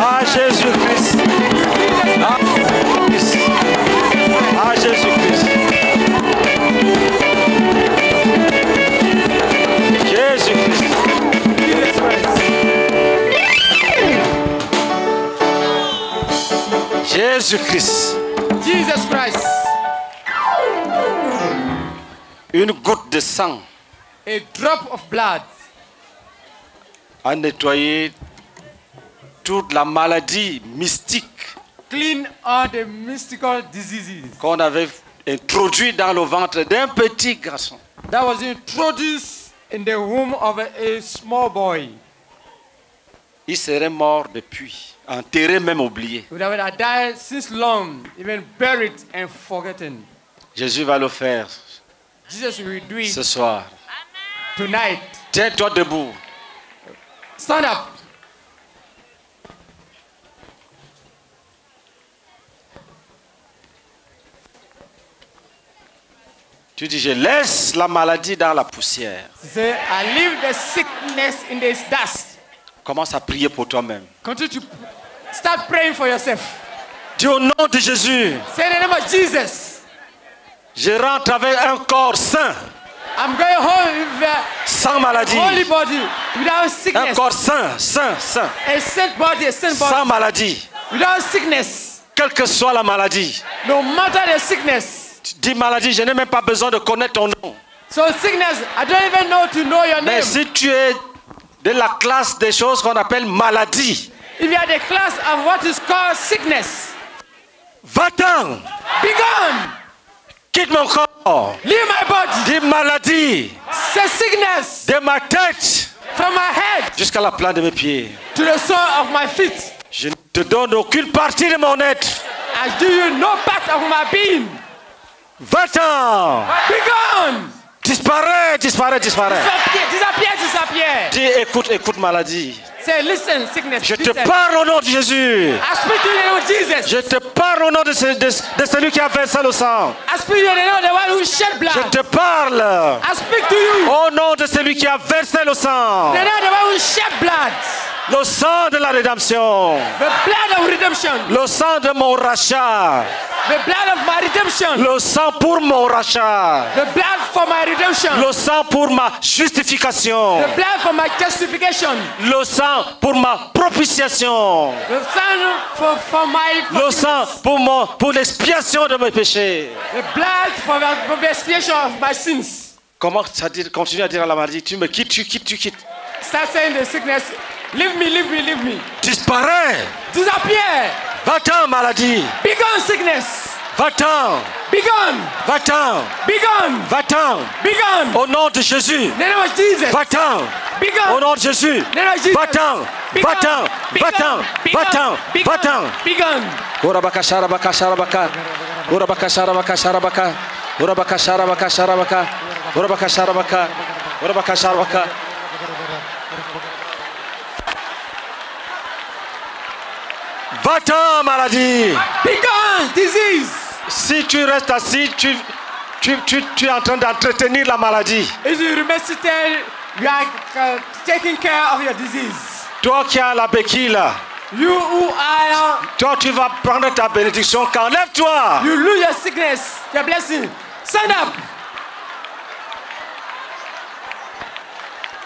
À Jésus-Christ. À Jésus-Christ. À Jésus-Christ. Jésus-Christ. Jésus-Christ. Jesus Christ. Une goutte de sang. A drop of blood. A nettoyé toute la maladie mystique. Clean all the mystical diseases. Qu'on avait introduit dans le ventre d'un petit garçon. That was introduced in the womb of a small boy. Il serait mort depuis, enterré même oublié. He would have died since long, even buried and forgotten. Jésus va le faire. Jesus will do it. Ce soir. Tonight. Tiens-toi debout. Stand up. Tu dis, je laisse la maladie dans la poussière. Say, I leave the sickness in this dust. Commence à prier pour toi-même. Continue to start praying for yourself. Dis au nom de Jésus. Say the name of Jesus. Je rentre avec un corps sain. I'm going home with uh, sans maladie. Holy body, without sickness. Un corps sain, sain, sain. A saint body, a saint body. Sans maladie. Without sickness. Quelle que soit la maladie. No matter the sickness. Tu dis maladie, je n'ai même pas besoin de connaître ton nom. So sickness, I don't even know to know your name. Mais si tu es de la classe des choses qu'on appelle maladie. If you are the class of what is called sickness. Va-t'en. Be gone. Quitte mon corps. Leave my body. Dis maladie. Say sickness. De ma tête. From my head. Jusqu'à la plante de mes pieds. To the sole of my feet. Je ne te donne aucune partie de mon être. I do you no part of my being. Va-t'en! Disparaît, disparaît, disparaît. Disappear, disappear. Dis, écoute, écoute, maladie. Say, listen, sickness. Je te parle au nom de Jésus. I speak to the Lord Jesus. Je te parle au nom de, ce, de, de celui qui a versé le sang. I speak to the Lord, the one who shed blood. Je te parle. I speak to you. Au nom de celui qui a versé le sang. The Lord, the one who shed blood. Le sang de la rédemption. The blood of redemption. Le sang de mon rachat. The blood of my redemption. Le sang pour mon rachat. The blood for my redemption. Le sang pour ma justification. The blood for my justification. Le sang pour ma propitiation. The sang for, for my forgiveness. Le sang pour mon pour l'expiation de mes péchés. The blood for the expiation of my sins. Comment ça dit, continue à dire à la maladie, tu me quittes, tu quittes, tu quittes. Start saying the sickness. Leave me, leave me, leave me. Disparaît. Disappear. Va-t'en, maladie. Be gone, sickness. Va-t'en. Be gone. Va-t'en. Be gone. Va-t'en. Be gone. Au nom de Jésus. Va-t'en. Be gone. Au nom de Jésus. Va-t'en. Va-t'en. Va-t'en. Va-t'en. Va-t'en. Be gone. Orabaka sharabaka sharabaka. Orabaka sharabaka sharabaka. Orabaka sharabaka sharabaka. Orabaka sharabaka. Orabaka sharabaka. Va-t'en, maladie! Begone, disease! Si tu restes assis, tu, tu, tu, tu es en train d'entretenir la maladie. If you remain seated, you are uh, taking care of your disease. Toi qui as la béquille là. You who are... Toi, tu vas prendre ta bénédiction quand lève-toi! You lose your sickness, your blessing. Stand up!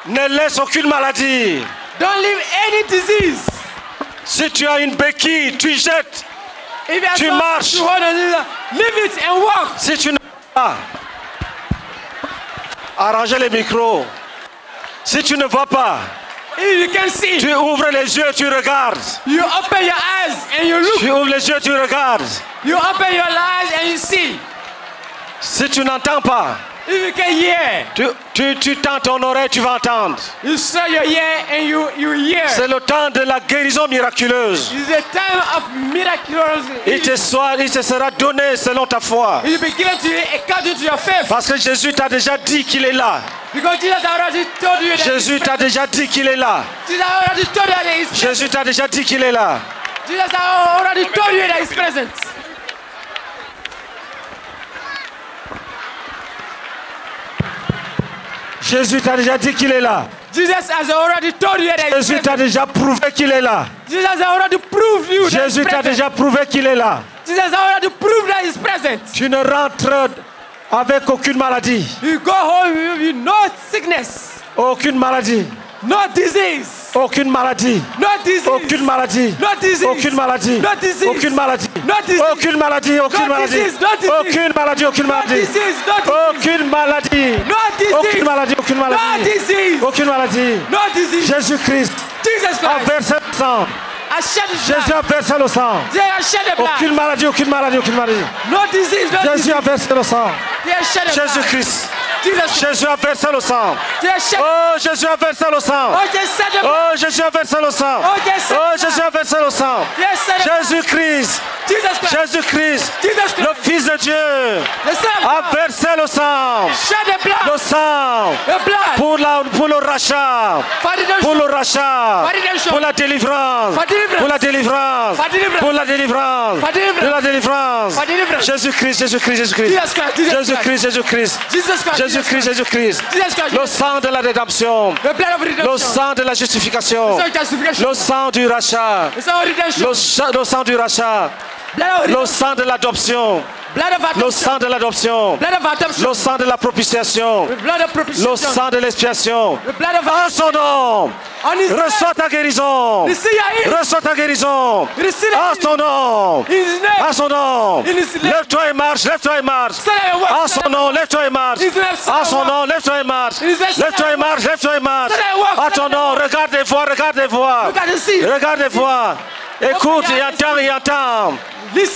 Ne laisse aucune maladie. Don't leave any disease. Si tu as une béquille, tu jettes, tu marches. Leave it and walk. Si tu n'as pas, arrangez les micros. Si tu ne vois pas, you can see. Tu ouvres les yeux, tu regardes. You open your eyes and you look. Tu ouvres les yeux, tu regardes. You open your eyes and you see. Si tu n'entends pas, if you can hear. Tu, tu, tu tends ton oreille, tu vas entendre. You saw your ear and you, you hear. C'est le temps de la guérison miraculeuse. It's the time of miraculous. Il te sera, il te sera donné selon ta foi. You begin to according to your faith. Parce que Jésus t'a déjà dit qu'il est là. Because Jesus already told you that. Jésus t'a déjà dit qu'il est là. Jesus already told you that he is present. Jésus t'a déjà dit qu'il est là. Jesus already told you that he is present. Jésus t'a déjà dit qu'il est là. Jésus t'a déjà prouvé qu'il est là. Jésus t'a déjà prouvé qu'il est là. Tu ne rentres avec aucune maladie. You go home with no sickness. Aucune maladie. No disease. Aucune maladie. No disease. Aucune maladie. No disease. Aucune maladie. No disease. Aucune maladie. No disease. Aucune maladie. Aucune maladie. Aucune maladie. Aucune maladie. Aucune maladie. Aucune maladie. Aucune maladie. Aucune maladie. Jésus-Christ a versé le sang. Jésus a versé le sang. Aucune maladie. Aucune maladie. Aucune maladie. Jésus a versé le sang. Jésus-Christ. Jésus a versé le sang. Oh, Jésus a versé le sang. Oh, Jésus a versé le sang. Oh, Jésus a versé le sang. Jésus-Christ. Jésus-Christ, le Fils de Dieu, a versé le sang. Le sang pour, la, pour le rachat. Pour le rachat. Pour la délivrance. Pour la délivrance. Pour la délivrance. Pour la délivrance. Jésus-Christ, Jésus-Christ, Jésus-Christ. Jésus-Christ, Jésus-Christ. Jésus-Christ, Jésus-Christ, le sang de la rédemption, le sang de la justification, le sang du rachat, le sang du rachat, le sang de l'adoption, le sang de l'adoption, le sang de la propitiation, le sang de l'expiation. En son nom, reçois ta guérison, reçois ta guérison. En son nom, en son nom, lève-toi et marche, lève-toi et marche. En son nom, lève-toi et marche. En son nom, lève-toi et marche. Lève-toi et marche, lève-toi et marche. En ton nom, regarde et vois, regarde et vois, regarde et vois. Écoute et entends et entends. Oui,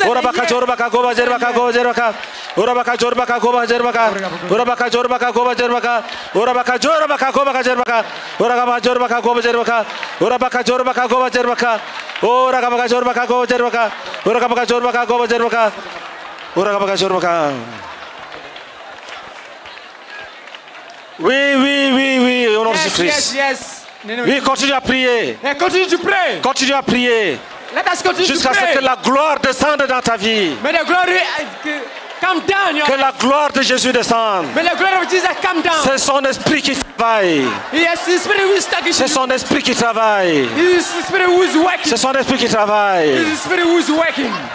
oui, oui, oui, au nom de Jésus-Christ. Oui, continue à prier. Continue à prier. Jusqu'à ce que la gloire descende dans ta vie. Que la gloire de Jésus descende. C'est son esprit qui travaille. C'est son esprit qui travaille. C'est son esprit qui travaille.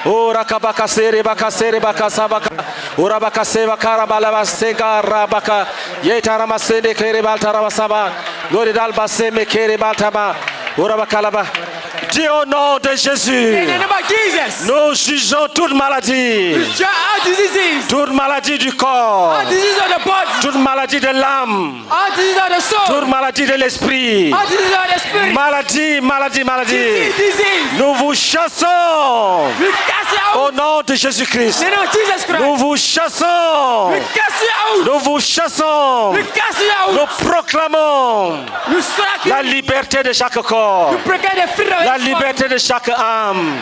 Oh, rakabaka sere baka sere baka sabaka. Oh, rakabaka sere baka rabalaba sega rabaka. Yetarama sere kere baltarama sabah. Goridal basse me kere baltaba. Oh, rabakalaba. Dis au nom de Jésus, nous jugeons toute maladie, toute maladie du corps, toute maladie de l'âme, toute maladie de l'esprit, maladie, maladie, maladie. Nous vous chassons au nom de Jésus-Christ. Nous vous chassons, nous vous chassons, nous proclamons la liberté de chaque corps. La liberté de chaque âme,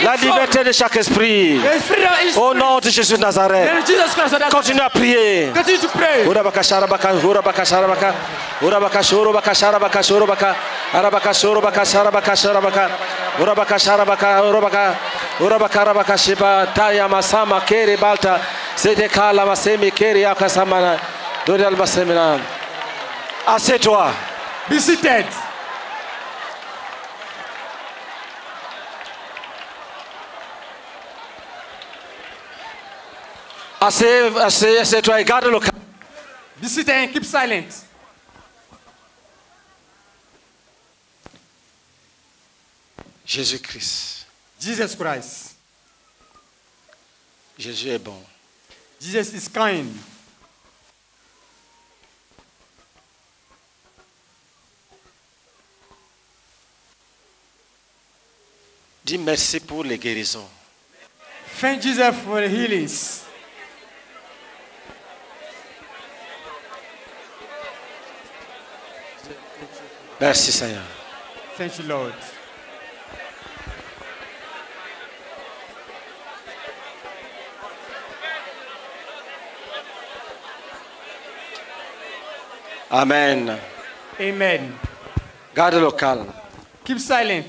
la liberté de chaque esprit, au nom de Jésus de Nazareth. Continue à prier. Assieds-toi. Assieds-toi et garde le calme. Be seated and keep silent. Jésus-Christ. Jesus Christ. Jésus est bon. Jesus is kind. Dis merci pour les guérisons. Thank Jesus for the healings. Merci Seigneur. Thank you, Lord. Amen. Amen. Garde le calme. Keep silent.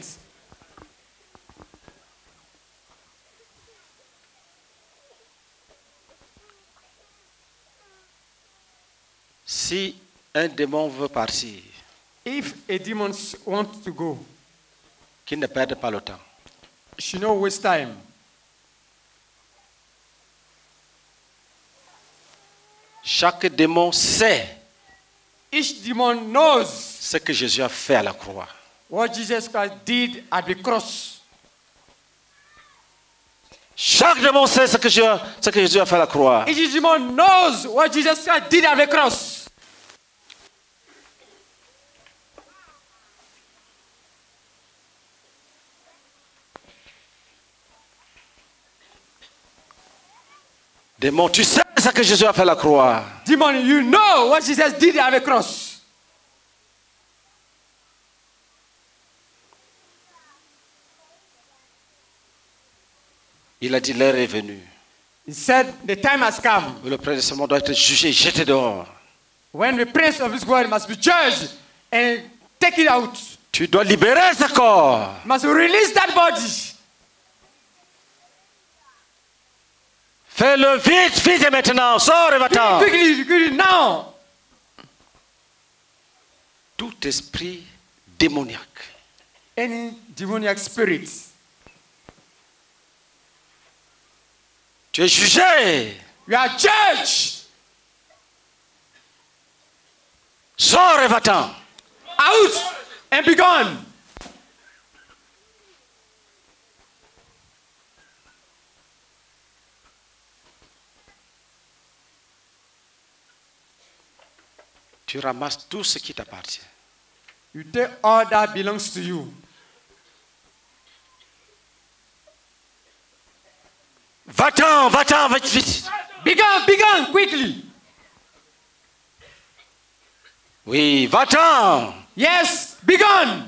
Si un démon veut partir, If a demon wants to go, qu'il ne perde pas le temps. She no waste time. Chaque démon sait. Each demon knows ce que Jésus a fait à la croix. What Jesus Christ did at the cross. Chaque démon sait ce que Jésus a, ce que Jésus a fait à la croix. Each demon knows what Jesus Christ did at the cross. Démon, tu sais ce que Jésus a fait à la croix. Demon, you know what Jesus did at the cross. Il a dit l'heure est venue. He said the time has come. Le prince de ce monde doit être jugé, jeté dehors. When the prince of this world must be judged and take it out. Tu dois libérer ce corps. Must release that body. Fais-le vite, vite maintenant, sors et va-t'en. Non. Tout esprit démoniaque. Any demoniac spirit. Tu es jugé. You are judged. Sors et va-t'en. Out and be gone. Tu ramasses tout ce qui t'appartient. You take all that belongs to you. Va-t'en, va-t'en, va-t'en vite. Begin, begin, quickly. Oui, va-t'en. Yes, begin.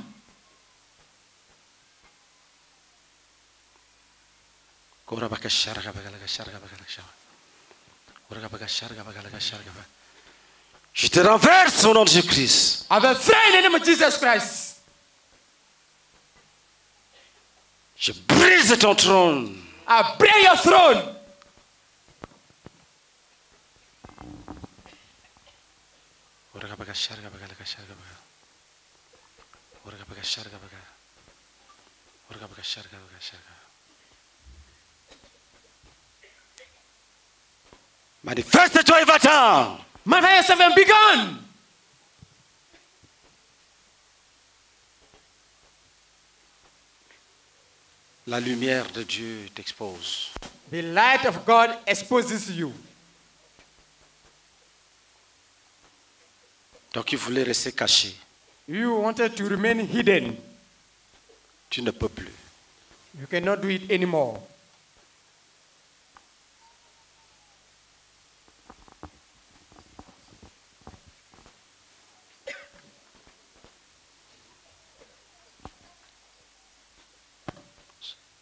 Je te renverse au nom de Jésus-Christ. Je brise ton trône. I break your throne. Manifeste-toi et va-t'en. My fire seven begun. La lumière de Dieu t'expose. The light of God exposes you. Donc il voulait rester caché. You wanted to remain hidden. Tu ne peux plus. You cannot do it anymore.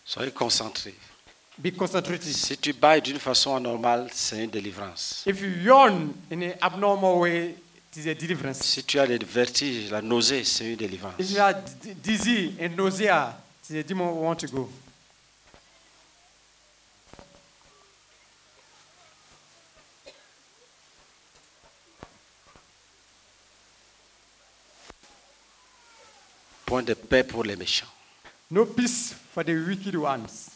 Soyez concentré. Be concentrated. Si tu bailles d'une façon anormale, c'est une délivrance. If you yawn in an abnormal way, it is a deliverance. Si tu as le vertige, la nausée, c'est une délivrance. If you are dizzy and nausea, it is a demon who wants to go. Point de paix pour les méchants. No peace for the wicked ones.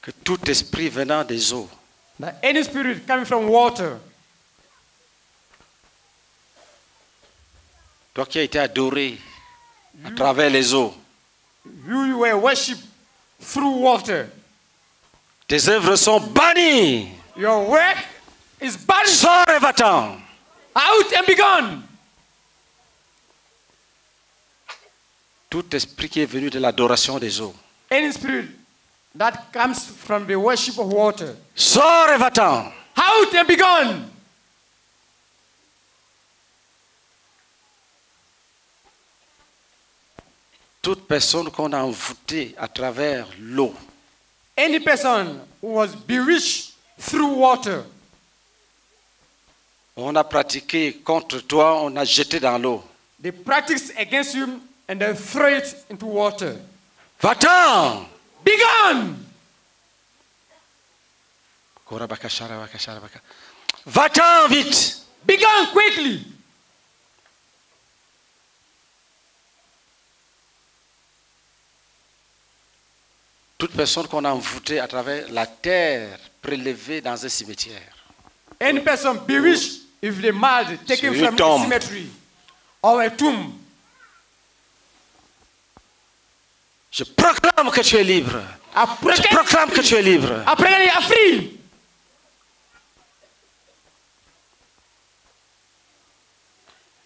Que tout esprit venant des eaux. That any spirit coming from water. Toi qui as été adoré you, à travers les eaux. You were worshipped through water. Tes œuvres sont bannies. Your work is banned. Sors et va-t'en. Out and be gone. Tout esprit qui est venu de l'adoration des eaux. Any spirit that comes from the worship of water. Sors et va-t'en. Out and be gone. Toute personne qu'on a envoûtée à travers l'eau. Any person who was bewitched through water. On a pratiqué contre toi, on a jeté dans l'eau. They practice against you. And they throw it into water. Va-t'en! Be gone! Va-t'en vite! began quickly. Toute personne qu'on a envoûtée à travers la terre prélevée dans un cimetière. Any person be rich if the mud taken from a cemetery or a tomb. Je proclame que tu es libre. Après, je proclame que tu es libre. Après, il est free.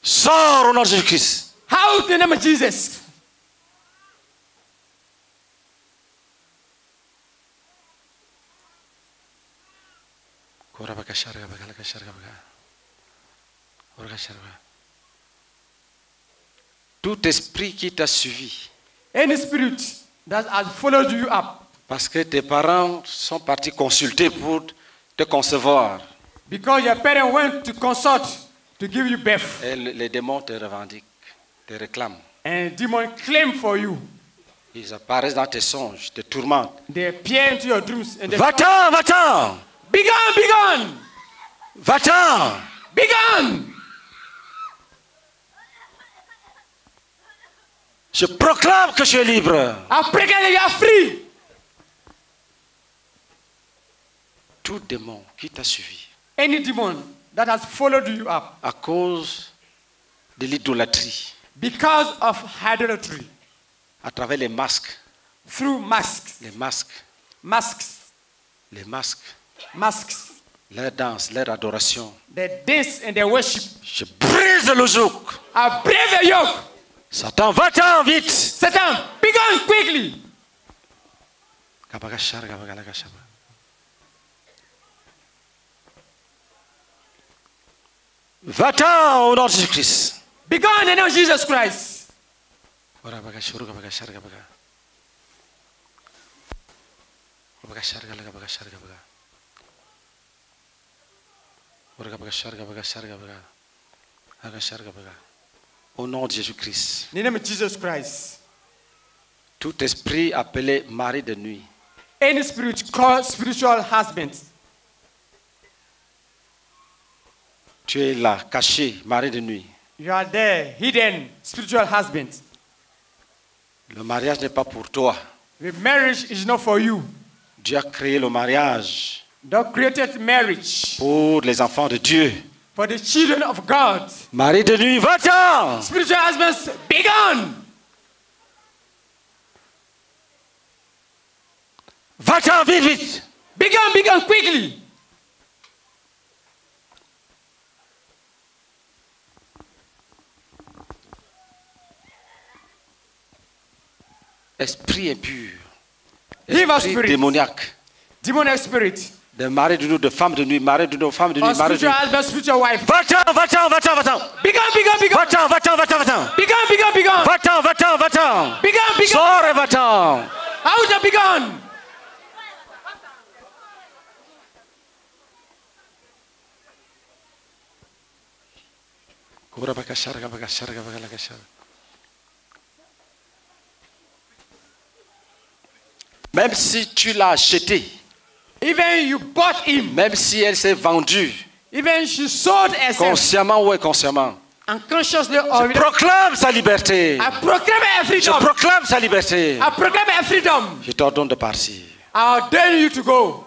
Sors au nom de Jésus-Christ. How the name of Jesus. Tout esprit qui t'a suivi. Any spirit that has followed you up. Parce que tes parents sont partis consulter pour te concevoir. Because your parents went to consult to give you birth. Et les démons te revendiquent, te réclament. And demons claim for you. Ils apparaissent dans tes songes, te tourmentent. They appear into your dreams and they. Va-t'en, va-t'en. Begone, begone. Va-t'en. Begone. Je proclame que je suis libre. Après qu'elle est free. Tout démon qui t'a suivi. Any demon that has followed you up. À cause de l'idolâtrie. Because of idolatry. À travers les masques. Through masks. Les masques. Masks. Les masques. Masks. Leur danse, leur adoration. Their dance and their worship. Je brise le joug. I break the yoke. Satan, va-t'en vite! Satan, begone quickly! Va-t'en au nom de Jésus-Christ! Begone au nom de Jésus-Christ! Au nom de Jésus-Christ. Tout esprit appelé mari de nuit. Any spirit called spiritual husband. Tu es là, caché, mari de nuit. You are there, hidden, spiritual husband. Le mariage n'est pas pour toi. The marriage is not for you. Dieu a créé le mariage. God created marriage. Pour les enfants de Dieu. For the children of God. Marie de nuit, va-t'en! Spiritual husbands, be gone! Va-t'en, vite, vite! Be gone, be gone, quickly! Esprit impur. Esprit démoniaque. Demoniac spirit. De mari de nous, de femme de nuit, mari de nous, femme de nuit, mari de nuit. Va-t'en, va-t'en, va-t'en, va-t'en. Begone, begone, begone. Va-t'en, va-t'en, va-t'en, va-t'en. Begone, begone, begone. Va-t'en, va-t'en, va-t'en. Begone, begone. Sors et va-t'en. Out and begone. Koura bakashar, bakashar, bakashar. Même si tu l'as acheté. Even you bought him. Même si elle s'est vendue. Even she sold herself. Consciemment ou inconsciemment. Unconsciously or. Je proclame sa liberté. I proclaim her freedom. Je proclame sa liberté. I proclaim her freedom. Je t'ordonne de partir. I ordain you to go.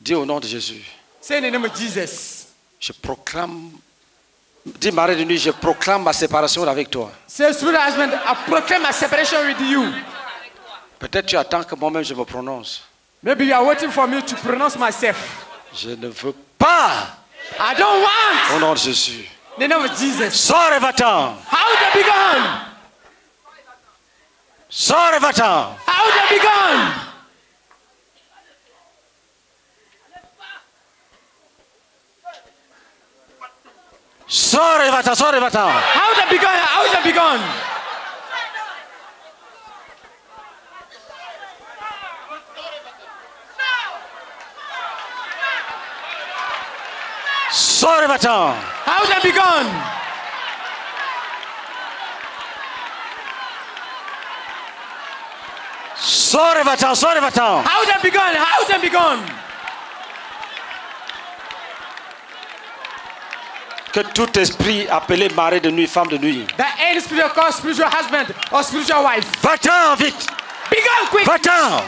Dis au nom de Jésus. C'est le nom de Jésus. Je proclame, dis Marie de nuit, je proclame ma séparation avec toi. C'est le husband, I proclaim ma séparation with you. Peut-être tu attends que moi-même je me prononce. Maybe you are waiting for me to pronounce myself. Je ne veux pas. I don't want. Au nom de Jésus. Le nom de Jésus. Sors et va-t'en. How to be gone? Sors et va-t'en. How to be gone? Sors et va-t'en, sors et va-t'en. How to be gone, how to be gone. Sors et va-t'en. How to be gone. Sors et va-t'en, sors et va-t'en. Out and be gone, out and be gone. Que tout esprit appelé mari de nuit, femme de nuit. That any spirit called spiritual husband or spiritual wife. Va-t'en vite. Be gone quick. Va-t'en.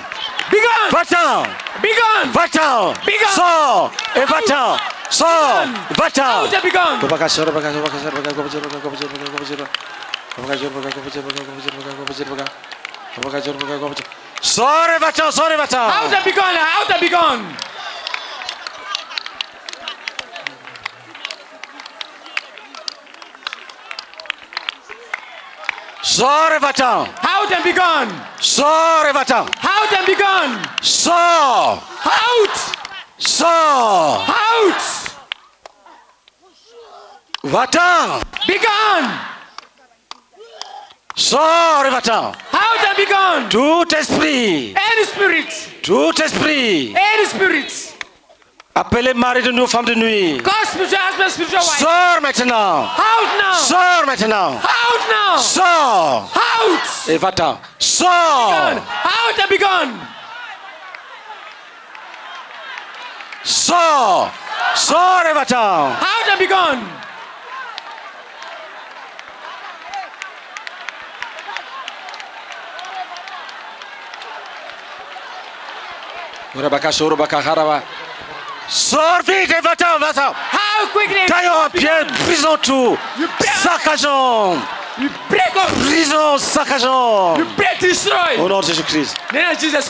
Be gone. Va-t'en. Be gone. Va-t'en. Be gone. Sors et va-t'en. Sors. Va-t'en. Out and be gone. Sors et va-t'en, sors et va-t'en. Out and be gone, out and be gone. Sors et va-t'en. Out and be gone. Sors et va-t'en. Out and be gone. Sors. Out. Sors. Out. Va-t'en. Be gone. Sors et va-t'en. Out and be gone. Tout esprit. Any spirit. Tout esprit. Any spirit. Appelez mari de nous, femme de nuit. Sors maintenant. Out now. Sors maintenant. Out now. Sors. Out. Et va-t'en. Sors. Out and be gone. Sors. Sors et va-t'en. Out and be gone. Rabaka Shorobaka Haraba. Sors vite et va-t'en, va-t'en. Taillons en pierre, brisons tout. Saccageons. Brisons, saccageons. Au nom de Jésus-Christ. Au nom de Jésus-Christ,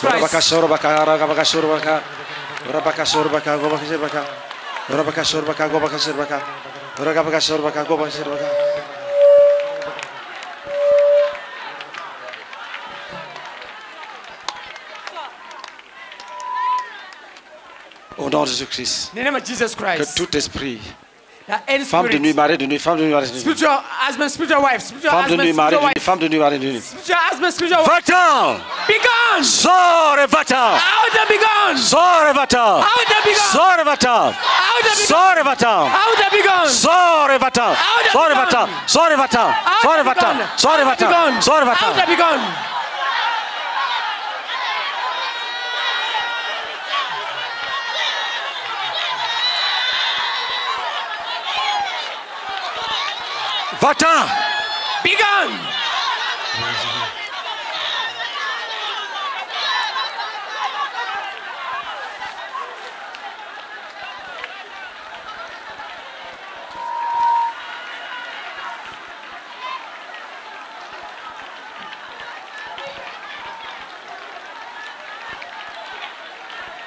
que tout esprit, femme de nuit, mari de nuit, femme de nuit, mari de nuit, femme de nuit, mari de nuit, femme de nuit, mari de nuit, va-t'en, sors et va-t'en, sors et va-t'en, sors et va-t'en, sors et va-t'en, sors et va-t'en, sors et va-t'en, sors et va-t'en, sors et va-t'en, sors et va-t'en, sors et va-t'en. Va-t'en! Be gone!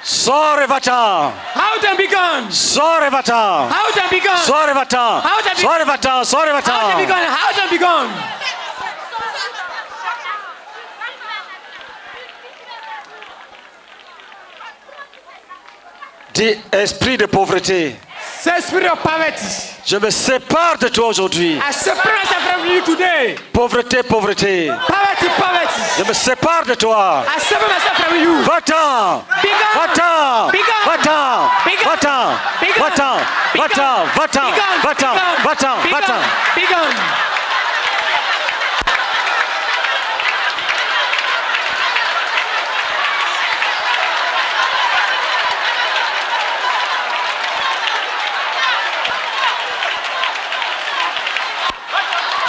Sors et va-t'en. Out and be gone. Sors et va-t'en. Out and be gone. Sors et va-t'en. Out and be gone. Sors et va-t'en. Sors et va-t'en. Out and be gone. Out and be gone. Dis esprit de pauvreté. C'est esprit de pauvreté. Je me sépare de toi aujourd'hui. I separate from you today. Pauvreté, pauvreté. Poverty, poverty. Je me sépare de toi. I separate myself from you. Va-t'en. Va-t'en. Va-t'en. Va-t'en. Va-t'en. Va-t'en. Va-t'en. Va-t'en. Va-t'en. Va-t'en.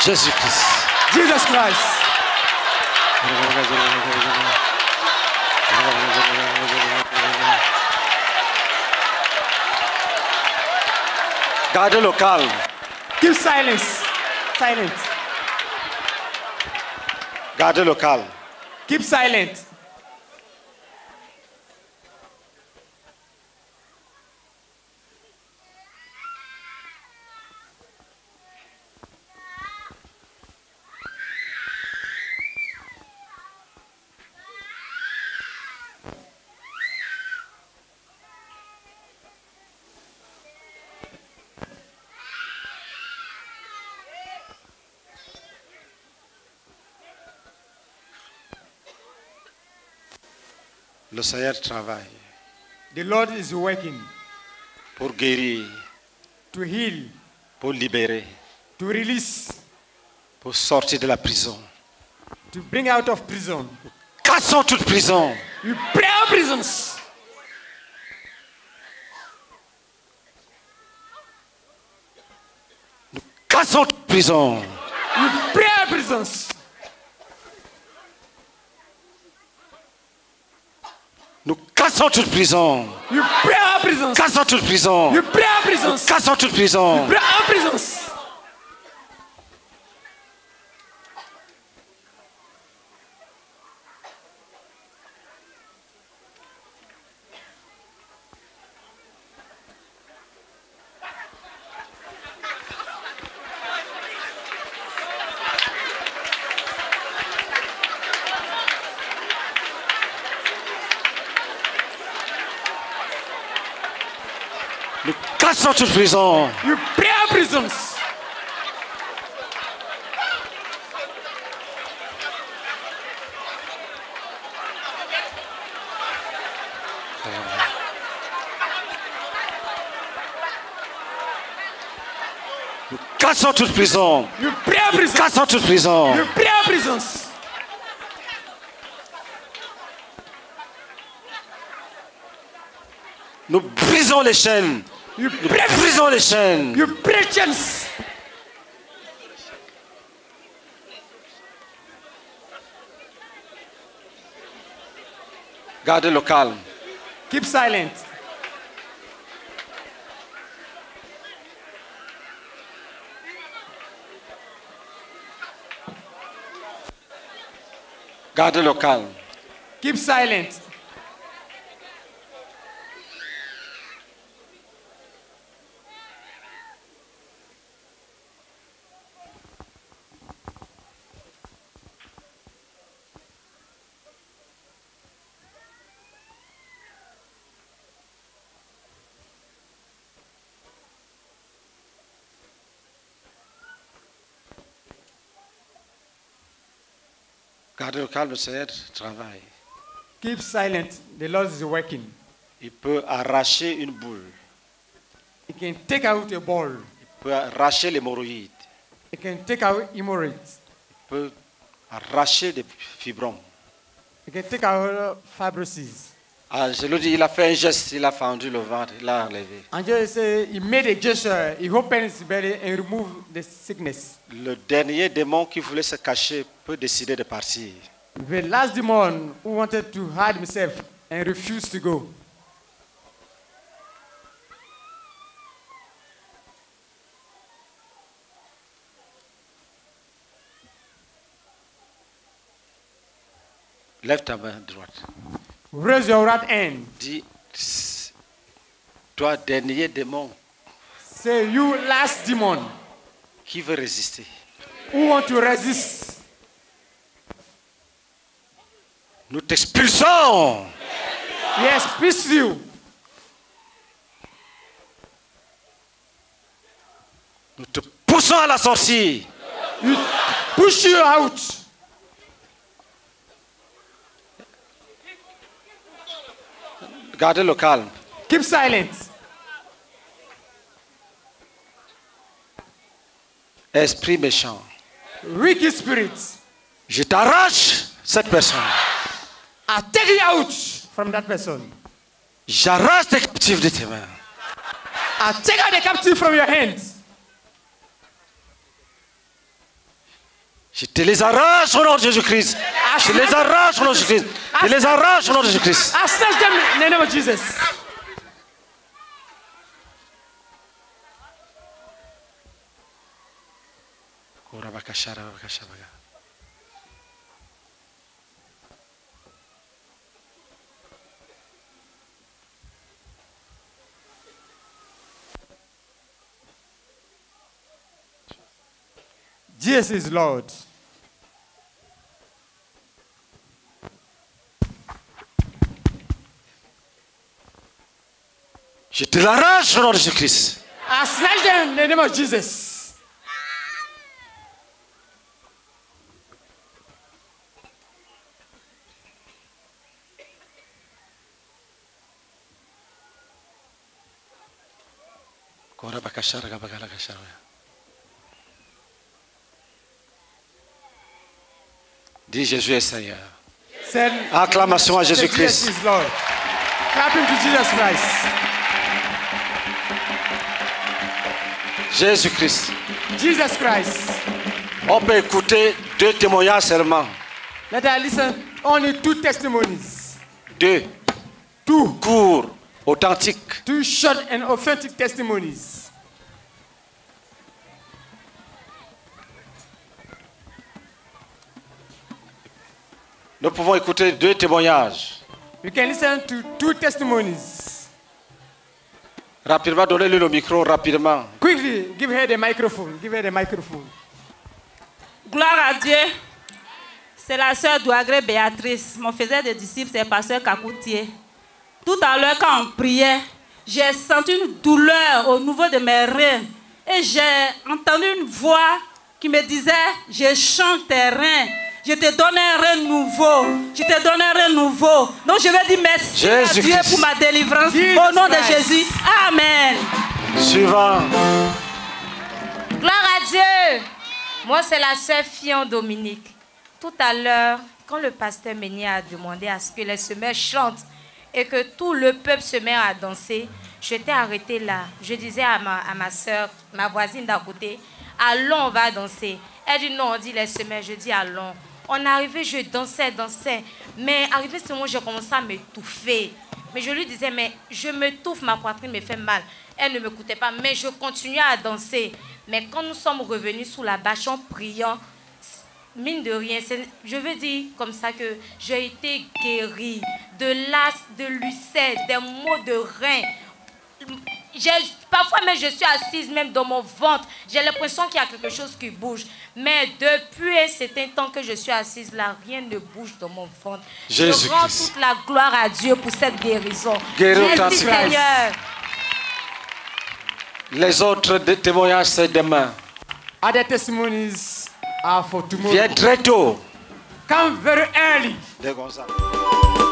Jésus-Christ. Jesus Christ. Gardez le calme. Keep silence. Silence. Gardez le calme. Keep silent. Le Seigneur travaille. The Lord is working. Pour guérir. To heal. Pour libérer. To release. Pour sortir de la prison. To bring out of prison. Pour Cassons toute prison. You play our prisons. Nous cassons toute prison. You play our prisons. Nous cassons toute prison. You play our prisons. Cassons toute prison. You play our prisons. Cassons toute prison. You play our prisons. Cassons toute prison. You play our prisons. Nous cassons toute prison. You play our prisons. Cassons toute prison. You play our prisons. Nous brisons les chaînes. Nous brisons les chaînes. Nous gardez le calme. Keep silent. Gardez le calme. Keep silent. Garder le calme, c'est être travail. Keep silent. The Lord is working. Il peut arracher une boule. He can take out a ball. Il peut arracher l'hémorroïde. He can take out hemorrhoids. Il peut arracher des fibromes. He can take out fibrosis. Angelo dit, il a fait un geste, il a fendu le ventre, il l'a enlevé. Angelo said, he made a gesture, he opened his belly and removed the sickness. Le dernier démon qui voulait se cacher peut décider de partir. The last demon who wanted to hide himself and refused to go. Lève ta main droite. Raise your right hand. Dis, toi dernier démon. Say you last demon. Qui veut résister? Who want to resist? Nous t'expulsons. Yes, peace you. Nous te poussons à la sortie. We push you out. Gardez le calme. Keep silent. Esprit méchant. Wicked spirits. Je t'arrache cette personne. I take you out from that person. J'arrache tes captifs de tes mains. I take out the captive from your hands. Je te les arrache au nom de Jésus-Christ. Je les arrache au nom de Jésus-Christ. Je les arrache au nom de Jésus-Christ. Jesus is Lord. Je te l'arrache au nom de Jésus-Christ. I snatch them in the name of Jesus. Dis Jésus est Seigneur. Acclamation à Jésus-Christ. Jésus-Christ. On peut écouter deux témoignages seulement. Let us listen only two testimonies. Deux. Two. Courts, authentiques. Two short and authentic testimonies. Nous pouvons écouter deux témoignages. You can listen to two testimonies. Rapidement, donnez-lui le micro, rapidement. Quickly, give her the microphone. Give her the microphone. Gloire à Dieu. C'est la sœur Douagre Béatrice. Mon faisait des disciples, c'est pasteur Kakoutié. Tout à l'heure, quand on priait, j'ai senti une douleur au niveau de mes reins. Et j'ai entendu une voix qui me disait, je change tes reins. Je te donne un renouveau. Je te donne un renouveau. Donc je vais dire merci à Dieu pour ma délivrance. Au nom de Jésus. Amen. Suivant. Gloire à Dieu. Moi, c'est la sœur Fion Dominique. Tout à l'heure, quand le pasteur Menia a demandé à ce que les semeurs chantent et que tout le peuple se met à danser, je t'ai arrêté là. Je disais à ma, à ma soeur, ma voisine d'à côté, allons, on va danser. Elle dit non, on dit les semeurs. Je dis allons. On arrivait, je dansais, dansais. Mais arrivé ce moment, j'ai commencé à m'étouffer. Mais je lui disais, mais je m'étouffe, ma poitrine me fait mal. Elle ne m'écoutait pas, mais je continuais à danser. Mais quand nous sommes revenus sous la bâche en priant, mine de rien, je veux dire comme ça que j'ai été guérie de l'as, de l'ulcère, des maux de rein. Parfois, mais je suis assise même dans mon ventre. J'ai l'impression qu'il y a quelque chose qui bouge. Mais depuis un certain temps que je suis assise là, rien ne bouge dans mon ventre. Jésus je rends Christ. Toute la gloire à Dieu pour cette guérison. Guérir merci Seigneur. Les autres témoignages, c'est demain. Other testimonies are for tomorrow. Viens très tôt. Come very early. De Gonzalo.